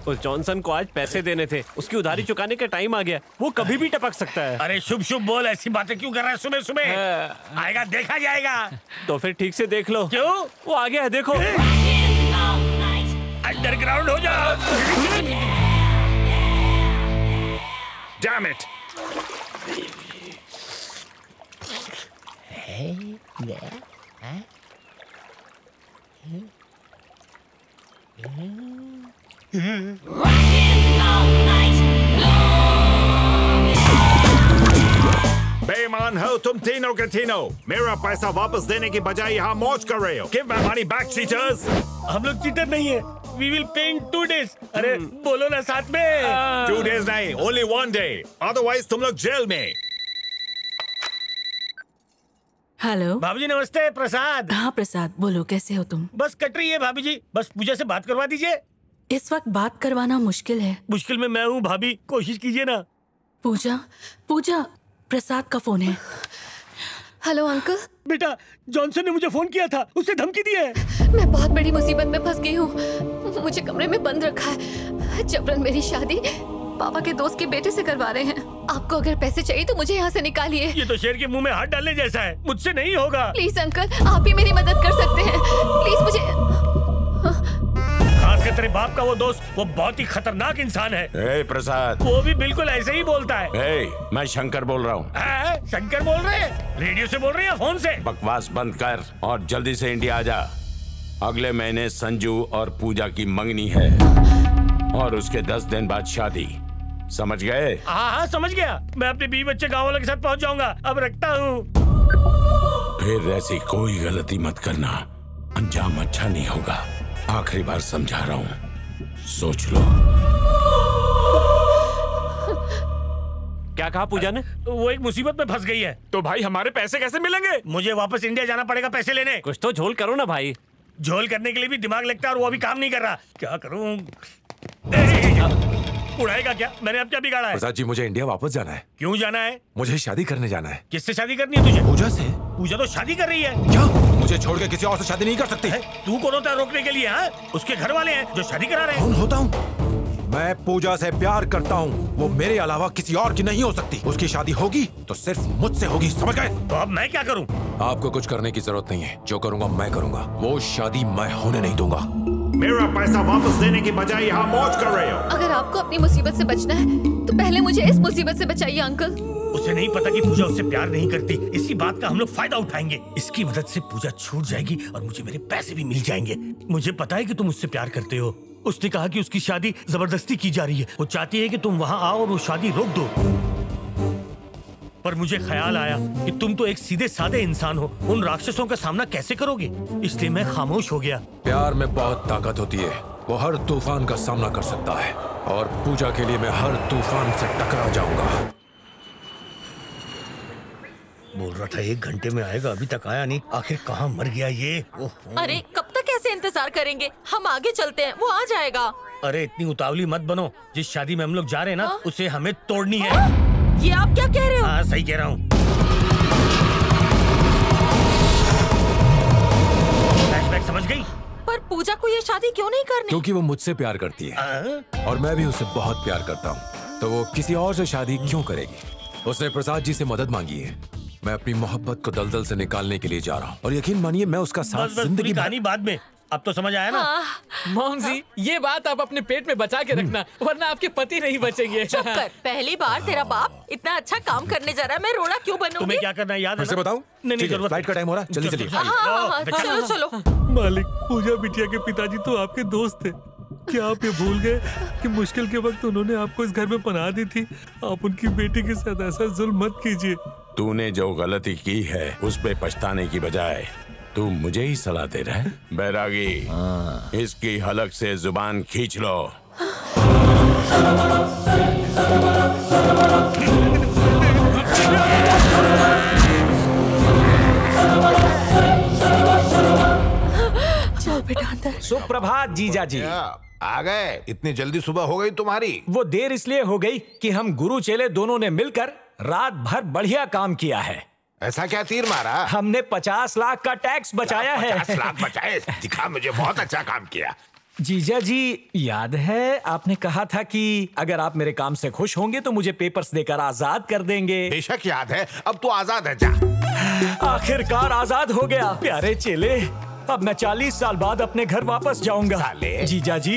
उस जॉनसन को आज पैसे देने थे, उसकी उधारी चुकाने का टाइम आ गया, वो कभी भी टपक सकता है। अरे शुभ शुभ बोल, ऐसी बातें क्यों कर रहा है सुबह सुबह? आएगा देखा जाएगा। तो फिर ठीक से देख लो। क्यों? वो आ गया है, देखो। अंडरग्राउंड हो जाओ। Damn it. बेईमान हो तुम तीनों के तीनों, मेरा पैसा वापस देने की बजाय यहाँ मौज कर रहे हो। Give my money back cheaters. हम लोग चीटर नहीं है। We will pay in 2 days. अरे बोलो ना साथ में। 2 days नहीं, only 1 day. Otherwise तुम लोग जेल में। हेलो भाभी जी, नमस्ते। प्रसाद। हाँ प्रसाद, बोलो कैसे हो तुम? बस कट रही है भाभी जी, बस पूजा से बात करवा दीजिए। इस वक्त बात करवाना मुश्किल है। मुश्किल में मैं हूँ भाभी, कोशिश कीजिए ना। पूजा, पूजा, प्रसाद का फोन है। Hello uncle. बेटा, जॉनसन ने मुझे फोन किया था, उसने धमकी दी है। मैं बहुत बड़ी मुसीबत में फंस गई हूँ, मुझे कमरे में बंद रखा है। जबरन मेरी शादी पापा के दोस्त के बेटे से करवा रहे हैं। आपको अगर पैसे चाहिए तो मुझे यहाँ से निकालिए। ये तो शेर के मुंह में हाथ डालने जैसा है, मुझसे नहीं होगा। प्लीज अंकल, आप ही मेरी मदद कर सकते हैं, प्लीज मुझे। खासकर तेरे बाप का वो दोस्त, वो बहुत ही खतरनाक इंसान है। ए प्रसाद, वो भी बिल्कुल ऐसे ही बोलता है। ए, मैं शंकर बोल रहा हूँ। शंकर बोल रहे हैं? रेडियो से बोल रहे हैं या फोन से? बकवास बंद कर और जल्दी से इंडिया आ जा। अगले महीने संजू और पूजा की मंगनी है और उसके 10 दिन बाद शादी, समझ गए? हाँ समझ गया। मैं अपने बीवी बच्चे गाँव वालों के साथ पहुँच जाऊंगा, अब रखता हूँ। फिर ऐसी कोई गलती मत करना, अंजाम अच्छा नहीं होगा। आखिरी बार समझा रहा हूँ, सोच लो। क्या कहा पूजा ने? वो एक मुसीबत में फंस गई है। तो भाई हमारे पैसे कैसे मिलेंगे? मुझे वापस इंडिया जाना पड़ेगा पैसे लेने। कुछ तो झोल करो ना भाई। झोल करने के लिए भी दिमाग लगता है और वो अभी काम नहीं कर रहा, क्या करूँ? उड़ाएगा क्या? मैंने अब क्या बिगाड़ा है? प्रसाद जी, मुझे इंडिया वापस जाना है। क्यों जाना है? मुझे शादी करने जाना है। किससे शादी करनी है तुझे? पूजा से। पूजा तो शादी कर रही है। क्या? मुझे छोड़ के किसी और से शादी नहीं कर सकती है। तू कौन होता है रोकने के लिए? हाँ? उसके घर वाले हैं जो शादी करा रहे हैं। कौन होता हूँ? मैं पूजा से प्यार करता हूँ, वो मेरे अलावा किसी और की नहीं हो सकती। उसकी शादी होगी तो सिर्फ मुझसे होगी, समझ गए? तो अब मैं क्या करूँ? आपको कुछ करने की जरूरत नहीं है, जो करूँगा मैं करूँगा। वो शादी मैं होने नहीं दूंगा। मेरा पैसा वापस देने के बजाय यहाँ मौज कर रहे हो। अगर आपको अपनी मुसीबत से बचना है तो पहले मुझे इस मुसीबत से बचाइए अंकल। उसे नहीं पता कि पूजा उससे प्यार नहीं करती, इसी बात का हम लोग फायदा उठाएंगे। इसकी मदद से पूजा छूट जाएगी और मुझे मेरे पैसे भी मिल जाएंगे। मुझे पता है कि तुम उससे प्यार करते हो। उसने कहा कि उसकी शादी जबरदस्ती की जा रही है, वो चाहती है कि तुम वहाँ आओ और वो शादी रोक दो। पर मुझे ख्याल आया कि तुम तो एक सीधे साधे इंसान हो, उन राक्षसों का सामना कैसे करोगे, इसलिए मैं खामोश हो गया। प्यार में बहुत ताकत होती है, वो हर तूफान का सामना कर सकता है और पूजा के लिए मैं हर तूफान से टकरा जाऊंगा। बोल रहा था 1 घंटे में आएगा, अभी तक आया नहीं, आखिर कहाँ मर गया ये? अरे कब तक ऐसे इंतजार करेंगे, हम आगे चलते हैं, वो आ जाएगा। अरे इतनी उतावली मत बनो, जिस शादी में हम लोग जा रहे हैं ना, उसे हमें तोड़नी है। ये आप क्या कह रहे हो? हाँ सही कह रहा हूँ। फ्लैशबैक समझ गई? पर पूजा को ये शादी क्यों नहीं करनी? क्योंकि वो मुझसे प्यार करती है और मैं भी उसे बहुत प्यार करता हूँ, तो वो किसी और से शादी क्यों करेगी? उसने प्रसाद जी से मदद मांगी है, मैं अपनी मोहब्बत को दलदल से निकालने के लिए जा रहा हूँ और यकीन मानिए मैं उसका साथ जिंदगी भर। बाद में अब तो समझ आया ना? मॉम जी, ये बात आप अपने पेट में बचा के रखना, वरना आपके पति नहीं बचेंगे। चुप कर। पहली बार तेरा बाप इतना अच्छा काम करने जा रहा है, मैं रोड़ा क्यों बनूंगी? तुम्हें क्या करना है याद है ना? बताऊं? नहीं, फ्लाइट का टाइम हो रहा है, जल्दी चलिए। चलो चलो। मालिक, पूजा बिटिया के पिताजी तो आपके दोस्त थे, क्या आप ये भूल गए कि मुश्किल के वक्त उन्होंने आपको इस घर में पनाह दी थी? आप उनकी बेटी के साथ ऐसा जुल्म मत कीजिए। तूने जो गलती की है उस पर पछताने की बजाय तू मुझे ही सलाह दे रहा है? बैरागी, इसकी हलक से जुबान खींच लो। चल बेटा अंदर। सुप्रभात जीजा जी। आ गए? इतनी जल्दी सुबह हो गई तुम्हारी? वो देर इसलिए हो गई कि हम गुरु चेले दोनों ने मिलकर रात भर बढ़िया काम किया है। ऐसा क्या तीर मारा? हमने 50 लाख का टैक्स बचाया है। 50 लाख बचाए, दिखा मुझे, बहुत अच्छा काम किया। जीजा जी, याद है आपने कहा था कि अगर आप मेरे काम से खुश होंगे तो मुझे पेपर्स देकर आजाद कर देंगे। बेशक याद है, अब तो आजाद है जा। आखिरकार आजाद हो गया। प्यारे चेले, अब मैं 40 साल बाद अपने घर वापस जाऊंगा। जीजा जी,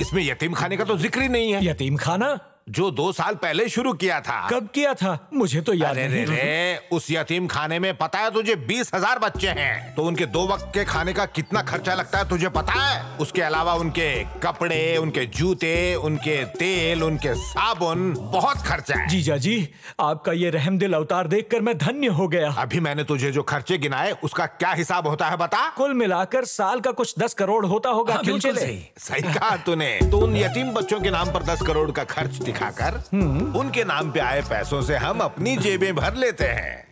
इसमें यतीम खाने का तो जिक्र ही नहीं है। यतीम खाना जो 2 साल पहले शुरू किया था। कब किया था? मुझे तो याद नहीं। अरे, उस यतीम खाने में पता है तुझे 20,000 बच्चे हैं, तो उनके 2 वक्त के खाने का कितना खर्चा लगता है तुझे पता है? उसके अलावा उनके कपड़े, उनके जूते, उनके तेल, उनके साबुन, बहुत खर्चा है। जीजा जी, आपका ये रहमदिल अवतार देखकर मैं धन्य हो गया। अभी मैंने तुझे जो खर्चे गिनाए उसका क्या हिसाब होता है बता? कुल मिलाकर साल का कुछ 10 करोड़ होता होगा। सही कहा तूने। तो उन यतीम बच्चों के नाम पर 10 करोड़ का खर्च खाकर उनके नाम पे आए पैसों से हम अपनी जेबें भर लेते हैं।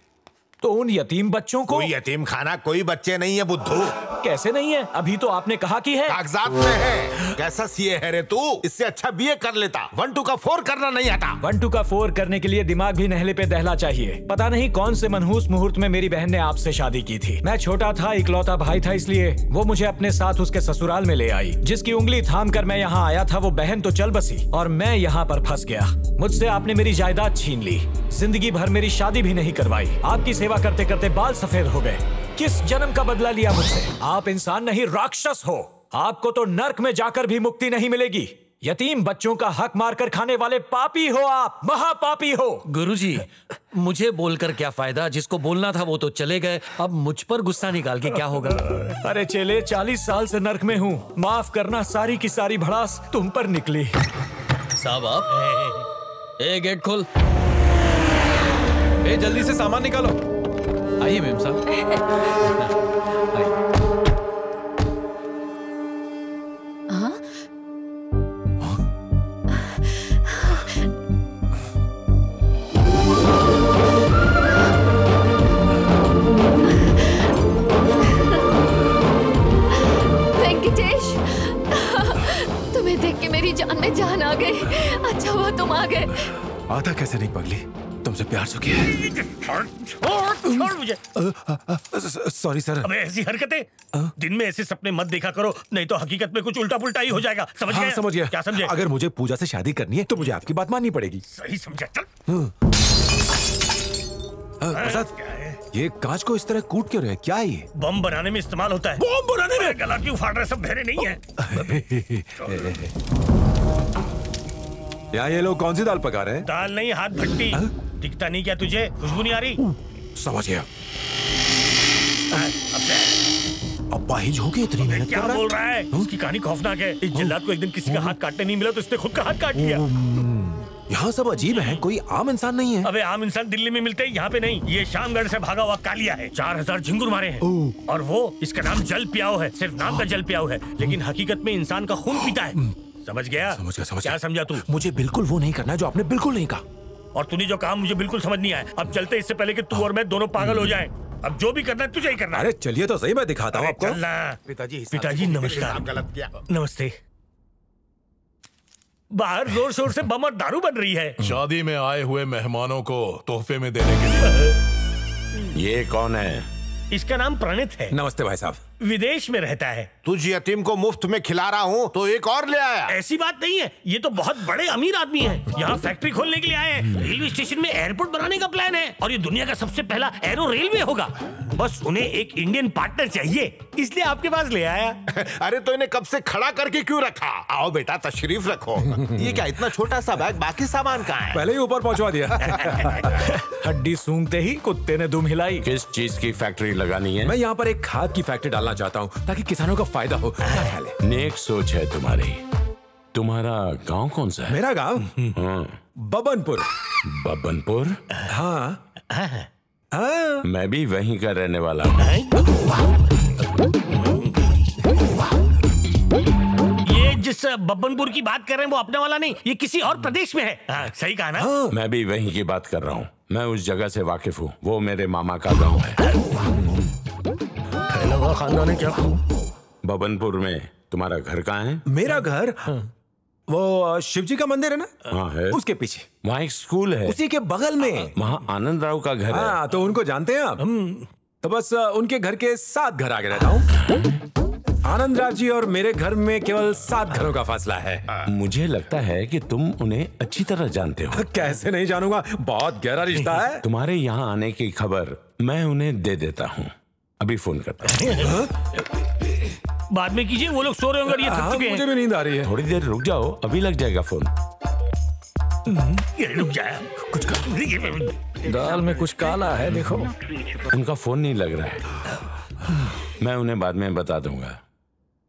तो उन यतीम बच्चों को कोई यतीम खाना, कोई बच्चे नहीं है बुद्धू। कैसे नहीं है? अभी तो आपने कहा कि है, कागजात में है। कैसा सीए है रे तू? इससे अच्छा बीए कर लेता। 1, 2 का 4 करना नहीं आता। 1, 2 का 4 करने के लिए दिमाग भी नहले पे दहला चाहिए। पता नहीं कौन से मनहूस मुहूर्त में मेरी बहन ने आपसे शादी की थी। मैं छोटा था, इकलौता भाई था, इसलिए वो मुझे अपने साथ उसके ससुराल में ले आई। जिसकी उंगली थाम कर मैं यहाँ आया था, वो बहन तो चल बसी और मैं यहाँ पर फंस गया। मुझसे आपने मेरी जायदाद छीन ली, जिंदगी भर मेरी शादी भी नहीं करवाई। आपकी सेवा करते करते बाल सफेद हो गए। किस जन्म का बदला लिया मुझसे? आप इंसान नहीं, राक्षस हो। आपको तो नर्क में जाकर भी मुक्ति नहीं मिलेगी। यतीम बच्चों का हक मारकर खाने वाले पापी हो आप, महापापी हो। गुरुजी, मुझे बोलकर क्या फायदा? जिसको बोलना था वो तो चले गए। अब मुझ पर गुस्सा निकाल के क्या होगा? अरे चेले, 40 साल से नर्क में हूँ। माफ करना, सारी की सारी भड़ास तुम पर निकली। साहब, ए गेट खोल, ए जल्दी से सामान निकालो। आइए मैम साहब। वेंकटेश, तुम्हें देख के मेरी जान में जान आ गई। अच्छा हुआ तुम आ गए। आता कैसे नहीं पगली, तुमसे प्यार चुकी है। छोड़ मुझे। Sorry sir. अबे ऐसी हरकतें, दिन में ऐसे सपने मत देखा करो, नहीं तो हकीकत में कुछ उल्टा पुल्टा ही हो जाएगा। समझ गया? समझ गया। क्या समझे? अगर मुझे पूजा से शादी करनी है तो मुझे आपकी बात माननी पड़ेगी। सही समझा। चल। प्रसाद, ये कांच को इस तरह कूट क्यों रहे हैं? क्या ये बम बनाने में इस्तेमाल होता है? बम बनाने में गला क्यों फाड़ रहे? सब भेरे नहीं है। ये लोग कौन सी दाल पका रहे हैं? दाल नहीं, हाथ भट्टी। दिखता नहीं क्या तुझे? खुशबू नहीं आ रही? समझ गया। अब्बा ही झोंके, इतनी मेहनत कर रहा है। क्या बोल रहा है? उसकी कहानी खौफनाक है। इस जल्लाद को एक दिन किसी का हाथ काटने नहीं मिला तो इसने खुद का हाथ काट लिया। यहाँ सब अजीब है, कोई आम इंसान नहीं है। अबे आम इंसान दिल्ली में मिलते हैं, यहाँ पे नहीं। ये शामगढ़ से भागा हुआ कालिया है। 4000 झिंगुर मारे हैं और वो, इसका नाम जल पियाओ है। सिर्फ नाम का जल पियाओ है, लेकिन हकीकत में इंसान का खून पीता है। समझ गया? क्या समझा तू? मुझे बिल्कुल वो नहीं करना जो आपने बिल्कुल नहीं कहा, और तूने जो काम मुझे बिल्कुल समझ नहीं आया। अब चलते, इससे पहले कि तू और मैं दोनों पागल हो जाएं। अब जो भी करना है तुझे ही करना। अरे चलिए तो सही, मैं दिखाता हूँ आपको। पिताजी, पिताजी नमस्कार। गलत किया। नमस्ते। बाहर जोर शोर से बम और दारू बन रही है। शादी में आए हुए मेहमानों को तोहफे में देने के लिए। ये कौन है? इसका नाम प्रणीत है। नमस्ते भाई साहब। विदेश में रहता है। तुझ यतीम को मुफ्त में खिला रहा हूँ तो एक और ले आया। ऐसी बात नहीं है, ये तो बहुत बड़े अमीर आदमी हैं। यहाँ फैक्ट्री खोलने के लिए आए हैं। रेलवे स्टेशन में एयरपोर्ट बनाने का प्लान है, और ये दुनिया का सबसे पहला एरो रेलवे होगा। बस उन्हें एक इंडियन पार्टनर चाहिए, इसलिए आपके पास ले आया। अरे तो इन्हें कब से खड़ा करके क्यों रखा? आओ बेटा, तशरीफ रखो। ये क्या इतना छोटा सा बैग, बाकी सामान कहाँ है? पहले ही ऊपर पहुँचवा दिया। हड्डी सूंघते ही कुत्ते ने दुम हिलाई। किस चीज की फैक्ट्री लगानी है? मैं यहाँ पर एक खाद की फैक्ट्री डालना चाहता हूँ, ताकि किसानों का फायदा हो। नेक सोच है तुम्हारी। तुम्हारा गांव कौन सा है? मेरा गांव? हाँ। बब्बनपुर। बब्बनपुर? हाँ हाँ, मैं भी वहीं का रहने वाला हूँ। ये जिस बब्बनपुर की बात कर रहे हैं वो अपने वाला नहीं, ये किसी और प्रदेश में है। हाँ, सही कहा ना? हाँ। मैं भी वहीं की बात कर रहा हूँ। मैं उस जगह से वाकिफ हूँ, वो मेरे मामा का गाँव है। खानदान है क्या? बब्बनपुर में तुम्हारा घर कहाँ है? मेरा घर? हाँ। वो शिवजी का मंदिर है ना? हाँ है। उसके पीछे वहाँ एक स्कूल है, उसी के बगल में वहाँ आनंद राव का घर है। हाँ तो उनको जानते हैं आप? तो बस उनके घर के 7 घर आगे रहता हूँ। आनंद राव जी और मेरे घर में केवल 7 घरों का फासला है। मुझे लगता है कि तुम उन्हें अच्छी तरह जानते हो। कैसे नहीं जानूंगा, बहुत गहरा रिश्ता है। तुम्हारे यहाँ आने की खबर मैं उन्हें दे देता हूँ, अभी फोन करता हूँ। बाद में कीजिए, वो लोग सो रहे होंगे, ये थक चुके हैं। मुझे भी नींद आ रही है। थोड़ी देर रुक जाओ, अभी लग जाएगा फोन। ये रुक जाए, कुछ काला दाल में कुछ काला है, देखो। उनका फोन नहीं लग रहा है, मैं उन्हें बाद में बता दूंगा।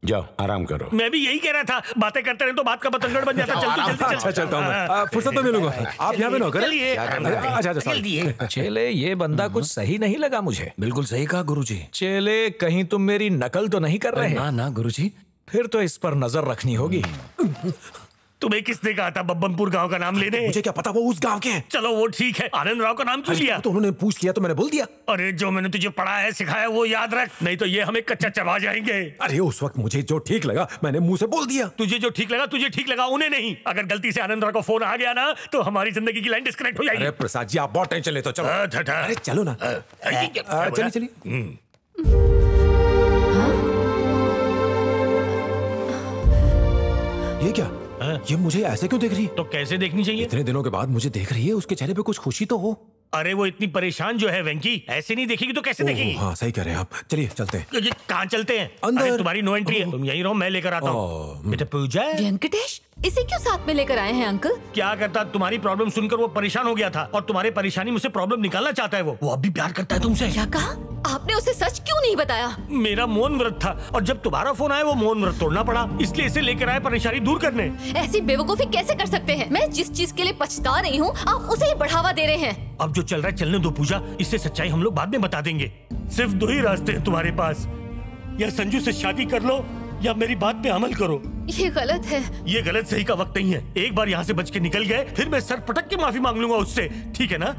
जाओ आराम करो। मैं भी यही कह रहा था, बातें करते रहे तो बात का बतंगड़ बन जाता। चलते चलता हूँ, फुर्सत में मिलूंगा। आप यहाँ पे नौकर हैं? चले, ये बंदा कुछ सही नहीं लगा मुझे। बिल्कुल सही कहा गुरुजी। चले, कहीं तुम मेरी नकल तो नहीं कर रहे? ना ना गुरुजी। फिर तो इस पर नजर रखनी होगी। तुम्हें किसने कहा था बब्बनपुर गाँव का नाम लेने? मुझे क्या पता वो उस गाँव के हैं। चलो वो ठीक है, आनंद राव का नाम क्यों लिया? तो उन्होंने पूछ लिया तो मैंने बोल दिया। अरे जो मैंने तुझे पढ़ा है, सिखाया, वो याद रख, नहीं तो ये हमें कच्चा चबा जाएंगे। अरे उस वक्त मुझे जो ठीक लगा मैंने मुंह से बोल दिया। तुझे जो ठीक लगा, तुझे ठीक लगा, उन्हें नहीं। अगर गलती से आनंद राव का फोन आ गया ना तो हमारी जिंदगी की लाइन डिस्कनेक्ट हो जाएगी। प्रसाद जी आप बहुत टेंशन लेते हो। अरे चलो ना, चलिए चलिए। ये क्या? ये मुझे ऐसे क्यों देख रही? तो कैसे देखनी चाहिए? इतने दिनों के बाद मुझे देख रही है, उसके चेहरे पे कुछ खुशी तो हो। अरे वो इतनी परेशान जो है वेंकी, ऐसे नहीं देखेगी तो कैसे देखेगी? हाँ सही कह रहे हैं आप, चलिए चलते हैं। कहाँ चलते हैं? अंदर। तुम्हारी नो एंट्री है, तुम यहीं रहो, मैं लेकर आता हूँ। बेटा पूजा, वेंकटेश इसे क्यों साथ में लेकर आए हैं अंकल? क्या करता, तुम्हारी प्रॉब्लम सुनकर वो परेशान हो गया था और तुम्हारी परेशानी मुझसे प्रॉब्लम निकालना चाहता है। वो अब भी प्यार करता है तुमसे। क्या कहा आपने? उसे सच क्यों नहीं बताया? मेरा मौन व्रत था और जब तुम्हारा फोन आया वो मौन व्रत तोड़ना पड़ा, इसलिए इसे लेकर आए परेशानी दूर करने। ऐसी बेवकूफी कैसे कर सकते हैं? मैं जिस चीज के लिए पछता रही हूँ आप उसे ही बढ़ावा दे रहे हैं। अब जो चल रहा है चलने दो पूजा, इससे सच्चाई हम लोग बाद में बता देंगे। सिर्फ 2 ही रास्ते हैं तुम्हारे पास, या संजू से शादी कर लो या मेरी बात पे अमल करो। ये गलत है, ये गलत सही का वक्त नहीं है। एक बार यहाँ से बच के निकल गए फिर मैं सर पटक के माफी मांग लूंगा उससे, ठीक है ना?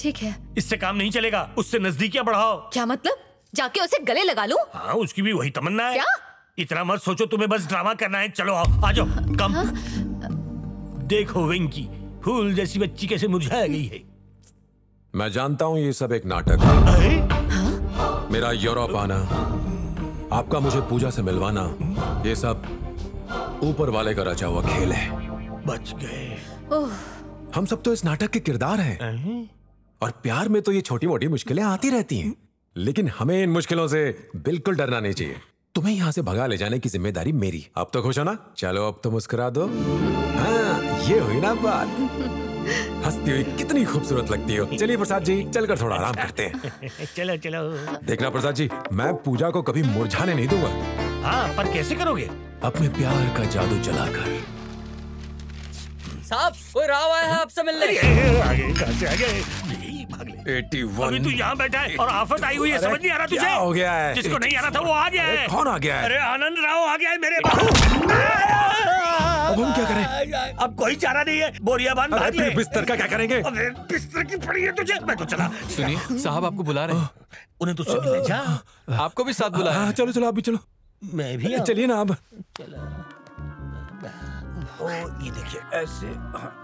ठीक है। इससे काम नहीं चलेगा, उससे नजदीकियाँ बढ़ाओ। क्या मतलब, जाके उसे गले लगा लूं? हाँ उसकी भी वही तमन्ना है। क्या? इतना मत सोचो, तुम्हें बस ड्रामा करना है। चलो आओ, आ जाओ। कम देखो वेंकी, फूल जैसी बच्ची कैसे मुरझा गई है। मैं जानता हूँ ये सब एक नाटक है। हाँ? मेरा यूरोप आना, आपका मुझे पूजा से मिलवाना, ये सब ऊपर वाले का रचा हुआ खेल है। बच गए। हम सब तो इस नाटक के किरदार हैं और प्यार में तो ये छोटी मोटी मुश्किलें आती रहती हैं, लेकिन हमें इन मुश्किलों से बिल्कुल डरना नहीं चाहिए। तुम्हें यहाँ से भगा ले जाने की जिम्मेदारी मेरी। अब तो खुश हो ना? चलो अब तो मुस्कुरा दो। हाँ ये हुई ना बात, हंसती हुई कितनी खूबसूरत लगती हो। चलिए प्रसाद जी चलकर थोड़ा आराम करते हैं। चलो चलो। देखना प्रसाद जी, मैं पूजा को कभी मुरझाने नहीं दूंगा। हाँ पर कैसे करोगे? अपने प्यार का जादू चलाकर। साहब कोई राव आया है आपसे मिलने। आगे से आगे 81। अभी तू यहाँ बैठा है और आफत आई हुई है, समझ नहीं आ रहा तुझे? क्या हो गया है? जिसको नहीं आ रहा था वो आ गया है। कौन आ गया है? अरे आनंद राव आ गया है मेरे बाबू। अब हम क्या करें? अब कोई चारा नहीं है, बोरिया बांध भाग ले। बिस्तर का क्या करेंगे? अरे बिस्तर की पड़ी है तुझे, मैं तो चला। सुनिए साहब आपको बुला रहे हैं। उन्हें तुझसे मिला, आपको भी साथ बुला। चलो चलो आप भी चलो, मैं भी। चलिए ना अब। ओ ये देखिए ऐसे।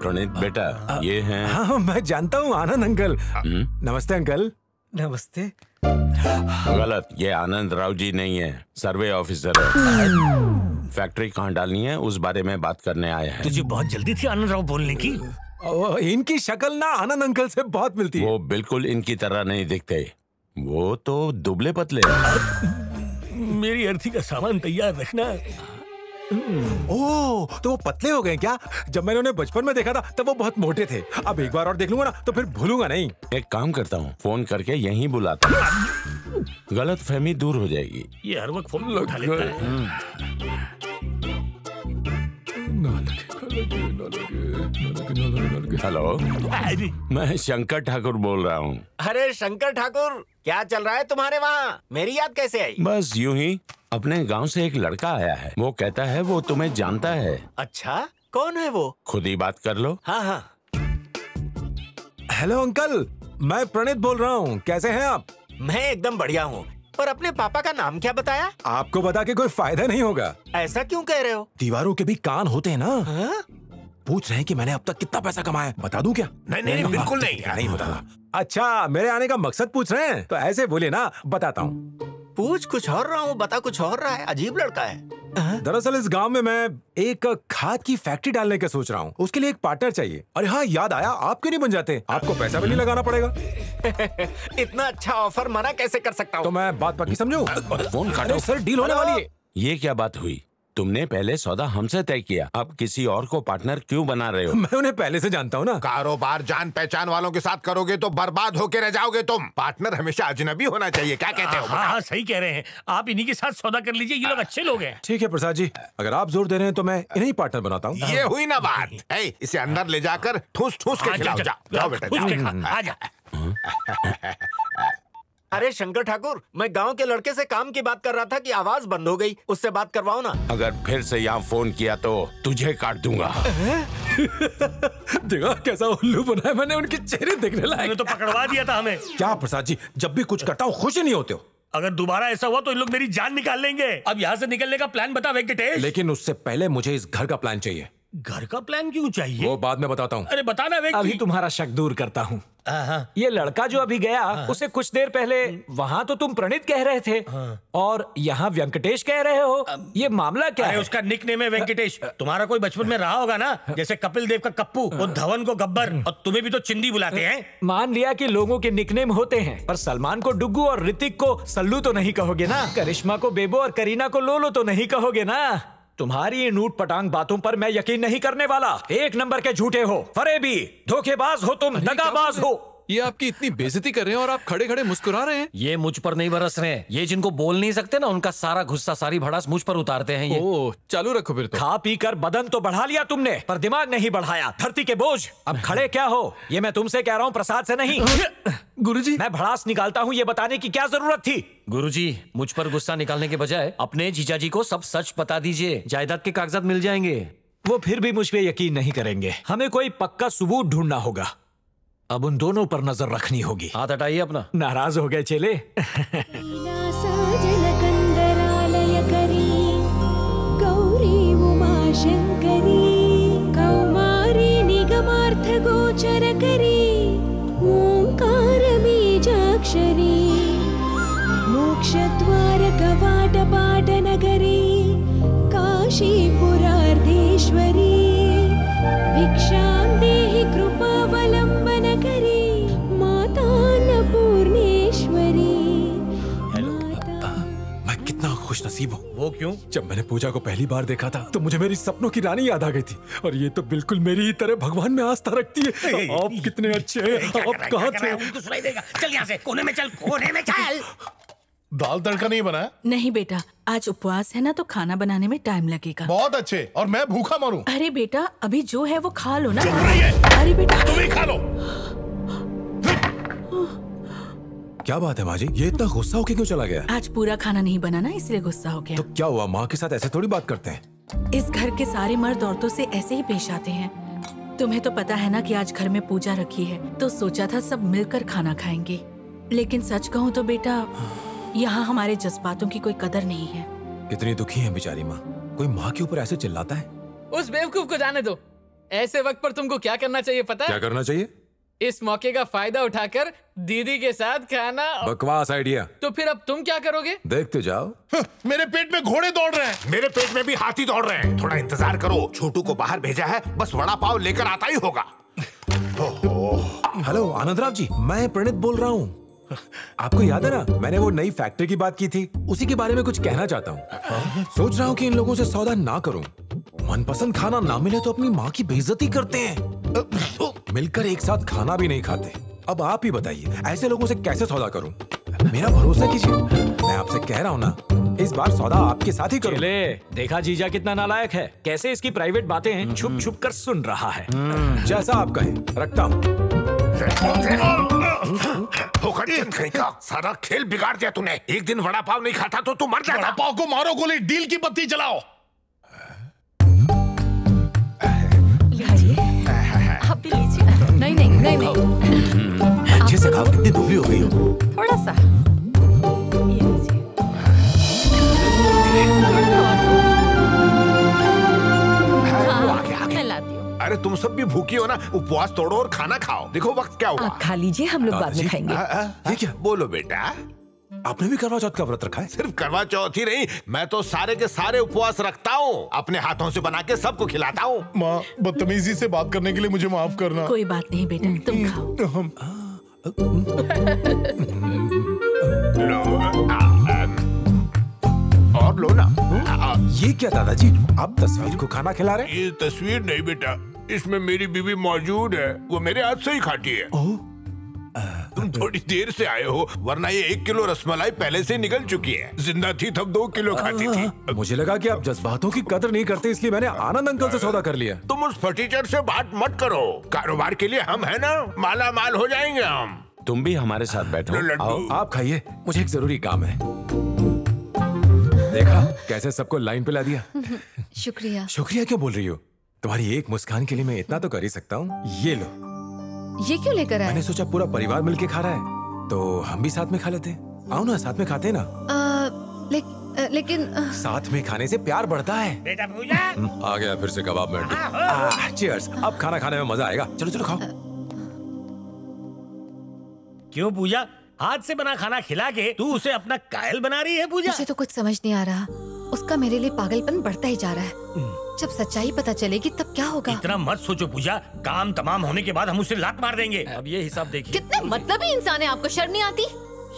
प्रणीत बेटा ये हैं। हाँ मैं जानता हूँ आनंद अंकल। नमस्ते अंकल। नमस्ते। गलत, ये आनंद राव जी नहीं है, सर्वे ऑफिसर है। फैक्ट्री कहाँ डालनी है उस बारे में बात करने आए हैं। तुझे बहुत जल्दी थी आनंद राव बोलने की। इनकी शक्ल ना आनंद अंकल से बहुत मिलती है। वो बिल्कुल इनकी तरह नहीं दिखते, वो तो दुबले पतले। मेरी अर्थी का सामान तैयार रखना। ओह तो वो पतले हो गए क्या? जब मैंने उन्हें बचपन में देखा था तब वो बहुत मोटे थे। अब एक बार और देख लूंगा ना तो फिर भूलूंगा नहीं। एक काम करता हूँ, फोन करके यहीं बुलाता हूँ, गलत फहमी दूर हो जाएगी। ये हर वक्त फोन उठा लेता है। हेलो, मैं शंकर ठाकुर बोल रहा हूँ। अरे शंकर ठाकुर, क्या चल रहा है तुम्हारे वहाँ? मेरी याद कैसे आई? बस यूं ही, अपने गांव से एक लड़का आया है, वो कहता है वो तुम्हें जानता है। अच्छा कौन है वो? खुद ही बात कर लो। हाँ हाँ। हेलो अंकल, मैं प्रणीत बोल रहा हूँ, कैसे हैं आप? मैं एकदम बढ़िया हूँ, और अपने पापा का नाम क्या बताया? आपको बता के कोई फायदा नहीं होगा। ऐसा क्यों कह रहे हो? दीवारों के भी कान होते हैं ना। हाँ? पूछ रहे हैं कि मैंने अब तक कितना पैसा कमाया, बता दूं क्या? नहीं नहीं, नहीं बिल्कुल नहीं, नहीं बताना। अच्छा, मेरे आने का मकसद पूछ रहे हैं तो ऐसे बोले ना, बताता हूँ। पूछ कुछ और रहा हूँ, बता कुछ और रहा है। अजीब लड़का है। दरअसल इस गांव में मैं एक खाद की फैक्ट्री डालने का सोच रहा हूँ, उसके लिए एक पार्टनर चाहिए। अरे हाँ, याद आया, आप क्यों नहीं बन जाते? आपको पैसा भी नहीं लगाना पड़ेगा। इतना अच्छा ऑफर मना कैसे कर सकता हूँ? तो मैं बात पक्की समझूं? फोन काटो सर, डील होने वाली है। ये क्या बात हुई? तुमने पहले सौदा हमसे तय किया, अब किसी और को पार्टनर क्यों बना रहे हो? मैं उन्हें पहले से जानता हूँ ना। कारोबार जान पहचान वालों के साथ करोगे तो बर्बाद होके रह जाओगे तुम। पार्टनर हमेशा अजनबी होना चाहिए, क्या कहते हो? हाँ, सही कह रहे हैं आप, इन्हीं के साथ सौदा कर लीजिए, ये लोग अच्छे लोग हैं। ठीक है प्रसाद जी, अगर आप जोर दे रहे हैं तो मैं इन्हें पार्टनर बनाता हूँ। ये हुई ना बात, इसे अंदर ले जाकर ठूस ठूस के खिलाओ। जाओ बेटा। अरे शंकर ठाकुर, मैं गांव के लड़के से काम की बात कर रहा था कि आवाज बंद हो गई, उससे बात करवाओ ना। अगर फिर से यहाँ फोन किया तो तुझे काट दूंगा। देखा कैसा उल्लू बनाया मैंने, उनके चेहरे देखने लायक। तो पकड़वा दिया था हमें। क्या प्रसाद जी, जब भी कुछ करता हूँ खुश नहीं होते हो। अगर दोबारा ऐसा हुआ तो इन लोग मेरी जान निकाल लेंगे। अब यहाँ से निकलने का प्लान बता वेंकटेश। लेकिन उससे पहले मुझे इस घर का प्लान चाहिए। घर का प्लान क्यों चाहिए? वो बाद में बताता हूँ। अरे बताना वेंकी। अभी तुम्हारा शक दूर करता हूँ। ये लड़का जो अभी गया, उसे कुछ देर पहले वहाँ तो तुम प्रणीत कह रहे थे और यहाँ वेंकटेश कह रहे हो, ये मामला क्या है? उसका निकनेम है वेंकटेश। तुम्हारा कोई बचपन में रहा होगा ना, जैसे कपिल देव का कप्पू और धवन को गब्बर, और तुम्हें भी तो चिंदी बुलाते हैं। मान लिया कि लोगों के निकनेम होते हैं, पर सलमान को डुग्गू और ऋतिक को सल्लू तो नहीं कहोगे ना, करिश्मा को बेबो और करीना को लोलो तो नहीं कहोगे ना। तुम्हारी इन ऊट पटांग बातों पर मैं यकीन नहीं करने वाला। एक नंबर के झूठे हो, फरेबी, धोखेबाज हो तुम, दगाबाज हो। ये आपकी इतनी बेइज्जती कर रहे हैं और आप खड़े खड़े मुस्कुरा रहे हैं। ये मुझ पर नहीं बरस रहे हैं, ये जिनको बोल नहीं सकते ना, उनका सारा गुस्सा सारी भड़ास मुझ पर उतारते हैं। ये ओ, चालू रखो फिर तो। खा पी कर बदन तो बढ़ा लिया तुमने, पर दिमाग नहीं बढ़ाया, धरती के बोझ। अब खड़े क्या हो? ये मैं तुमसे कह रहा हूँ, प्रसाद से नहीं। गुरुजी, मैं भड़ास निकालता हूँ, ये बताने की क्या जरूरत थी? गुरुजी, मुझ पर गुस्सा निकालने के बजाय अपने जीजा जी को सब सच बता दीजिए, जायदाद के कागजात मिल जाएंगे। वो फिर भी मुझ पे यकीन नहीं करेंगे, हमें कोई पक्का सबूत ढूंढना होगा। अब उन दोनों पर नजर रखनी होगी। हाथ हटाइए अपना। नाराज हो गए चेले। मोक्षद्वार कवाट पाट नगरी काशीपुरार्धेश्वरी भिक्षां देहि कृपावलंबन करी माता अन्नपूर्णेश्वरी। मैं कितना खुश नसीब हूँ। वो क्यों? जब मैंने पूजा को पहली बार देखा था तो मुझे मेरी सपनों की रानी याद आ गई थी, और ये तो बिल्कुल मेरी ही तरह भगवान में आस्था रखती है। आप कितने अच्छे हैं, आप कहाँ थे? उनको सुनाई देगा, चल यहाँ से, कोने में चल, कोने में चल। दाल तड़का नहीं बनाया? नहीं बेटा, आज उपवास है ना, तो खाना बनाने में टाइम लगेगा। बहुत अच्छे, और मैं भूखा मरूं? अरे बेटा, अभी जो है वो खा लो ना। चुप रहिए। अरे बेटा, तुम ही खा लो। क्या बात है माँ जी, ये इतना गुस्सा होके क्यों चला गया? आज पूरा खाना नहीं बना ना, इसलिए गुस्सा हो गया। तो क्या हुआ? माँ के साथ ऐसे थोड़ी बात करते हैं। इस घर के सारे मर्द औरतों से ऐसे ही पेश आते हैं। तुम्हें तो पता है ना कि आज घर में पूजा रखी है, तो सोचा था सब मिलकर खाना खाएंगे। लेकिन सच कहूँ तो बेटा, यहाँ हमारे जज्बातों की कोई कदर नहीं है। कितनी दुखी है बेचारी माँ, कोई माँ के ऊपर ऐसे चिल्लाता है। उस बेवकूफ को जाने दो। ऐसे वक्त पर तुमको क्या करना चाहिए पता है? क्या करना चाहिए? इस मौके का फायदा उठाकर दीदी के साथ खाना। बकवास आइडिया। तो फिर अब तुम क्या करोगे? देखते जाओ। मेरे पेट में घोड़े दौड़ रहे हैं। मेरे पेट में भी हाथी दौड़ रहे हैं। थोड़ा इंतजार करो, छोटू को बाहर भेजा है, बस वड़ा पाव लेकर आता ही होगा। हेलो आनंद राव जी, मैं प्रणीत बोल रहा हूँ। आपको याद है ना, मैंने वो नई फैक्ट्री की बात की थी, उसी के बारे में कुछ कहना चाहता हूँ। सोच रहा हूँ कि इन लोगों से सौदा ना करूँ। मनपसंद खाना ना मिले तो अपनी माँ की बेइज्जती करते हैं, मिलकर एक साथ खाना भी नहीं खाते। अब आप ही बताइए, ऐसे लोगों से कैसे सौदा करूँ? मेरा भरोसा कीजिए, मैं आपसे कह रहा हूँ ना, इस बार सौदा आपके साथ ही करूँ। देखा जीजा कितना नालायक है, कैसे इसकी प्राइवेट बातें हैं छुप छुप कर सुन रहा है। जैसा आप कहें, रखता हूँ। सारा खेल बिगाड़ दिया तूने। एक दिन वड़ा पाव नहीं खाता तो तू मर जाता। वड़ा पाव को मारो गोली, डील की बत्ती जलाओ। नहीं नहीं नहीं नहीं, अच्छे से खाओ, कितनी दुबली हो गई हो। थोड़ा सा हो ना, उपवास तोड़ो और खाना खाओ। देखो वक्त क्या हुआ। खा लीजिए, हम लोग बाद में खाएंगे। ये क्या? बोलो बेटा, आपने भी करवा चौथ का व्रत रखा है? सिर्फ करवा चौथ ही नहीं, मैं तो सारे के सारे उपवास रखता हूँ, अपने हाथों से बना के सबको खिलाता हूँ। माँ, बदतमीजी से बात करने के लिए मुझे माफ करना। कोई बात नहीं बेटा, तुम खाओ। और लो ना। ये क्या दादाजी, आप तस्वीर को खाना खिला रहे? ये तस्वीर नहीं बेटा, इसमें मेरी बीवी मौजूद है, वो मेरे हाथ से ही खाती है। तुम थोड़ी देर से आए हो, वरना ये 1 किलो रसमलाई पहले से निकल चुकी है। जिंदा थी तब 2 किलो खाती थी। मुझे लगा कि आप जज्बातों की कदर नहीं करते, इसलिए मैंने आनंद अंकल से सौदा कर लिया। तुम उस फटीचर से बात मत करो, कारोबार के लिए हम है ना, माला माल हो जाएंगे हम। तुम भी हमारे साथ बैठो, आप खाइए, मुझे एक जरूरी काम है। देखा कैसे सबको लाइन पे ला दिया। शुक्रिया। शुक्रिया क्यों बोल रही हो? तुम्हारी एक मुस्कान के लिए मैं इतना तो कर ही सकता हूँ। ये लो। ये क्यों लेकर आए? मैंने सोचा पूरा परिवार मिलके खा रहा है तो हम भी साथ में खा लेते हैं। आओ ना, साथ में खाते हैं ना। लेकिन साथ में खाने से प्यार बढ़ता है बेटा। पूजा आ गया फिर से कबाब में। चीयर्स, अब खाना खाने में मजा आएगा। चलो चलो खाओ। क्यों पूजा, हाथ से बना खाना खिला के तू उसे अपना कायल बना रही है? पूजा, मुझे तो कुछ समझ नहीं आ रहा, उसका मेरे लिए पागलपन बढ़ता ही जा रहा है। जब सच्चाई पता चलेगी तब क्या होगा? इतना मत सोचो पूजा, काम तमाम होने के बाद हम उसे लात मार देंगे। अब ये हिसाब देखिए। कितने मतलबी इंसान है, आपको शर्म नहीं आती?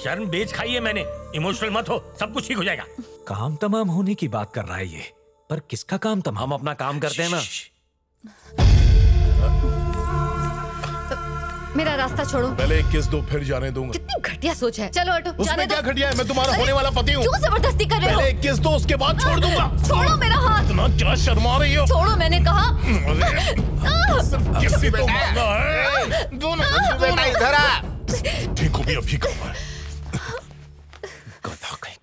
शर्म बेच खाई है मैंने। इमोशनल मत हो, सब कुछ ठीक हो जाएगा। काम तमाम होने की बात कर रहा है ये, पर किसका काम तमाम? हम अपना काम करते हैं ना। मेरा रास्ता छोड़ो। पहले एक किस दो, फिर जाने दूंगा। कितनी घटिया सोच है। चलो हटो। उसमें क्या घटिया है? मैं तुम्हारा होने वाला पति हूँ। क्यों जबरदस्ती कर रहे हो? पहले एक किस दो, उसके बाद छोड़ दूंगा। छोड़ो मेरा हाथ। इतना क्या शर्मा रही हो? छोड़ो, मैंने कहा। सिर्फ किस से तो मांगा है। दोनों बेटा इधर आ। देखो भी अभी कहाँ है।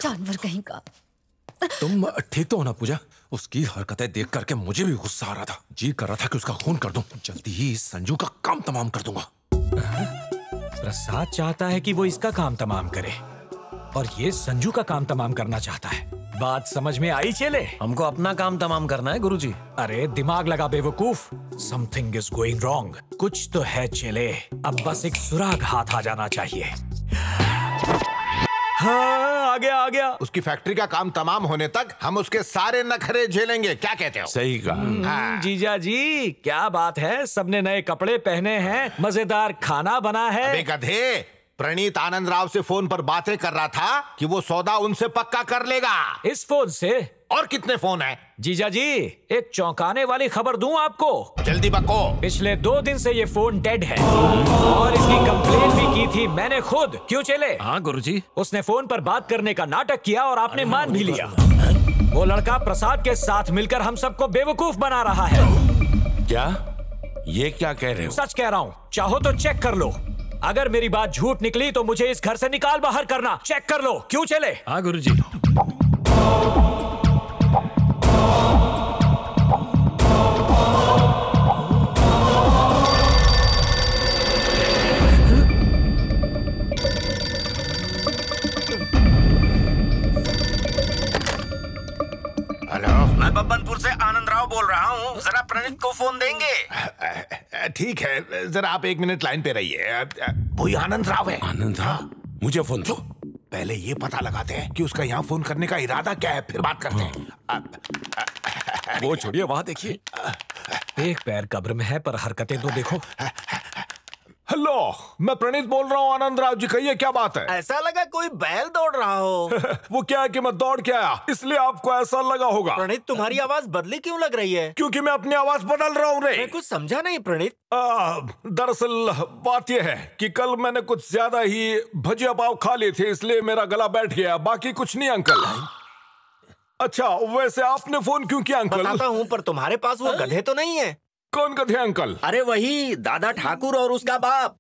जानवर कहीं का। तुम ठीक तो हो ना पूजा? उसकी हरकतें देख करके मुझे भी गुस्सा आ रहा था, जी कर रहा था कि उसका खून कर दूं। जल्दी ही इस संजू का काम तमाम कर दूंगा। प्रसाद चाहता है कि वो इसका काम तमाम करे और ये संजू का काम तमाम करना चाहता है। बात समझ में आई चेले? हमको अपना काम तमाम करना है गुरुजी। अरे दिमाग लगा बेवकूफ, समथिंग इज गोइंग रॉन्ग। कुछ तो है चेले, अब बस एक सुराग हाथ आ जाना चाहिए। हाँ, आ गया आ गया। उसकी फैक्ट्री का काम तमाम होने तक हम उसके सारे नखरे झेलेंगे, क्या कहते हो? सही कहा। हाँ। जीजा जी क्या बात है, सबने नए कपड़े पहने हैं, मजेदार खाना बना है। अबे गधे, प्रणीत आनंद राव से फोन पर बातें कर रहा था कि वो सौदा उनसे पक्का कर लेगा। इस फोन से? और कितने फोन है? जीजा जी एक चौंकाने वाली खबर दूं आपको। जल्दी बको। पिछले 2 दिन से ये फोन डेड है और इसकी कंप्लेंट भी की थी मैंने खुद। क्यों चले? हाँ गुरुजी। उसने फोन पर बात करने का नाटक किया और आपने मान भी लिया। वो लड़का प्रसाद के साथ मिलकर हम सबको बेवकूफ बना रहा है। क्या? ये क्या कह रहे हो? सच कह रहा हूँ, चाहो तो चेक कर लो। अगर मेरी बात झूठ निकली तो मुझे इस घर से निकाल बाहर करना, चेक कर लो। क्यों चले? हाँ गुरुजी। बब्बनपुर से आनंद राव बोल रहा हूँ, जरा प्रणीत को फोन देंगे? ठीक है, जरा आप 1 मिनट लाइन पे रहिए। वही आनंद राव है। आनंद राव, मुझे फोन दो। पहले ये पता लगाते हैं कि उसका यहाँ फोन करने का इरादा क्या है, फिर बात करते हैं। वो छोड़िए, वहाँ देखिए। एक पैर कब्र में है पर हरकतें तो देखो। हेलो, मैं प्रणीत बोल रहा हूँ। आनंद राव जी कहिए, क्या बात है? ऐसा लगा कोई बैल दौड़ रहा हो। वो क्या है कि मैं दौड़ के आया, इसलिए आपको ऐसा लगा होगा। प्रणीत, तुम्हारी आवाज बदली क्यों लग रही है? क्योंकि मैं अपनी आवाज बदल रहा हूँ। मैं कुछ समझा नहीं प्रणीत। दरअसल बात यह है कि कल मैंने कुछ ज्यादा ही भजिया पाव खा लिए थे, इसलिए मेरा गला बैठ गया। बाकी कुछ नहीं अंकल। अच्छा वैसे आपने फोन क्यों किया अंकल? बताता हूँ, पर तुम्हारे पास वो गधे तो नहीं है? कौन गधे अंकल? अरे वही दादा ठाकुर और उसका बाप।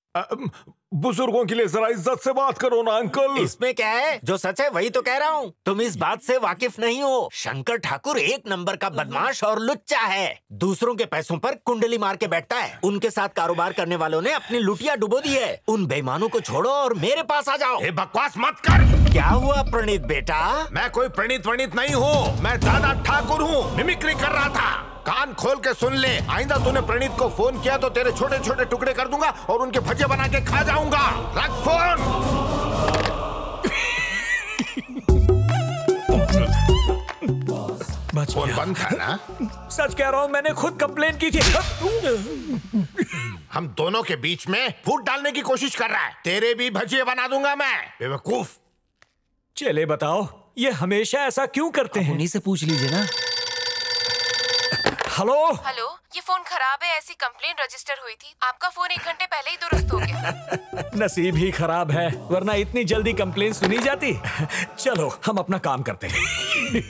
बुजुर्गों के लिए जरा इज्जत से बात करो ना अंकल। इसमें क्या है, जो सच है वही तो कह रहा हूँ। तुम इस बात से वाकिफ नहीं हो, शंकर ठाकुर 1 नंबर का बदमाश और लुच्चा है। दूसरों के पैसों पर कुंडली मार के बैठता है। उनके साथ कारोबार करने वालों ने अपनी लुटिया डुबो दी है। उन बेईमानों को छोड़ो और मेरे पास आ जाओ। ए बकवास मत कर। क्या हुआ प्रणीत बेटा? मैं कोई प्रणीत वणीत नहीं हूँ, मैं दादा ठाकुर हूँ, मिमिक्री कर रहा था। कान खोल के सुन ले, आइंदा तूने प्रणीत को फोन किया तो तेरे छोटे छोटे टुकड़े कर दूंगा और उनके भज्जे बना के खा जाऊंगा। रख फोन। फोन बंद था ना? सच कह रहा हूँ, मैंने खुद कंप्लेन की थी। हम दोनों के बीच में फूट डालने की कोशिश कर रहा है। तेरे भी भजिए बना दूंगा मैं, बेवकूफ। चले बताओ, ये हमेशा ऐसा क्यों करते हैं? उन्हीं से पूछ लीजिए ना। हेलो हेलो, ये फोन खराब है, ऐसी कंप्लेंट रजिस्टर हुई थी। आपका फोन 1 घंटे पहले ही दुरुस्त हो गया। नसीब ही खराब है, वरना इतनी जल्दी कंप्लेंट सुनी जाती। चलो हम अपना काम करते हैं।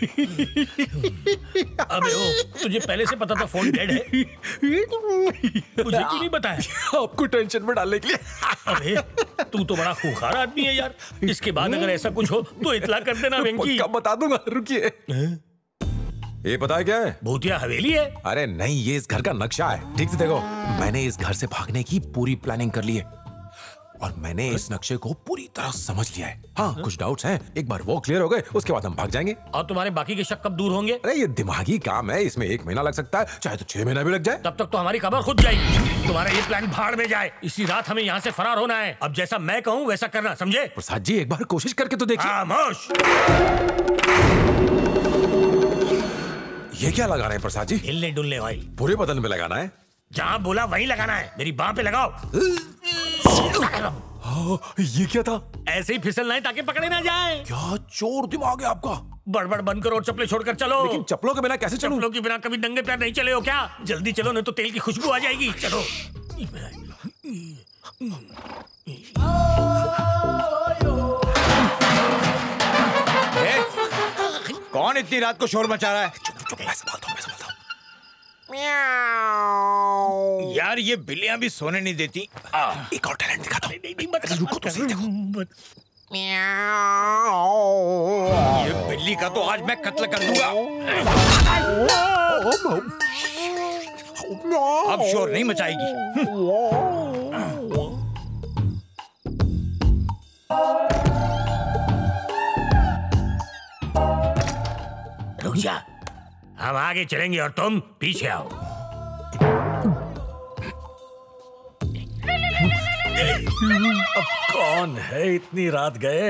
अबे ओ, तुझे पहले से पता था फोन डेड है? मुझे क्यों नहीं बताया? आपको टेंशन में डालने के लिए। अबे तू तो बड़ा खूंखार आदमी है यार। इसके बाद अगर ऐसा कुछ हो तो इतला कर देना वेंकी। कब बता दूंगा, रुकिए। ये पता है क्या है? भूतिया हवेली है। अरे नहीं, ये इस घर का नक्शा है, ठीक से देखो। मैंने इस घर से भागने की पूरी प्लानिंग कर ली है और मैंने इस नक्शे को पूरी तरह समझ लिया है। हाँ, कुछ डाउट्स हैं, एक बार वो क्लियर हो गए उसके बाद हम भाग जाएंगे। और तुम्हारे बाकी के शक कब दूर होंगे? अरे ये दिमागी काम है, इसमें 1 महीना लग सकता है, चाहे तो 6 महीना भी लग जाए। तब तक तो हमारी खबर खुद जाएगी। तुम्हारा ये प्लान भाड़ में जाए। इसी रात हमें यहाँ से फरार होना है। अब जैसा मैं कहूँ वैसा करना, समझे? प्रसाद जी एक बार कोशिश करके तो देखिए। ये क्या लगा रहे हैं प्रसाद जी? हिलने डुलने ऑयल। पूरे बदन में लगाना है? जहाँ बोला वहीं लगाना है, मेरी बाँह पे लगाओ। ये क्या था? ऐसे ही फिसलना है ताकि पकड़े ना जाए। क्या चोर दिमाग है आपका। बड़बड़ बंद करो और चप्पलें छोड़कर चलो। लेकिन चप्पलों के बिना कैसे चलूं? चप्पलों के बिना कभी नंगे पैर नहीं चले हो क्या? जल्दी चलो नहीं तो तेल की खुशबू आ जाएगी। चलो। कौन इतनी रात को शोर मचा रहा है? यार ये बिल्लियां भी सोने नहीं देती। एक और टैलेंट दिखाता हूं। अरे रुको तो सही, देखो। ये बिल्ली का तो आज मैं कत्ल कर दूंगा। अब शोर नहीं मचाएगी। रुक जा, हम आगे चलेंगे और तुम पीछे आओ। अब कौन है इतनी रात गए?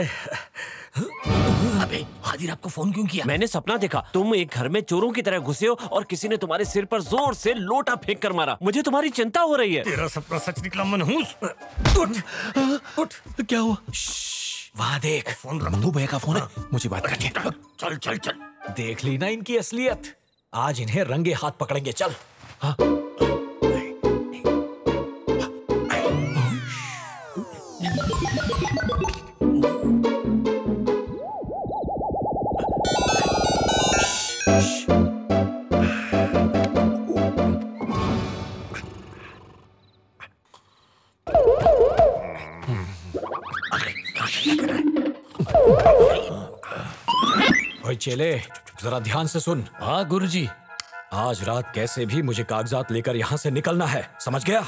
अबे आधी रात को फोन क्यों किया? मैंने सपना देखा, तुम एक घर में चोरों की तरह घुसे हो और किसी ने तुम्हारे सिर पर जोर से लोटा फेंक कर मारा। मुझे तुम्हारी चिंता हो रही है। तेरा सपना सच निकला मनहूस। उठ उठ। क्या हुआ? वहाँ देख, फोन रंधू भैया का फोन है, मुझे बात करनी है। चल चल चल। देख ली ना इनकी असलियत, आज इन्हें रंगे हाथ पकड़ेंगे। चल। हाँ। भाई चेले जरा ध्यान से सुन। हाँ गुरुजी। आज रात कैसे भी मुझे कागजात लेकर यहाँ से निकलना है, समझ गया?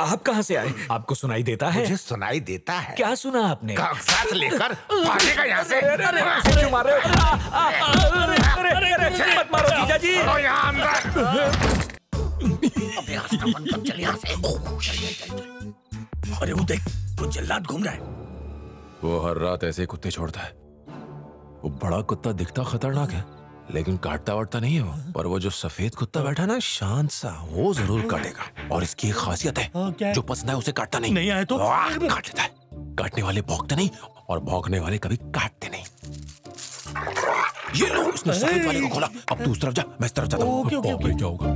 आप कहाँ से आए? आपको सुनाई देता है? मुझे सुनाई देता है। क्या सुना आपने? कागजात लेकर भागेगा यहाँ से। क्यों मारे? अरे मत मारो जीजा जी। अबे रास्ता बंद कर, चल यहाँ से। अरे वो देख, वो जल्लाद घूम रहा है। वो हर रात ऐसे कुत्ते छोड़ता है। वो बड़ा कुत्ता दिखता खतरनाक है लेकिन काटता वाटता नहीं है वो। पर वो जो सफेद कुत्ता बैठा ना शांत सा, वो जरूर काटेगा। और इसकी एक खासियत है, जो पसंद है उसे काटता नहीं। नहीं आए तो काट लेता है। काटने वाले भौंकते नहीं और भौंकने वाले कभी काटते नहीं। ये लो, उसने सफेद वाले को खोला। अब तू उस तरफ जा, मैं इस तरफ जाता हूँ। क्या होगा?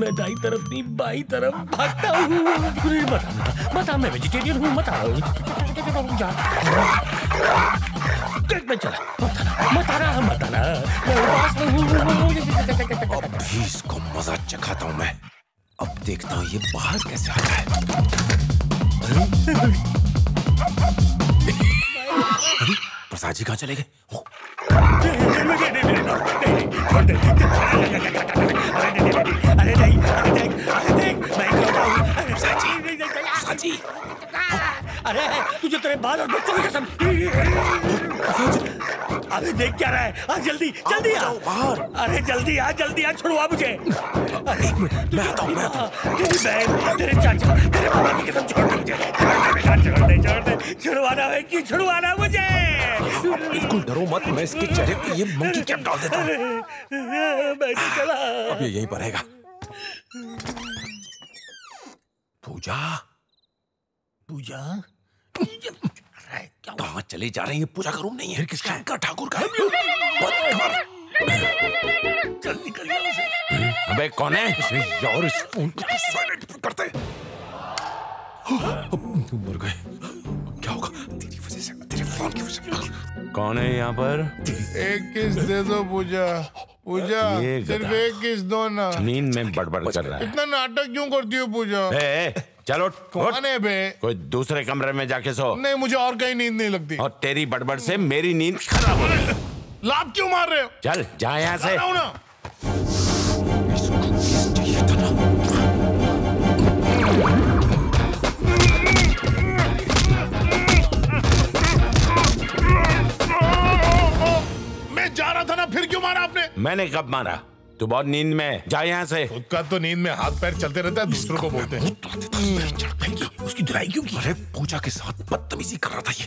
मैं दाई तरफ नहीं बाई तरफ भागता हूँ। बता, मैं वेजिटेरियन हूँ। मत आओ, मैं चला। मत आना। अब भी इसको मजा चखाता हूँ मैं। अब देखता हूँ ये बाहर कैसे आता है। अरे प्रसाद जी कहाँ चले गए? अरे तुझे तेरे बाल और बच्चों की कसम। अरे देख क्या रहा है? आ जल्दी जल्दी आओ बाहर। अरे जल्दी आ छुड़वा मुझे। अरे एक मिनट मैं आता हूँ। तेरी बहन तेरे चाचा तेरे बाबा की कसम छोड़ दे मुझे। छोड़ दे छुड़वाना मुझे। बिल्कुल डरो मत, मैं इसके चेहरे पे ये मंकी कैप डाल देता हूँ। मैं चला। अब ये यहीं पर रहेगा। पूजा कहाँ चले जा रहे हैं? पूजा का रूम नहीं है। किसका? शंकर ठाकुर का। चल निकल जा उसे। अबे कौन है इसमें? यार इस फोन को साइलेंट करते। मर गए। क्या होगा तेरी वजह से, तेरे फोन की वजह से। कौन है यहाँ पर? एक किस दे दो पूजा। पूजा सिर्फ एक किस दो ना। नींद में बड़बड़ कर रहा है। इतना नाटक क्यों करती हो पूजा? चलो बे, कोई दूसरे कमरे में जाके सो। नहीं मुझे और कहीं नींद नहीं लगती और तेरी बड़बड़ से मेरी नींद खराब हो रही है। लाभ क्यों मार रहे हो? चल जा यहाँ से। मैं जा रहा था ना, फिर क्यों मारा आपने? मैंने कब मारा? तू बहुत नींद में। जा यहाँ से। खुद का तो नींद में हाथ पैर चलते रहता है, दूसरों को बोलते हैं। उसकी दुराई क्यों की? अरे पूजा के साथ बदतमीजी कर रहा था ये।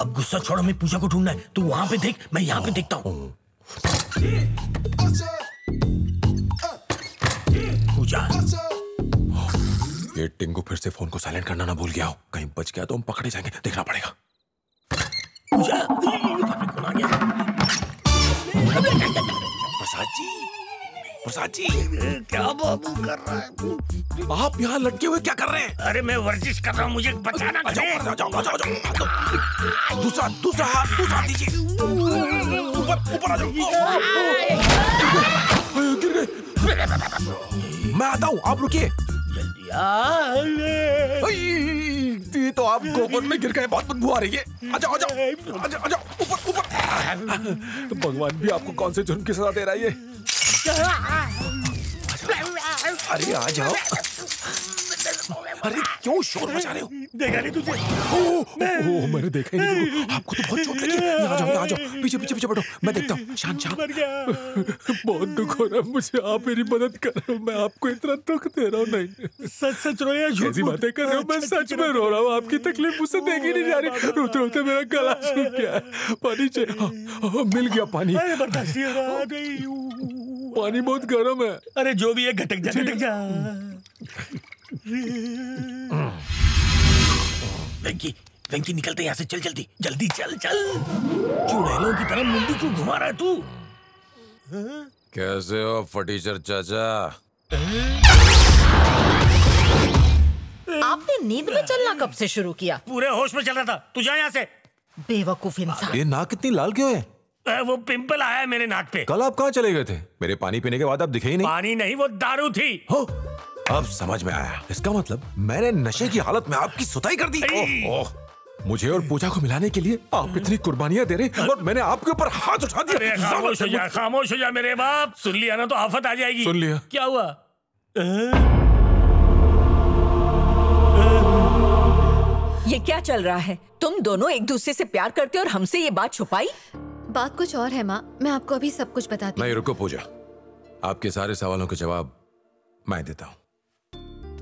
अब गुस्सा छोड़, हमें पूजा को ढूंढना है। तू वहाँ पे देख, मैं यहाँ पे देखता हूँ। पूजा ये टिंगू फिर से फोन को साइलेंट करना ना भूल गया हो। कहीं बच गया तो हम पकड़े जाएंगे। देखना पड़ेगा। प्रसाद जी क्या बाबू कर रहा है? आप यहाँ लटके हुए क्या कर रहे हैं? अरे मैं वर्जिश कर रहा हूँ, मुझे बचाना। दूसरा हाथ दीजिए। ऊपर आ जाओ। गिर गए। मैं आता हूँ, आप रुकिए। जल्दी आ। तो आप गोबर में गिर गए, बहुत बदबू आ रही है। आ जाओ ऊपर। भगवान भी आपको कौन से जुर्म की सजा दे रहा है? अरे आ जाओ। अरे क्यों शोर मचा रहे हो? देखा नहीं तुझे। ओह मैंने देखा ही नहीं। आपको तो बहुत चोट लगी। आ जाओ पीछे बैठो, मैं देखता हूँ। शांत। बहुत दुख हो रहा है मुझे, आप मेरी मदद करो। मैं आपको इतना दुख दे रहा हूँ। नहीं सच रो या झूठी बातें कर रहे हो? मैं सच में रो रहा हूँ, आपकी तकलीफ मुझसे देखी नहीं जा रही। रोते रोते मेरा गला सूख गया है। पानी चाहिए। मिल गया पानी बहुत गर्म है। अरे जो भी है घटक जा। वेंकी निकलते यहाँ से। चल जल्दी चल। चुड़ैलों की तरह मुंडी क्यों घुमा रहा है तू? कैसे हो फटीचर चाचा? आपने नींद में चलना कब से शुरू किया? पूरे होश में चल रहा था। तू जा यहाँ से। बेवकूफ इंसान। ये नाक कितनी लाल क्यों है? वो पिंपल आया है मेरे नाक पे। कल आप कहाँ चले गए थे? मेरे पानी पीने के बाद आप दिखे ही नहीं। पानी नहीं, वो दारू थी। हो, अब समझ में आया। इसका मतलब मैंने नशे की हालत में आपकी सुताई कर दी। ओह, मुझे और पूजा को मिलाने के लिए आप इतनी कुर्बानियां दे रहे और मैंने आपके ऊपर हाथ उठा दिया। खामोश हो जा मेरे बाप। सुन लिया ना तो आफत आ जाएगी। सुन लिया। क्या हुआ? ये क्या चल रहा है? तुम दोनों एक दूसरे से प्यार करते और हमसे ये बात छुपाई। बात कुछ और है माँ, मैं आपको अभी सब कुछ बताती हूँ। नहीं रुको पूजा, आपके सारे सवालों के जवाब मैं देता हूँ।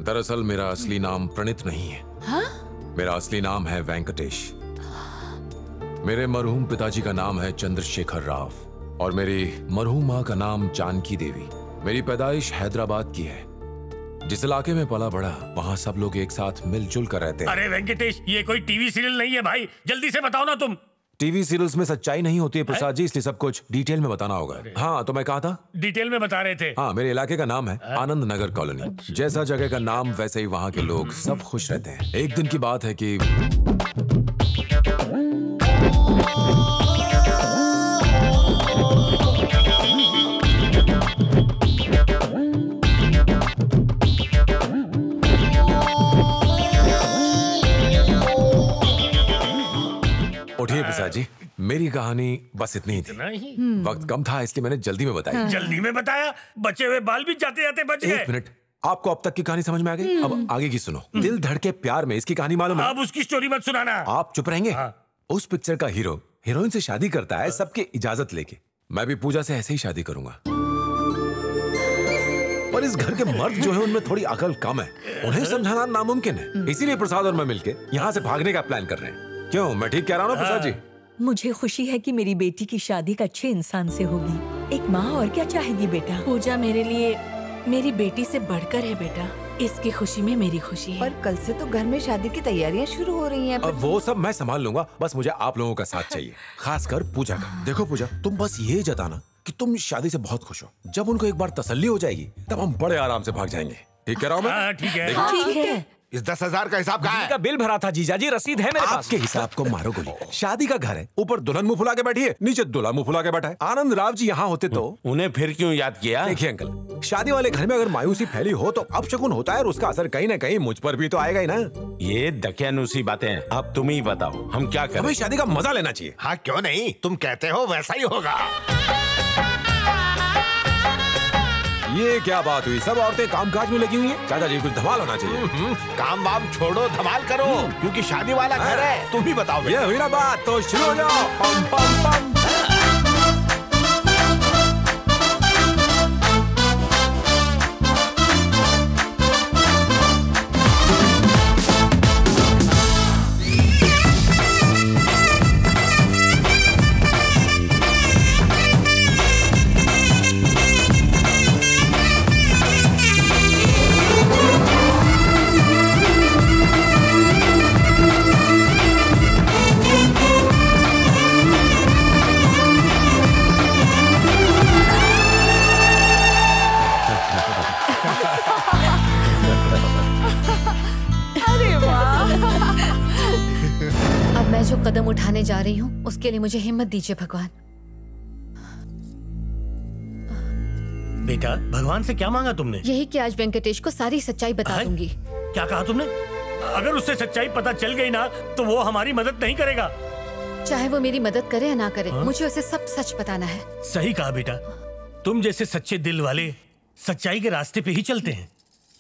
दरअसल मेरा असली नाम प्रणीत नहीं है। हा? मेरा असली नाम है वेंकटेश। मेरे मरहूम पिताजी का नाम है चंद्रशेखर राव और मेरी मरहूम माँ का नाम जानकी देवी। मेरी पैदाइश हैदराबाद की है। जिस इलाके में पला बड़ा वहाँ सब लोग एक साथ मिलजुल कर रहते हैं। अरे वेंकटेश, ये कोई टीवी सीरियल नहीं है भाई। जल्दी से बताओ ना तुम। टीवी सीरियल्स में सच्चाई नहीं होती है प्रसाद जी, इसलिए सब कुछ डिटेल में बताना होगा। हाँ तो मैं कहा था डिटेल में बता रहे थे। हाँ मेरे इलाके का नाम है आनंद नगर कॉलोनी। जैसा जगह का नाम वैसे ही वहाँ के लोग सब खुश रहते हैं। एक दिन की बात है कि कहानी बस इतनी ही। वक्त कम था इसलिए मैंने जल्दी में बताया। जल्दी में बताया, बचे हुए बाल भी जाते जाते बच गए। एक मिनट, आपको अब तक की कहानी समझ में आ गई? अब आगे की सुनो। दिल धड़के प्यार में, इसकी कहानी मालूम है। अब उसकी स्टोरी मत सुनाना। आप चुप रहेंगे? हाँ। उस पिक्चर का हीरो हीरोइन से शादी करता है सबके इजाजत लेके। मैं भी पूजा से ऐसे ही शादी करूंगा। पर इस घर के मर्द जो है उनमें थोड़ी अकल कम है, उन्हें समझाना नामुमकिन है। इसीलिए प्रसाद और मैं मिलके यहाँ से भागने का प्लान कर रहे हैं। क्यों, मैं ठीक कह रहा हूँ ना प्रसाद जी? मुझे खुशी है कि मेरी बेटी की शादी एक अच्छे इंसान से होगी। एक माँ और क्या चाहेगी बेटा? पूजा मेरे लिए मेरी बेटी से बढ़कर है बेटा, इसकी खुशी में मेरी खुशी है। पर कल से तो घर में शादी की तैयारियां शुरू हो रही हैं। अब वो सब मैं संभाल लूंगा, बस मुझे आप लोगों का साथ चाहिए, खासकर पूजा का। देखो पूजा, तुम बस ये जताना कि तुम शादी से बहुत खुश हो। जब उनको एक बार तसल्ली हो जाएगी तब हम बड़े आराम से भाग जाएंगे। ठीक कह रहा हूँ मैं? ठीक है। इस 10,000 का हिसाब कहाँ है? का बिल भरा था जीजा जी, रसीद है मेरे पास। आपके हिसाब को मारो गोली। शादी का घर है, ऊपर दुल्हन मुंह फुला के बैठी है, नीचे दूल्हा मुंह फुला के बैठा है। आनंद राव जी यहाँ होते तो उन्हें फिर क्यों याद किया? देखिए अंकल, शादी वाले घर में अगर मायूसी फैली हो तो अपशगुन होता है और उसका असर कहीं ना कहीं मुझ पर भी तो आएगा ही ना। ये दकियानूसी बातें हैं, अब तुम ही बताओ हम क्या करें। हमें शादी का मजा लेना चाहिए। हाँ क्यों नहीं, तुम कहते हो वैसा ही होगा। ये क्या बात हुई, सब औरतें कामकाज में लगी हुई हैं। चाचा जी कुछ धमाल होना चाहिए। काम वाम छोड़ो, धमाल करो, क्योंकि शादी वाला घर है। तुम ही बताओ। ये हुई ना बात, तो शुरू हो जाओ। पम पम पम। कदम उठाने जा रही हूँ, उसके लिए मुझे हिम्मत दीजिए भगवान। बेटा, भगवान से क्या मांगा तुमने? यही कि आज वेंकटेश को सारी सच्चाई बता दूंगी। क्या कहा तुमने? अगर उससे सच्चाई पता चल गई ना तो वो हमारी मदद नहीं करेगा। चाहे वो मेरी मदद करे या ना करे, मुझे उसे सब सच बताना है। सही कहा बेटा, तुम जैसे सच्चे दिल वाले सच्चाई के रास्ते पे ही चलते हैं।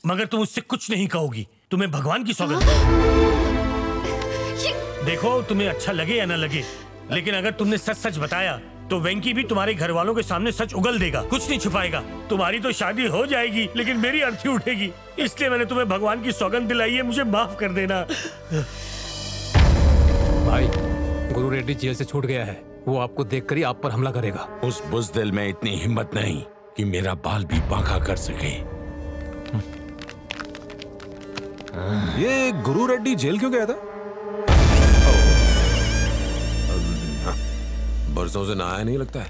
मगर तुम उससे कुछ नहीं कहोगी, तुम्हें भगवान की सौगंध। देखो तुम्हें अच्छा लगे या ना लगे, लेकिन अगर तुमने सच सच बताया तो वेंकी भी तुम्हारे घर वालों के सामने सच उगल देगा, कुछ नहीं छुपाएगा। तुम्हारी तो शादी हो जाएगी लेकिन मेरी अर्थी उठेगी, इसलिए मैंने तुम्हें भगवान की सौगंध दिलाई है। मुझे माफ कर देना। भाई, गुरु रेड्डी जेल से छूट गया है, वो आपको देख कर ही आप पर हमला करेगा। उस बुज़दिल में इतनी हिम्मत नहीं कि मेरा बाल भी बांका कर सके। ये गुरु रेड्डी जेल क्यों गया था? बरसों से नहाया नहीं लगता है।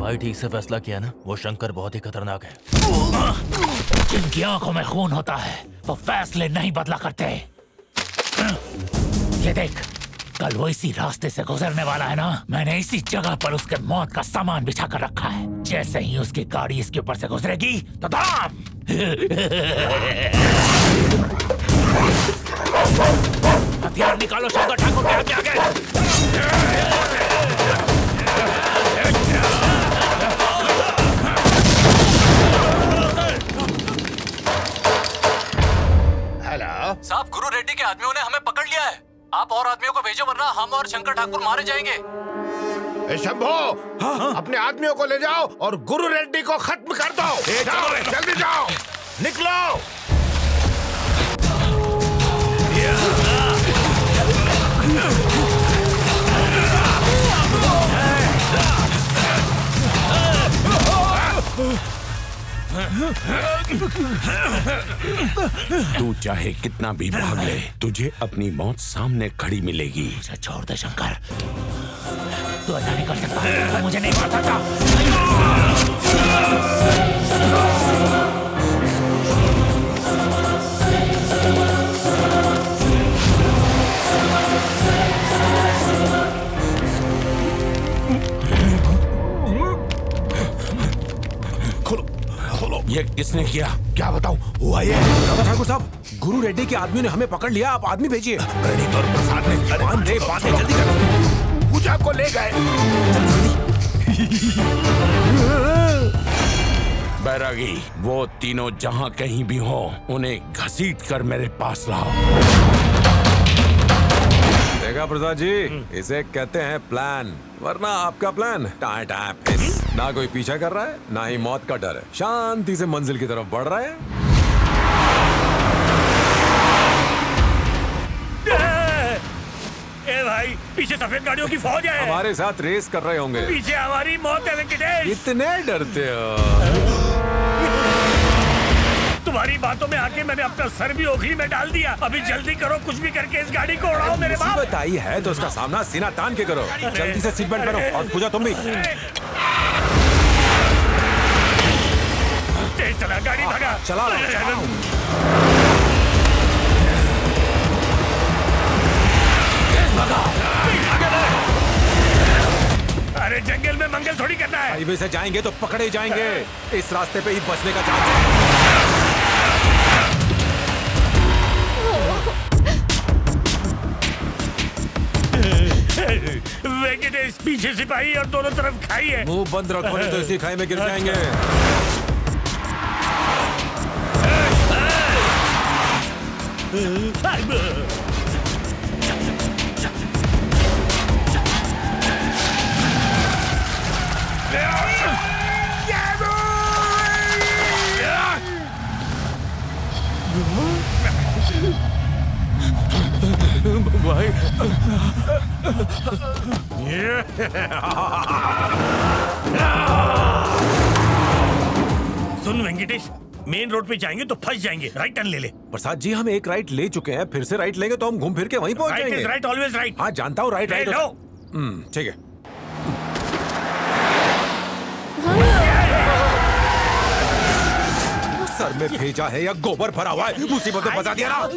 भाई ठीक से फैसला किया ना, वो शंकर बहुत ही खतरनाक है। जिनकी आंखों में खून होता है वो फैसले नहीं बदला करते। ये देख, कल वो इसी रास्ते से गुजरने वाला है ना, मैंने इसी जगह पर उसके मौत का सामान बिछा कर रखा है। जैसे ही उसकी गाड़ी इसके ऊपर से गुजरेगी तो धाम। हथियार निकालो शंकर ठाकुर के आगे। हेलो साहब, गुरु रेड्डी के आदमियों ने हमें पकड़ लिया है। आप और आदमियों को भेजो वरना हम और शंकर ठाकुर मारे जाएंगे। ए शंभो, अपने आदमियों को ले जाओ और गुरु रेड्डी को खत्म कर दो। जाओ, जल्दी जाओ, निकलो। तू चाहे कितना भी भाग ले, तुझे अपनी मौत सामने खड़ी मिलेगी। छोड़ दे शंकर, तू ऐसा नहीं कर सकता। तो मुझे नहीं पता था। खोलो खोलो, ये किसने किया? क्या बताऊं? हुआ ये ठाकुर साहब, गुरु रेड्डी के आदमी ने हमें पकड़ लिया। आप आदमी भेजिए। प्रणीत और प्रसाद ने बातें जल्दी करो, पूजा को ले गए। बैरागी, वो तीनों जहां कहीं भी हो, उन्हें घसीट कर मेरे पास लाओ। देखा प्रसाद जी, इसे कहते हैं प्लान, वरना आपका प्लान टाँटा फिस। ना कोई पीछा कर रहा है, ना ही मौत का डर है, शांति से मंजिल की तरफ बढ़ रहा है। भाई, पीछे सफेद गाड़ियों की फौज है, हमारे साथ रेस कर रहे होंगे, पीछे हमारी मौत है। वेंकटेश, इतने डरते हो? तुम्हारी बातों में आके मैंने अपना सर भी ओखली में डाल दिया। अभी जल्दी करो, कुछ भी करके इस गाड़ी को उड़ाओ। मेरे बाप मुसीबत आई है तो उसका सामना सीना तान के करो। जल्दी से सीट बेल्ट करो। और पूजा, तुम भी तेज चला, गाड़ी भगा, चला लगा। अरे जंगल में मंगल थोड़ी करना है। हाईवे से जाएंगे तो पकड़े जाएंगे, इस रास्ते पे ही बचने का चांस है। वेंकटेश, पीछे सिपाही और दोनों तरफ खाई है। मुंह बंद रखो तो इसी खाई में गिर जाएंगे। भाई, सुन वेंकटेश, मेन रोड पे जाएंगे तो फंस जाएंगे, राइट टर्न ले ले। प्रसाद जी, हम एक राइट ले चुके हैं, फिर से राइट लेंगे तो हम घूम फिर के वहीं पहुंच जाएंगे। Right always right. हाँ जानता हूँ, राइट राइट। ठीक है। सर में भेजा है या गोबर भरा हुआ है, मुसीबत में फंसा दिया ना।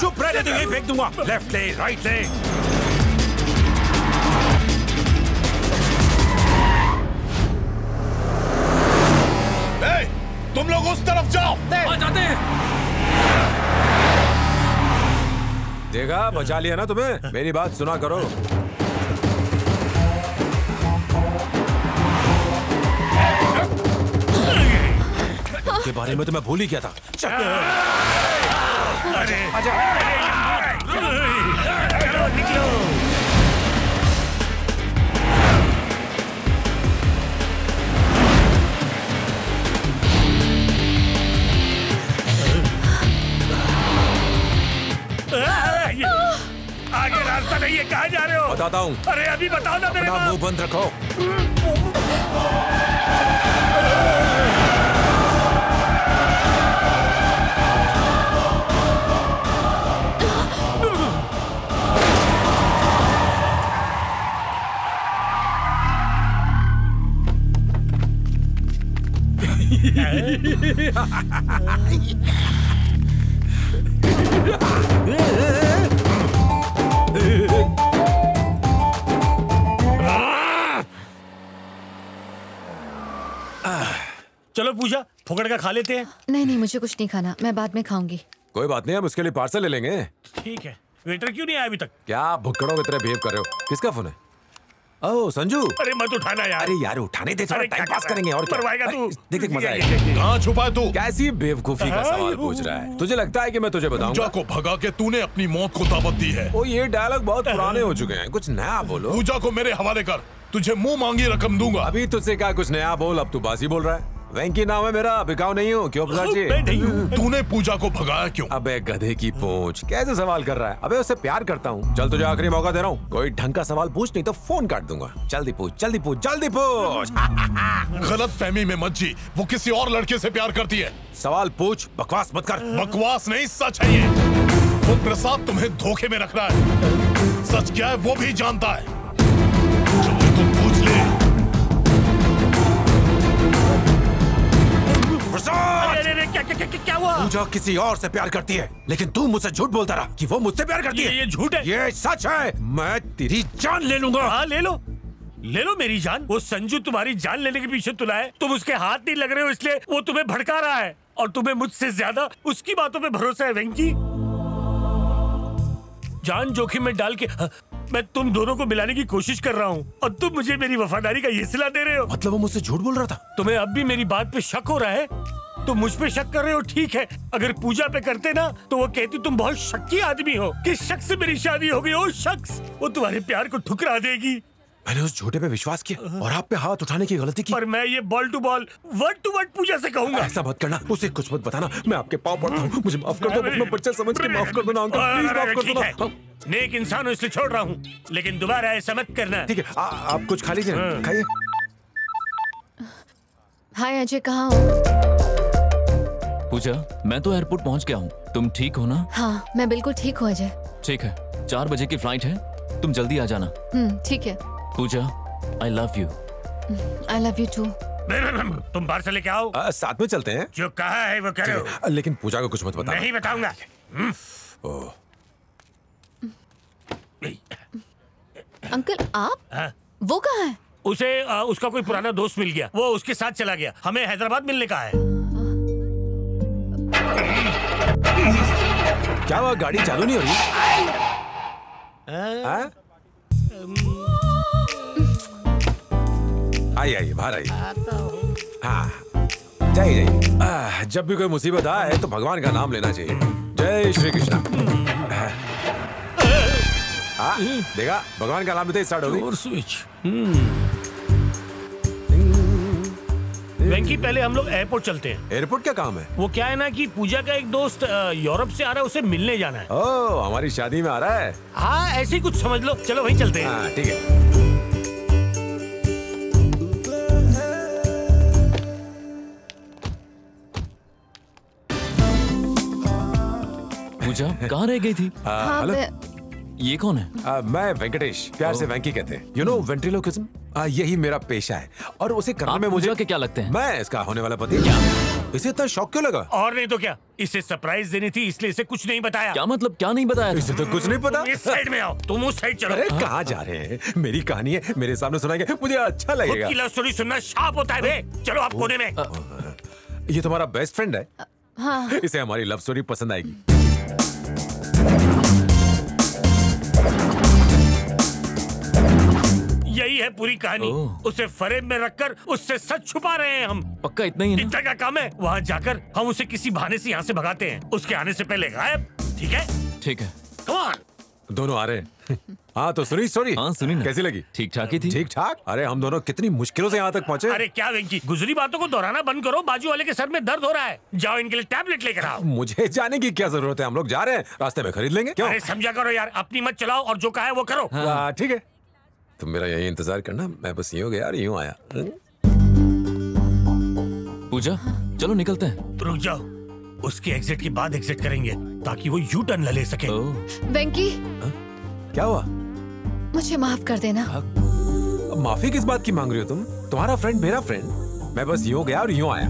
चुप रहने दो, यही फेंक दूंगा। लेफ्ट ले, राइट ले। तुम लोग उस तरफ जाओ। आ जाते हैं। देखा, बचा लिया ना तुम्हें। मेरी बात सुना करो। के बारे में तो मैं भूल ही गया था। निकलो निकलो। आगे रास्ता नहीं है, कहाँ जा रहे हो? बताता हूँ। अरे अभी बताओ ना मेरे। मुंह बंद रखो। चलो पूजा, फुकड़ का खा लेते हैं। नहीं नहीं, मुझे कुछ नहीं खाना, मैं बाद में खाऊंगी। कोई बात नहीं, हम उसके लिए पार्सल ले लेंगे। ठीक है। वेटर क्यों नहीं आया अभी तक? क्या भुक्कड़ों की तरह बिहेव कर रहे हो? किसका फोन है? ओह संजू। अरे मत उठाना यार। अरे यार उठाने दे, थोड़ा टाइम पास करेंगे। और तू देख देख मजा आएगा। कहाँ छुपा तू? कैसी बेवकूफी का सवाल पूछ रहा है? तुझे लगता है कि मैं तुझे बताऊंगा? पूजा को भगा के तूने अपनी मौत को दावत दी है। ओ ये डायलॉग बहुत पुराने हो चुके हैं, कुछ नया बोलो। पूजा को मेरे हवाले कर, तुझे मुँह मांगी रकम दूंगा। अभी तुझसे कहा कुछ नया बोल, अब तू बासी बोल रहा है। वेंकी नाम है मेरा, बिकाऊ नहीं हूँ। क्यों प्रसाद जी? तूने पूजा को भगाया क्यों? अबे गधे की पूंछ, कैसे सवाल कर रहा है? अबे उससे प्यार करता हूँ। चल तुझे आखिरी मौका दे रहा हूँ, कोई ढंग का सवाल पूछ नहीं तो फोन काट दूंगा। जल्दी पूछ, जल्दी पूछ, जल्दी पूछ। गलत फहमी में मत जी, वो किसी और लड़के से प्यार करती है। सवाल पूछ, बकवास मत कर। बकवास नहीं, सच है ये। वो प्रसाद तुम्हें धोखे में रख रहा है, सच क्या है वो भी जानता है। क्या हुआ? पूजा किसी और से प्यार करती है, लेकिन तू मुझसे झूठ बोलता रहा कि वो मुझसे प्यार करती है। ये झूठ है, ये सच है। मैं तेरी जान ले लूंगा। हाँ ले लो मेरी जान। वो संजू तुम्हारी जान लेने के पीछे तुला है, तुम उसके हाथ नहीं लग रहे हो इसलिए वो तुम्हें भड़का रहा है, और तुम्हें मुझसे ज्यादा उसकी बातों पे भरोसा है। वेंकी जान जोखिम में डाल के मैं तुम दोनों को मिलाने की कोशिश कर रहा हूँ, और तुम मुझे मेरी वफादारी का ये सिला दे रहे हो। मतलब वो मुझसे झूठ बोल रहा था। तुम्हें अब भी मेरी बात पे शक हो रहा है? तुम मुझ पे शक कर रहे हो, ठीक है। अगर पूजा पे करते ना तो वो कहती तुम बहुत शक्की आदमी हो, किस शख्स से मेरी शादी हो गई। वो शख्स, वो तुम्हारे प्यार को ठुकरा देगी। मैंने उस झूठे पे विश्वास किया और आप पे हाथ उठाने की गलती की। पर मैं ये बॉल टू वर्ड पूजा से कहूंगा। ऐसा मत करना, उसे कुछ मत बताना। मैं आपके पाँव पड़ता हूँ, मुझे माफ कर दो। अपना बच्चा समझ के माफ कर दो ना अंकल, प्लीज माफ कर दो ना। नेक इंसान हूँ इसलिए छोड़ रहा हूँ, लेकिन दोबारा ऐसा मत करना, ठीक है। आप कुछ खा लीजिए, खाइए। हाय अजय, कहाँ हो? पूजा मैं तो एयरपोर्ट पहुँच गया हूँ, तुम ठीक हो ना? हाँ मैं बिल्कुल ठीक हूँ अजय। ठीक है, 4 बजे की फ्लाइट है, तुम जल्दी आ जाना। ठीक है। Pooja I love you. I love you too. तुम बाहर से लेके आओ। साथ में चलते हैं। जो कहा है वो करो। लेकिन पूजा को कुछ मत बताओ। नहीं बताऊंगा। अंकल आप वो कहाँ है? उसे उसका कोई पुराना दोस्त मिल गया, वो उसके साथ चला गया। हमें हैदराबाद मिलने का है। क्या हुआ, गाड़ी चालू नहीं हो रही? आइए आइए बाहर आइए। हाँ जाइए जाइए। जब भी कोई मुसीबत आए तो भगवान का नाम लेना चाहिए। जय श्री कृष्णा। हाँ देखा, भगवान का नाम लेते ही स्टार्ट होगी। और स्विच। वेंकी पहले हम लोग एयरपोर्ट चलते हैं। एयरपोर्ट क्या काम है? वो क्या है ना कि पूजा का एक दोस्त यूरोप से आ रहा है, उसे मिलने जाना है। ओह हमारी शादी में आ रहा है। हाँ ऐसे ही कुछ समझ लो, चलो वहीं चलते हैं। ठीक है। पूजा कहाँ रह गई थी? हेलो ये कौन है? मैं वेंकटेश, प्यार से वेंकी कहते हैं। यू नो वेंट्रिलोक्विज्म, यही मेरा पेशा है और उसे करने में मुझे के क्या लगते हैं? मैं इसका होने वाला पति। क्या इसे इतना शौक क्यों लगा? और नहीं तो क्या, इसे सरप्राइज देनी थी इसलिए इसे कुछ नहीं बताया। क्या मतलब क्या नहीं बताया? इसे तो कुछ नहीं पता। इस साइड में आओ, तुम उस साइड चलो। अरे कहाँ जा रहे हैं? मेरी कहानी है, मेरे सामने सुनाएंगे, मुझे अच्छा लगेगा। लव स्टोरी सुनना शार्प होता है। चलो आप कोने में। ये तुम्हारा बेस्ट फ्रेंड है, इसे हमारी लव स्टोरी पसंद आएगी। यही है पूरी कहानी। उसे फरेब में रखकर उससे सच छुपा रहे हैं हम। पक्का इतना ही है ना? इतना का काम है। वहाँ जाकर हम उसे किसी बहाने से यहाँ से भगाते हैं, उसके आने से पहले गायब। ठीक है ठीक है। कम ऑन, दोनों आ रहे हैं। हाँ तो सुनी स्टोरी? हाँ सुनी ना। कैसी लगी? ठीक ठाक ही थी। ठीक ठाक? अरे हम दोनों कितनी मुश्किलों से यहाँ तक पहुँचे। अरे क्या वेंकी, गुजरी बातों को दोहराना बंद करो, बाजू वाले के सर में दर्द हो रहा है। जाओ इनके लिए टैबलेट लेकर आओ। मुझे जाने की क्या जरूरत है, हम लोग जा रहे हैं, रास्ते में खरीद लेंगे। अरे समझा करो यार, अपनी मत चलाओ और जो कहा है वो करो। ठीक है तुम मेरा यही इंतजार करना, मैं बस यूं गया यूं आया। पूजा चलो निकलते हैं। रुक जाओ, उसके एग्जिट के बाद एग्जिट करेंगे ताकि वो यू टर्न ले सके। वेंकी क्या हुआ? मुझे माफ कर देना। माफी किस बात की मांग रही हो तुम? तुम्हारा फ्रेंड मेरा फ्रेंड, मैं बस यूं गया और यूं आया।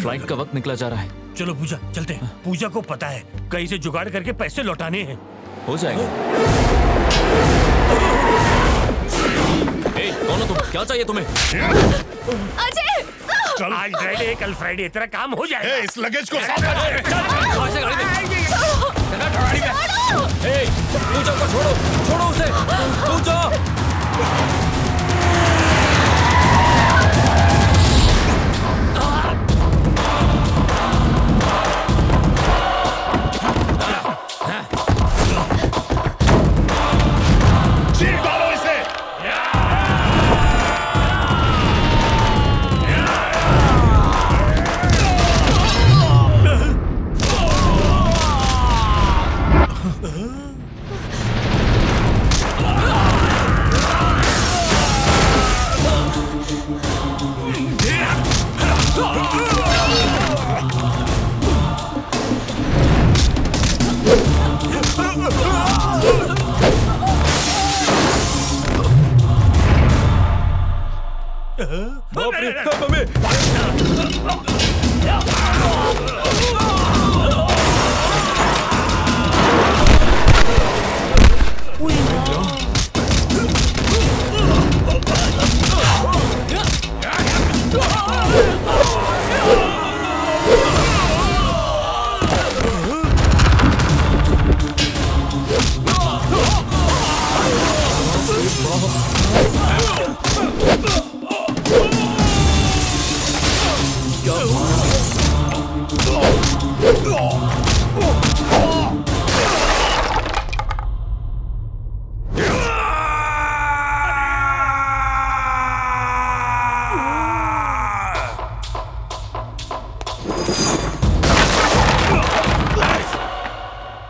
फ्लाइट का वक्त निकला जा रहा है, चलो पूजा चलते हैं। पूजा को पता है कहीं से जुगाड़ करके पैसे लौटाने हैं। हो जाएगा। ए, कौन हो तुम? क्या चाहिए तुम्हें? अजय चल, आज फ्राइडे कल फ्राइडे, तेरा काम हो जाएगा। इस लगेज को पूजा को छोड़ो, छोड़ो उसे। पूजा देखता तुम्हें।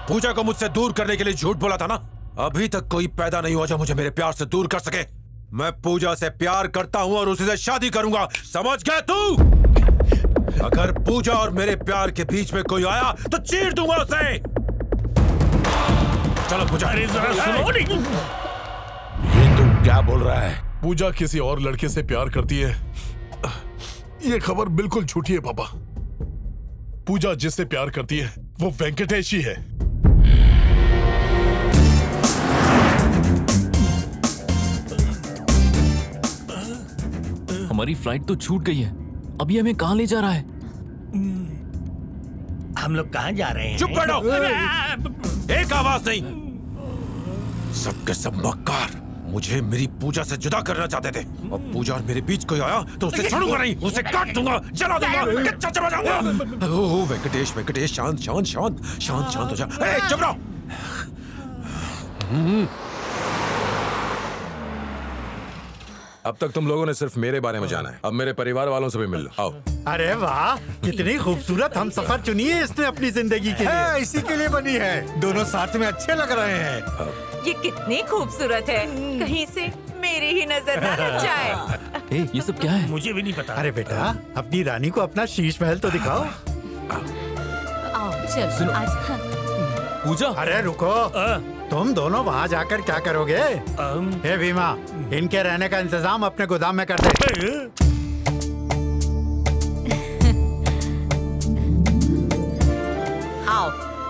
पूजा को मुझसे दूर करने के लिए झूठ बोला था ना। अभी तक कोई पैदा नहीं हुआ जो मुझे मेरे प्यार से दूर कर सके। मैं पूजा से प्यार करता हूं और उसी से शादी करूंगा, समझ गया तू? अगर पूजा और मेरे प्यार के बीच में कोई आया तो चीर दूंगा उसे। चलो पूजा। अरे जरा सुनो। ये तू क्या बोल रहा है? पूजा किसी और लड़के से प्यार करती है, ये खबर बिल्कुल झूठी है पापा। पूजा जिससे प्यार करती है वो वेंकटेश ही है। हमारी फ्लाइट तो छूट गई है, अभी हमें कहां ले जा रहा है? हम लोग कहां जा रहे हैं? चुप बैठो, एक आवाज नहीं। सबके सब मक्कार मुझे मेरी पूजा से जुदा करना चाहते थे। अब पूजा और मेरे बीच कोई आया तो उसे छोड़ूंगा नहीं, उसे काट दूंगा, जला दूंगा, कच्चा चबा जाऊंगा। ओह वेंकटेश वेंकटेश, शांत शांत शांत शांत शांत हो जा। ए चबरा। अब तक तुम लोगों ने सिर्फ मेरे बारे में जाना है, अब मेरे परिवार वालों से भी मिल लो। आओ। अरे वाह, कितनी खूबसूरत हम सफर चुनी है इसने अपनी जिंदगी के लिए। इसी के लिए बनी है, दोनों साथ में अच्छे लग रहे हैं। ये कितनी खूबसूरत है, कहीं से मेरी ही नजर ना लग जाए। ये सब क्या है? मुझे भी नहीं पता। अरे बेटा, अपनी रानी को अपना शीश महल तो दिखाओ। पूजा। अरे रुको, तुम दोनों वहाँ जाकर क्या करोगे? हे भीमा, इनके रहने का इंतजाम अपने गोदाम में कर दे। आओ,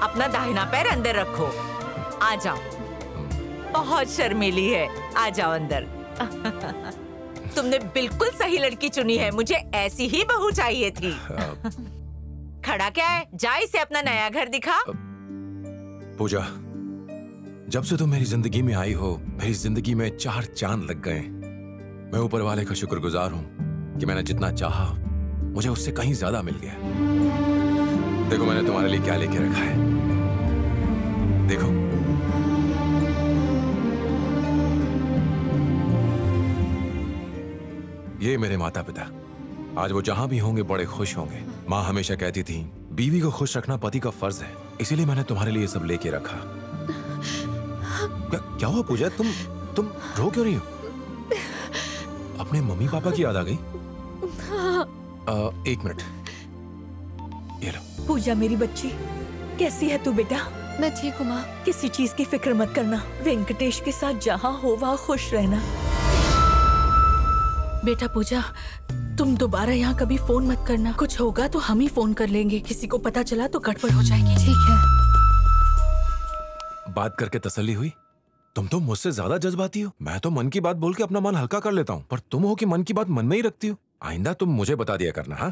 अपना दाहिना पैर अंदर रखो। आ जाओ, बहुत शर्मीली है, आ जाओ अंदर। तुमने बिल्कुल सही लड़की चुनी है, मुझे ऐसी ही बहू चाहिए थी। खड़ा क्या है, जा इसे अपना नया घर दिखा। पूजा, जब से तुम मेरी जिंदगी में आई हो, मेरी जिंदगी में चार चांद लग गए। मैं ऊपर वाले का शुक्रगुजार हूँ कि मैंने जितना चाहा मुझे उससे कहीं ज्यादा मिल गया। देखो मैंने तुम्हारे लिए क्या लेके रखा है। देखो ये मेरे माता पिता, आज वो जहां भी होंगे बड़े खुश होंगे। माँ हमेशा कहती थी बीवी को खुश रखना पति का फर्ज है, इसीलिए मैंने तुम्हारे लिए सब लेके रखा। क्या हुआ पूजा, तुम रो क्यों रही हो? अपने मम्मी पापा की याद आ गई? एक मिनट, ये लो। पूजा मेरी बच्ची, कैसी है तू बेटा? मैं ठीक हूँ माँ, किसी चीज की फिक्र मत करना। वेंकटेश के साथ जहाँ हो वहाँ खुश रहना। बेटा पूजा, तुम दोबारा यहाँ कभी फोन मत करना, कुछ होगा तो हम ही फोन कर लेंगे, किसी को पता चला तो गड़बड़ हो जाएगी। ठीक है। बात करके तसल्ली हुई? तुम तो मुझसे ज्यादा जज्बाती हो। मैं तो मन की बात बोल के अपना मन हल्का कर लेता हूँ, पर तुम हो कि मन की बात मन में ही रखती हो। आइंदा तुम मुझे बता दिया करना। हाँ?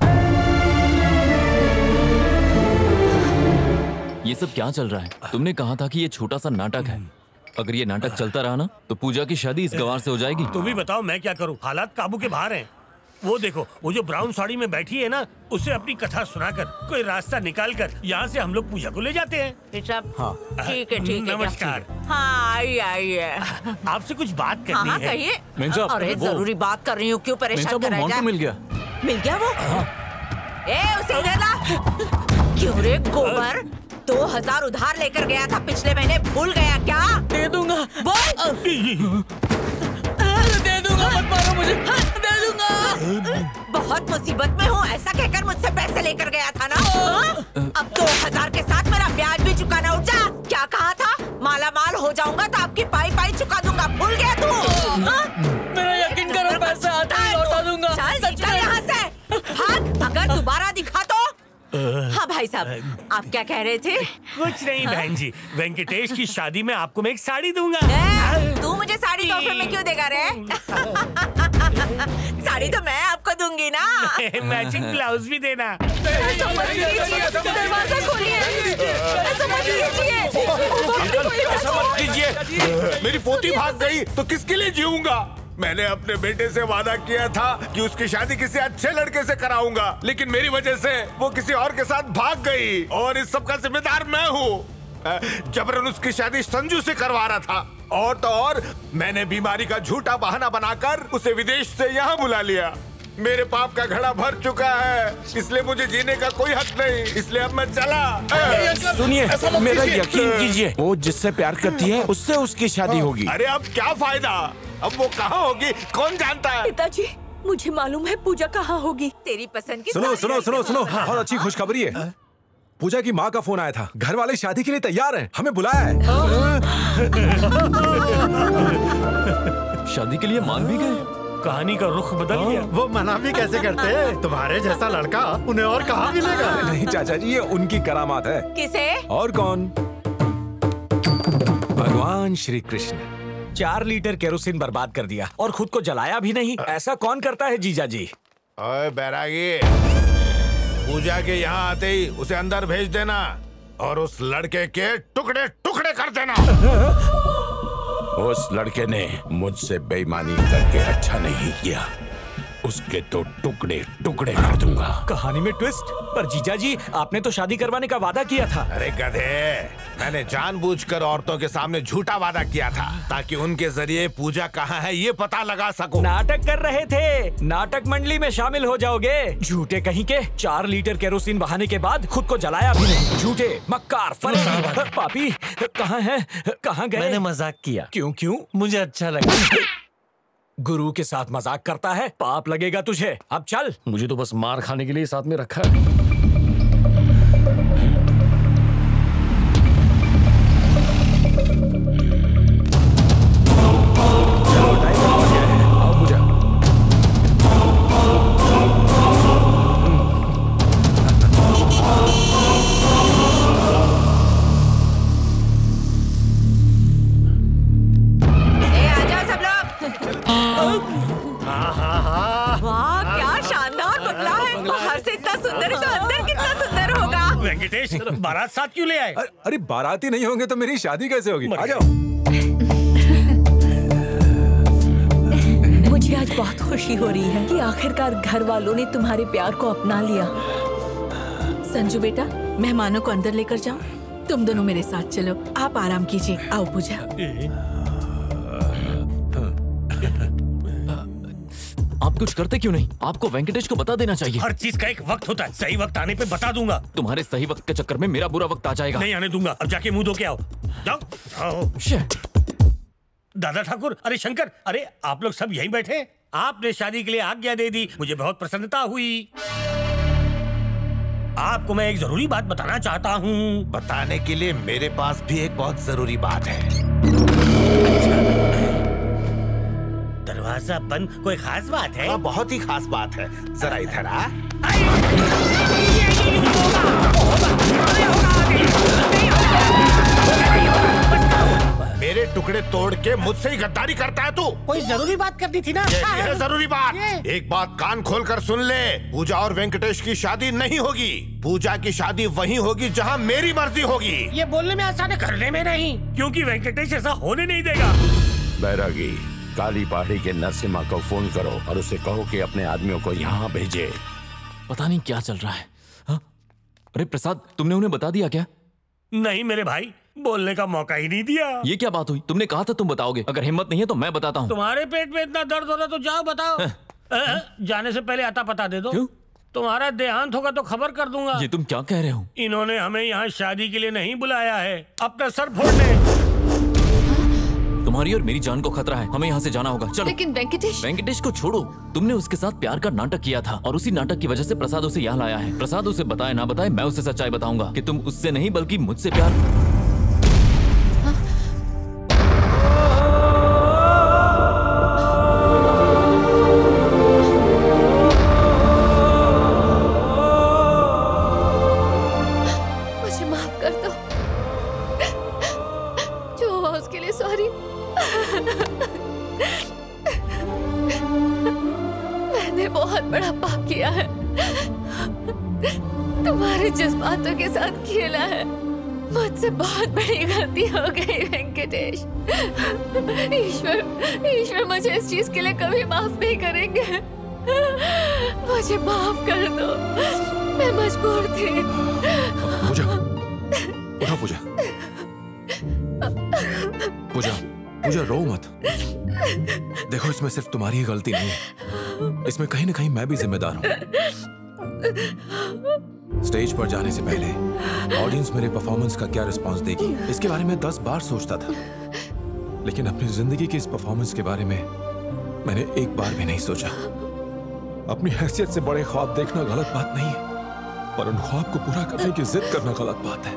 ये सब क्या चल रहा है? तुमने कहा था कि ये छोटा सा नाटक है, अगर ये नाटक चलता रहा ना तो पूजा की शादी इस गंवार से हो जाएगी। तुम ही बताओ मैं क्या करूँ, हालात काबू के बाहर है। वो देखो, वो जो ब्राउन साड़ी में बैठी है ना, उसे अपनी कथा सुनाकर कोई रास्ता निकाल कर यहाँ से हम लोग पूजा को ले जाते हैं। ठीक है ठीक है। नमस्कार। हाँ आइए आइए। आपसे कुछ बात करनी है। कहिए। अरे जरूरी बात कर रही हूँ, क्यों परेशान कर रहा है? मिल गया, मिल गया वो। ए उसे इधर ला। क्यों रे गोबर, 2000 उधार लेकर गया था पिछले महीने, भूल गया क्या? दे दूंगा। दे दूंगा, मत मारो मुझे। बहुत मुसीबत में हूँ, ऐसा कहकर मुझसे पैसे लेकर गया था ना। अब 2000 के साथ मेरा ब्याज भी चुकाना। उठ जा। क्या कहा था? माला माल हो जाऊंगा तो आपकी पाई पाई चुका दूंगा, भूल गया तू? मेरा यकीन करो, पैसा आता है लौटा दूंगा। चल यहाँ। अगर दोबारा दिखा तो। हाँ भाई साहब, आप क्या कह रहे थे? कुछ नहीं बहन जी, वेंकटेश की शादी में आपको मैं एक साड़ी दूंगा। तू मुझे साड़ी तोहफे में क्यों देगा रे? साड़ी तो मैं आपको दूंगी ना। मैचिंग ब्लाउज भी देना। दरवाजा खोलिए, समझ लीजिए। मेरी पोती भाग गई तो किसके लिए जीऊंगा? मैंने अपने बेटे से वादा किया था कि उसकी शादी किसी अच्छे लड़के से कराऊंगा, लेकिन मेरी वजह से वो किसी और के साथ भाग गई और इस सबका जिम्मेदार मैं हूँ। जबरन उसकी शादी संजू से करवा रहा था, और तो और मैंने बीमारी का झूठा बहाना बनाकर उसे विदेश से यहाँ बुला लिया। मेरे पाप का घड़ा भर चुका है, इसलिए मुझे जीने का कोई हक नहीं, इसलिए अब मैं चला। सुनिए, मेरा यकीन कीजिए, वो जिससे प्यार करती है उससे उसकी शादी होगी। अरे अब क्या फायदा, अब वो कहाँ होगी कौन जानता है। पिताजी, मुझे मालूम है पूजा कहाँ होगी। तेरी पसंद की। सुनो सुनो सुनो सुनो, बहुत अच्छी खुशखबरी है। पूजा की माँ का फोन आया था, घर वाले शादी के लिए तैयार है, हमें बुलाया है। शादी के लिए मान भी गए? कहानी का रुख बदल गया। वो मना भी कैसे करते हैं, तुम्हारे जैसा लड़का उन्हें और कहाँ मिलेगा। नहीं चाचा जी, ये उनकी करामात है। किसे? और कौन? भगवान श्री कृष्ण। 4 लीटर केरोसिन बर्बाद कर दिया और खुद को जलाया भी नहीं, ऐसा कौन करता है जीजा जी? ओए बैरागी, पूजा के यहाँ आते ही उसे अंदर भेज देना और उस लड़के के टुकड़े टुकड़े कर देना। उस लड़के ने मुझसे बेईमानी करके अच्छा नहीं किया, उसके तो टुकड़े टुकड़े कर दूंगा। कहानी में ट्विस्ट। पर जीजा जी, आपने तो शादी करवाने का वादा किया था। अरे गधे, मैंने जानबूझकर औरतों के सामने झूठा वादा किया था ताकि उनके जरिए पूजा कहाँ है ये पता लगा सकूं। नाटक कर रहे थे, नाटक मंडली में शामिल हो जाओगे। झूठे कहीं के। 4 लीटर केरोसिन बहाने के बाद खुद को जलाया भी नहीं। झूठे, मक्कार, फरेब, पापी। कहाँ है, कहाँ गए? मैंने मजाक किया। क्यों क्यों? मुझे अच्छा लगा। गुरु के साथ मजाक करता है, पाप लगेगा तुझे। अब चल। मुझे तो बस मार खाने के लिए साथ में रखा है। बारात साथ क्यों ले आए? अरे बाराती नहीं होंगे तो मेरी शादी कैसे होगी? आ जाओ। मुझे आज बहुत खुशी हो रही है कि आखिरकार घर वालों ने तुम्हारे प्यार को अपना लिया। संजू बेटा, मेहमानों को अंदर लेकर जाओ। तुम दोनों मेरे साथ चलो, आप आराम कीजिए। आओ पूजा। आप कुछ करते क्यों नहीं? आपको वेंकटेश को बता देना चाहिए। हर चीज का एक वक्त होता है, सही वक्त आने पे बता दूंगा। तुम्हारे सही वक्त के चक्कर में मेरा बुरा वक्त आ जाएगा। नहीं आने दूंगा। अब जाके मुंह धो के आओ, जाओ जाओ। दादा ठाकुर, अरे शंकर, अरे आप लोग सब यहीं बैठे हैं? आपने शादी के लिए आज्ञा दे दी, मुझे बहुत प्रसन्नता हुई। आपको मैं एक जरूरी बात बताना चाहता हूँ। बताने के लिए मेरे पास भी एक बहुत जरूरी बात है। दरवाजा बंद, कोई खास बात है? बहुत ही खास बात है, जरा इधर आ। मेरे टुकड़े तोड़ के मुझसे ही गद्दारी करता है तू। कोई जरूरी बात करनी थी ना? ये जरूरी बात। एक बात कान खोलकर सुन ले, पूजा और वेंकटेश की शादी नहीं होगी। पूजा की शादी वहीं होगी जहां मेरी मर्जी होगी। ये बोलने में आसान है, करने में नहीं, क्योंकि वेंकटेश ऐसा होने नहीं देगा। बैरागी, काली पहाड़ी के नसीमा को फोन करो और उसे कहो कि अपने आदमियों को यहाँ भेजे। पता नहीं क्या चल रहा है। हा? अरे प्रसाद, तुमने उन्हें बता दिया क्या? नहीं मेरे भाई, बोलने का मौका ही नहीं दिया। ये क्या बात हुई? तुमने कहा था तुम बताओगे। अगर हिम्मत नहीं है तो मैं बताता हूँ। तुम्हारे पेट में इतना दर्द हो रहा तो जाओ बताओ। जाने से पहले आता पता दे दो। क्यों? तुम्हारा देहांत होगा तो खबर कर दूंगा। ये तुम क्या कह रहे हो? इन्होंने हमें यहाँ शादी के लिए नहीं बुलाया है, अपना सर फोड़ने। तुम्हारी और मेरी जान को खतरा है, हमें यहाँ से जाना होगा। चलो। लेकिन वेंकटेश। वेंकटेश को छोड़ो, तुमने उसके साथ प्यार का नाटक किया था और उसी नाटक की वजह से प्रसाद उसे यहाँ लाया है। प्रसाद उसे बताए ना बताए, मैं उसे सच्चाई बताऊंगा कि तुम उससे नहीं बल्कि मुझसे प्यार। तुम्हारे जज्बातों के साथ खेला है। मुझसे बहुत बड़ी गलती हो गई वेंकटेश। ईश्वर मुझे इस चीज के लिए कभी माफ नहीं करेंगे। मुझे माफ कर दो, मैं मजबूर थी। पूजा, उठो पूजा। पूजा, पूजा रो मत। देखो इसमें सिर्फ तुम्हारी ही गलती नहीं है, इसमें कहीं ना कहीं मैं भी जिम्मेदार हूँ। स्टेज पर जाने से पहले ऑडियंस मेरे परफॉर्मेंस का क्या रिस्पॉन्स देगी, इसके बारे में 10 बार सोचता था, लेकिन अपनी जिंदगी के इस परफॉर्मेंस के बारे में मैंने एक बार भी नहीं सोचा। अपनी हैसियत से बड़े ख्वाब देखना गलत बात नहीं है, पर उन ख्वाब को पूरा करने की जिद करना गलत बात है,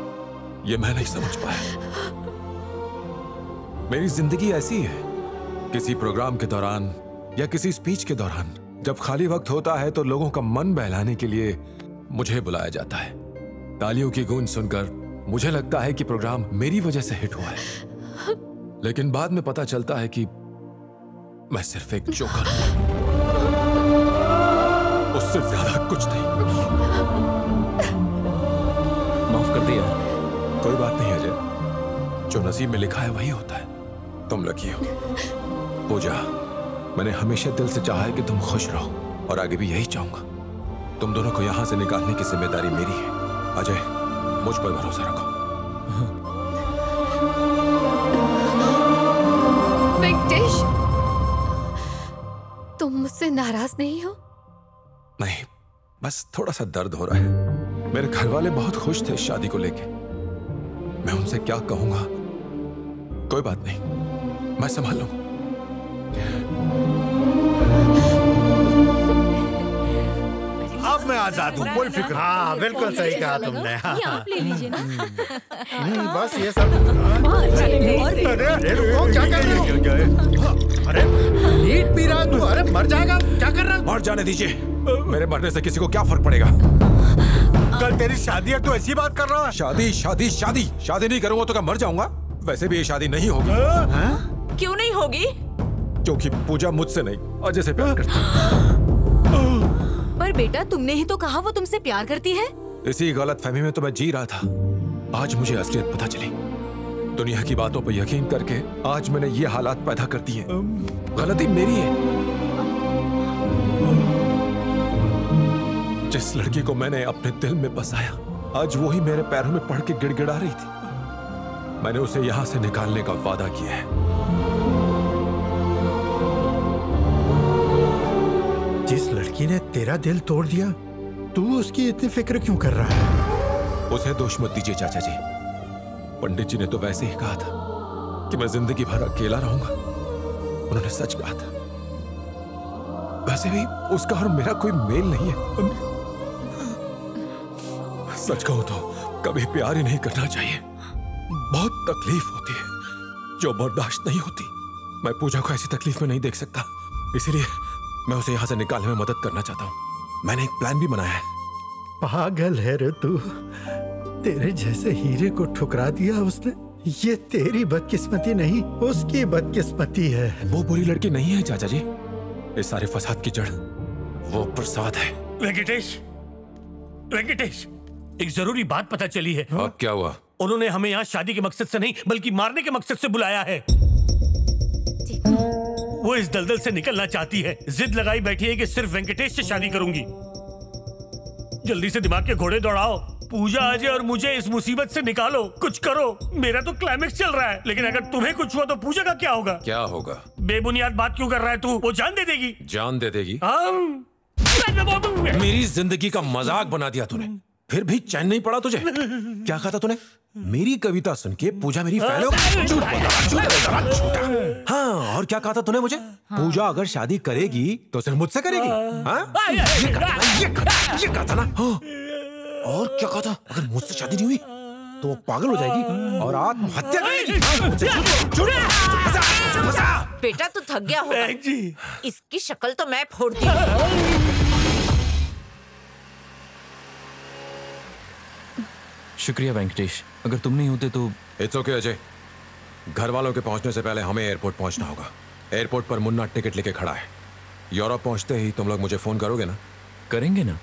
ये मैं नहीं समझ पाया। मेरी जिंदगी ऐसी है, किसी प्रोग्राम के दौरान या किसी स्पीच के दौरान जब खाली वक्त होता है तो लोगों का मन बहलाने के लिए मुझे बुलाया जाता है। तालियों की गूंज सुनकर मुझे लगता है कि प्रोग्राम मेरी वजह से हिट हुआ है, लेकिन बाद में पता चलता है कि मैं सिर्फ एक जोकर हूं, उससे ज्यादा कुछ नहीं। माफ कर दिया। कोई बात नहीं अजय, जो नसीब में लिखा है वही होता है। तुम लकी हो पूजा, मैंने हमेशा दिल से चाहा है कि तुम खुश रहो और आगे भी यही चाहूंगा। तुम दोनों को यहां से निकालने की जिम्मेदारी मेरी है। अजय, मुझ पर भरोसा रखो। मुझसे नाराज नहीं हो? नहीं, बस थोड़ा सा दर्द हो रहा है। मेरे घर वाले बहुत खुश थे शादी को लेके। मैं उनसे क्या कहूंगा? कोई बात नहीं, मैं संभाल लूंगा। अब मैं आजाद हूँ, कोई फिक्र। हाँ बिल्कुल सही कहा तुमने। आप ले लीजिए ना। बस ये सब। क्या कर रहे हो? अरे नीट पी रहा तू। अरे मर जाएगा। क्या कर रहा? मर जाने दीजिए, मेरे मरने से किसी को क्या फर्क पड़ेगा। कल तेरी शादी है, तू ऐसी बात कर रहा है। शादी शादी शादी शादी नहीं करूँगा तो क्या मर जाऊंगा? वैसे भी ये शादी नहीं होगी। क्यों नहीं होगी? क्योंकि पूजा मुझसे नहीं, अजय से प्यार करती। पर बेटा तुमने ही तो कहा वो तुमसे प्यार करती है। इसी गलतफहमी में तो मैं जी रहा था। आज मुझे असलियत पता चली। दुनिया की बातों पर यकीन करके आज मैंने ये हालात पैदा कर दिए। गलती मेरी है। जिस लड़की को मैंने अपने दिल में बसाया, आज वो ही मेरे पैरों में पड़ के गिड़गिड़ा रही थी। मैंने उसे यहाँ से निकालने का वादा किया है। जिस लड़की ने तेरा दिल तोड़ दिया, तू उसकी इतनी फिक्र क्यों कर रहा है? उसे दोष मत दीजिए चाचा जी। पंडित जी ने तो वैसे ही कहा था कि मैं जिंदगी भर अकेला रहूंगा। उन्होंने सच कहा था। वैसे भी उसका और मेरा कोई मेल नहीं है। सच कहूं तो कभी प्यार ही नहीं करना चाहिए। बहुत तकलीफ होती है जो बर्दाश्त नहीं होती। मैं पूजा को ऐसी तकलीफ में नहीं देख सकता, इसीलिए मैं उसे यहाँ से निकालने में मदद करना चाहता हूँ। मैंने एक प्लान भी बनाया है। पागल है रे तू, तेरे जैसे हीरे को ठुकरा दिया उसने। ये तेरी बदकिस्मती नहीं, उसकी बदकिस्मती है। वो बुरी लड़की नहीं है चाचा जी। इस सारे फसाद की जड़ वो प्रसाद है। वेंकटेश, वेंकटेश, एक जरूरी बात पता चली है। अब क्या हुआ? उन्होंने हमें यहाँ शादी के मकसद से नहीं बल्कि मारने के मकसद से बुलाया है। वो इस दलदल से निकलना चाहती है। जिद लगाई बैठी है कि सिर्फ वेंकटेश से शादी करूंगी। जल्दी से दिमाग के घोड़े दौड़ाओ। पूजा, अजय और मुझे इस मुसीबत से निकालो। कुछ करो। मेरा तो क्लाइमेक्स चल रहा है, लेकिन अगर तुम्हें कुछ हुआ तो पूजा का क्या होगा? क्या होगा? बेबुनियाद बात क्यों कर रहा है तू? वो जान दे देगी। जान दे देगी? मेरी जिंदगी का मजाक बना दिया तूने, फिर भी चैन नहीं पड़ा तुझे। क्या कहा था तूने? मेरी कविता सुन के पूजा मेरी फैन हो गई। झूठा। हाँ, और क्या कहा था तूने मुझे? हाँ। पूजा अगर शादी करेगी तो सिर्फ मुझसे करेगी। हाँ? ये कहा था ना। हाँ। और क्या कहा था? अगर मुझसे शादी नहीं हुई तो वो पागल हो जाएगी और आत्महत्या करेगी। बेटा तू थक गया होगा। इसकी शक्ल तो मैं फोड़ती हूँ। शुक्रिया वेंकटेश, अगर तुम नहीं होते तो। इट्स ओके अजय, घर वालों के पहुंचने से पहले हमें एयरपोर्ट पहुंचना होगा। एयरपोर्ट पर मुन्ना टिकट लेके खड़ा है। यूरोप पहुंचते ही तुम लोग मुझे फोन करोगे ना? करेंगे ना।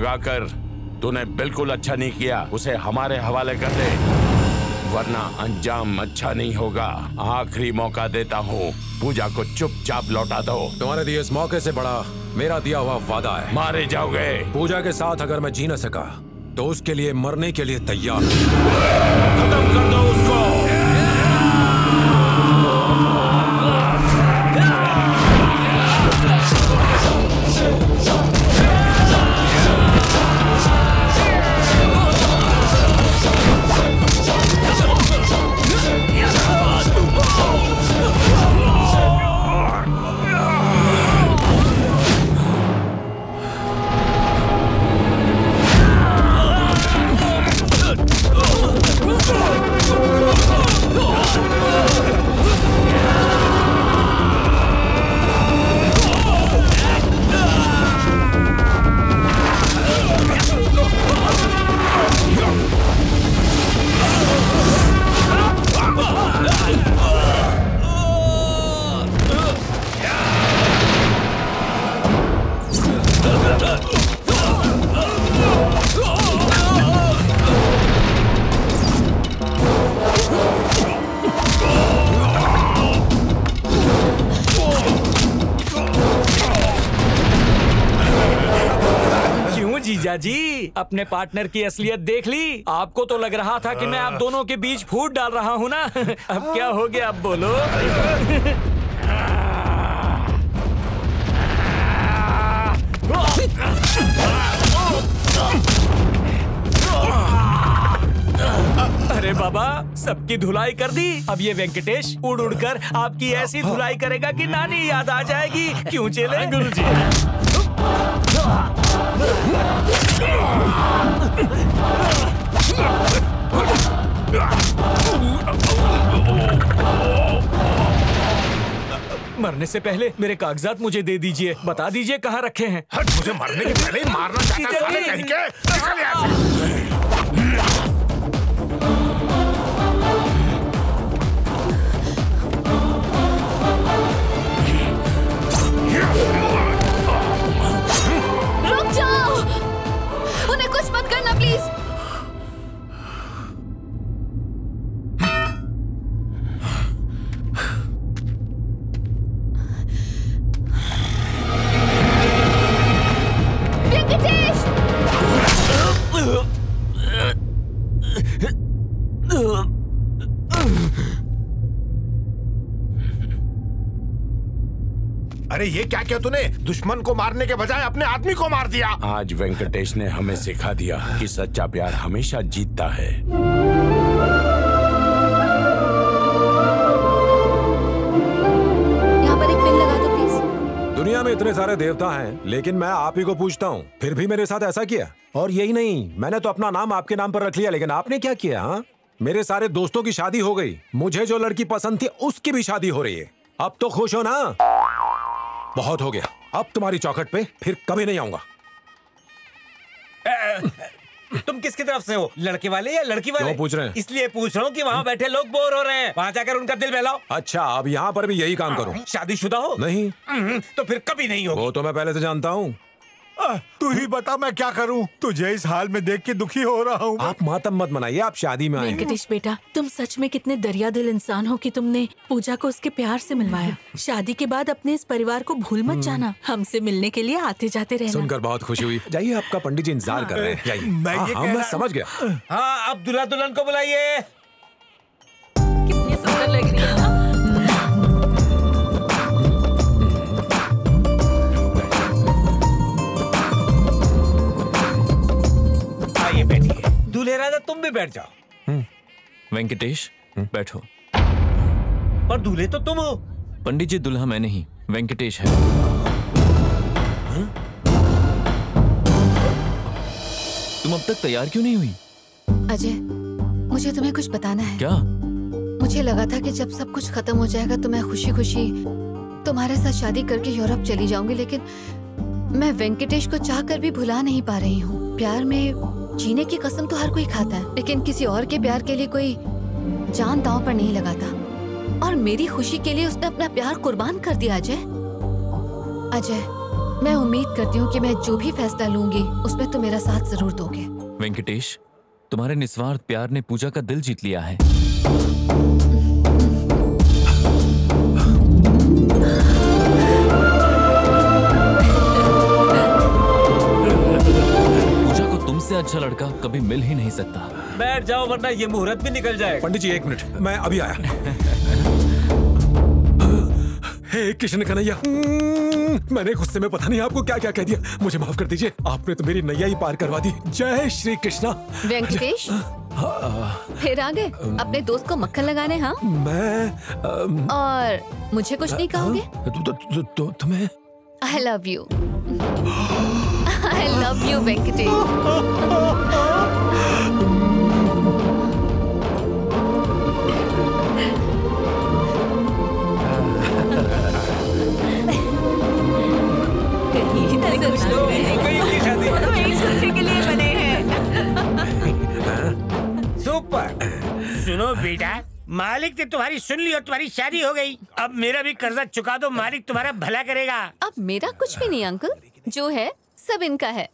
भगाकर तूने बिल्कुल अच्छा नहीं किया, उसे हमारे हवाले कर दे, वरना अंजाम अच्छा नहीं होगा। आखिरी मौका देता हूँ, पूजा को चुपचाप लौटा दो। तुम्हारे दिए इस मौके से बड़ा मेरा दिया हुआ वादा है। मारे जाओगे। पूजा के साथ अगर मैं जी न सका तो उसके लिए मरने के लिए तैयार। खत्म कर दो उसको। जी अपने पार्टनर की असलियत देख ली। आपको तो लग रहा था कि मैं आप दोनों के बीच फूट डाल रहा हूँ ना। अब क्या हो गया, अब बोलो। अरे बाबा, सबकी धुलाई कर दी। अब ये वेंकटेश उड़ उड़ कर आपकी ऐसी धुलाई करेगा कि नानी याद आ जाएगी। क्यों चले गुरुजी? मरने से पहले मेरे कागजात मुझे दे दीजिए। बता दीजिए कहाँ रखे हैं। हट, मुझे मरने के पहले ही मारना चाहता है साले कहीं के। निकल यहाँ से। अरे ये क्या किया तूने? दुश्मन को मारने के बजाय अपने आदमी को मार दिया। आज वेंकटेश ने हमें सिखा दिया कि सच्चा प्यार हमेशा जीतता है। यहाँ पर एक पिन लगा दो प्लीज। दुनिया में इतने सारे देवता हैं, लेकिन मैं आप ही को पूछता हूँ, फिर भी मेरे साथ ऐसा किया। और यही नहीं, मैंने तो अपना नाम आपके नाम पर रख लिया, लेकिन आपने क्या किया? हा? मेरे सारे दोस्तों की शादी हो गई, मुझे जो लड़की पसंद थी उसकी भी शादी हो रही है। अब तो खुश हो ना? बहुत हो गया, अब तुम्हारी चौखट पे फिर कभी नहीं आऊंगा। तुम किसकी तरफ से हो, लड़के वाले या लड़की वाले? क्यों पूछ रहे हैं? इसलिए पूछ रहा हूँ कि वहाँ बैठे लोग बोर हो रहे हैं, वहाँ जाकर उनका दिल बहलाओ। अच्छा, अब यहाँ पर भी यही काम करूँ? शादीशुदा हो? नहीं। तो फिर कभी नहीं हो। वो तो मैं पहले से जानता हूँ। तू ही बता मैं क्या करूँ, तुझे इस हाल में देख के दुखी हो रहा हूँ। आप मातम मत मनाइए, आप शादी में आए। वेंकटेश बेटा, तुम सच में कितने दरिया दिल इंसान हो कि तुमने पूजा को उसके प्यार से मिलवाया। शादी के बाद अपने इस परिवार को भूल मत जाना, हमसे मिलने के लिए आते जाते रहना। सुनकर बहुत खुशी हुई। जाइए, आपका पंडित जी इंतजार कर रहे हैं, जाइए। मैं समझ गया। हाँ, अब दूल्हा दुल्हन को बुलाइए। कितनी सुंदर लग रही है। दूल्हे राजा, तुम भी बैठ जाओ। वेंकटेश बैठो। पर दूल्हे तो तुम हो। पंडित जी दूल्हा मैं नहीं, वेंकटेश है। तुम अब तक तैयार क्यों नहीं हुई? अजय, मुझे तुम्हें कुछ बताना है। क्या? मुझे लगा था कि जब सब कुछ खत्म हो जाएगा तो मैं खुशी खुशी तुम्हारे साथ शादी करके यूरोप चली जाऊंगी, लेकिन मैं वेंकटेश को चाहकर भी भुला नहीं पा रही हूँ। प्यार में जीने की कसम तो हर कोई खाता है, लेकिन किसी और के प्यार के लिए कोई जान दांव पर नहीं लगाता। और मेरी खुशी के लिए उसने अपना प्यार कुर्बान कर दिया। अजय, मैं उम्मीद करती हूँ कि मैं जो भी फैसला लूंगी उसमें तुम मेरा साथ जरूर दोगे। वेंकटेश, तुम्हारे निस्वार्थ प्यार ने पूजा का दिल जीत लिया है। पूजा को तुमसे अच्छा लड़का कभी मिल ही नहीं सकता। बैठ जाओ वरना ये मुहूर्त भी निकल जाएगा। पंडित जी एक मिनट, मैं अभी आया। किशन कन्हैया, मैंने गुस्से में पता नहीं आपको क्या क्या कह दिया, मुझे माफ कर दीजिए। आपने तो मेरी नैया ही पार करवा दी। जय श्री कृष्णा। वेंकटेश फिर आ गए, अपने दोस्त को मक्खन लगाने। हाँ मैं और मुझे कुछ नहीं कहोगे? तुम्हें I love you, I love you Venkatesh. कुछ लोग एक दूसरे के लिए बने हैं। सुपर। सुनो बेटा, मालिक ने तुम्हारी सुन ली और तुम्हारी शादी हो गई। अब मेरा भी कर्जा चुका दो, मालिक तुम्हारा भला करेगा। अब मेरा कुछ भी नहीं अंकल, जो है सब इनका है।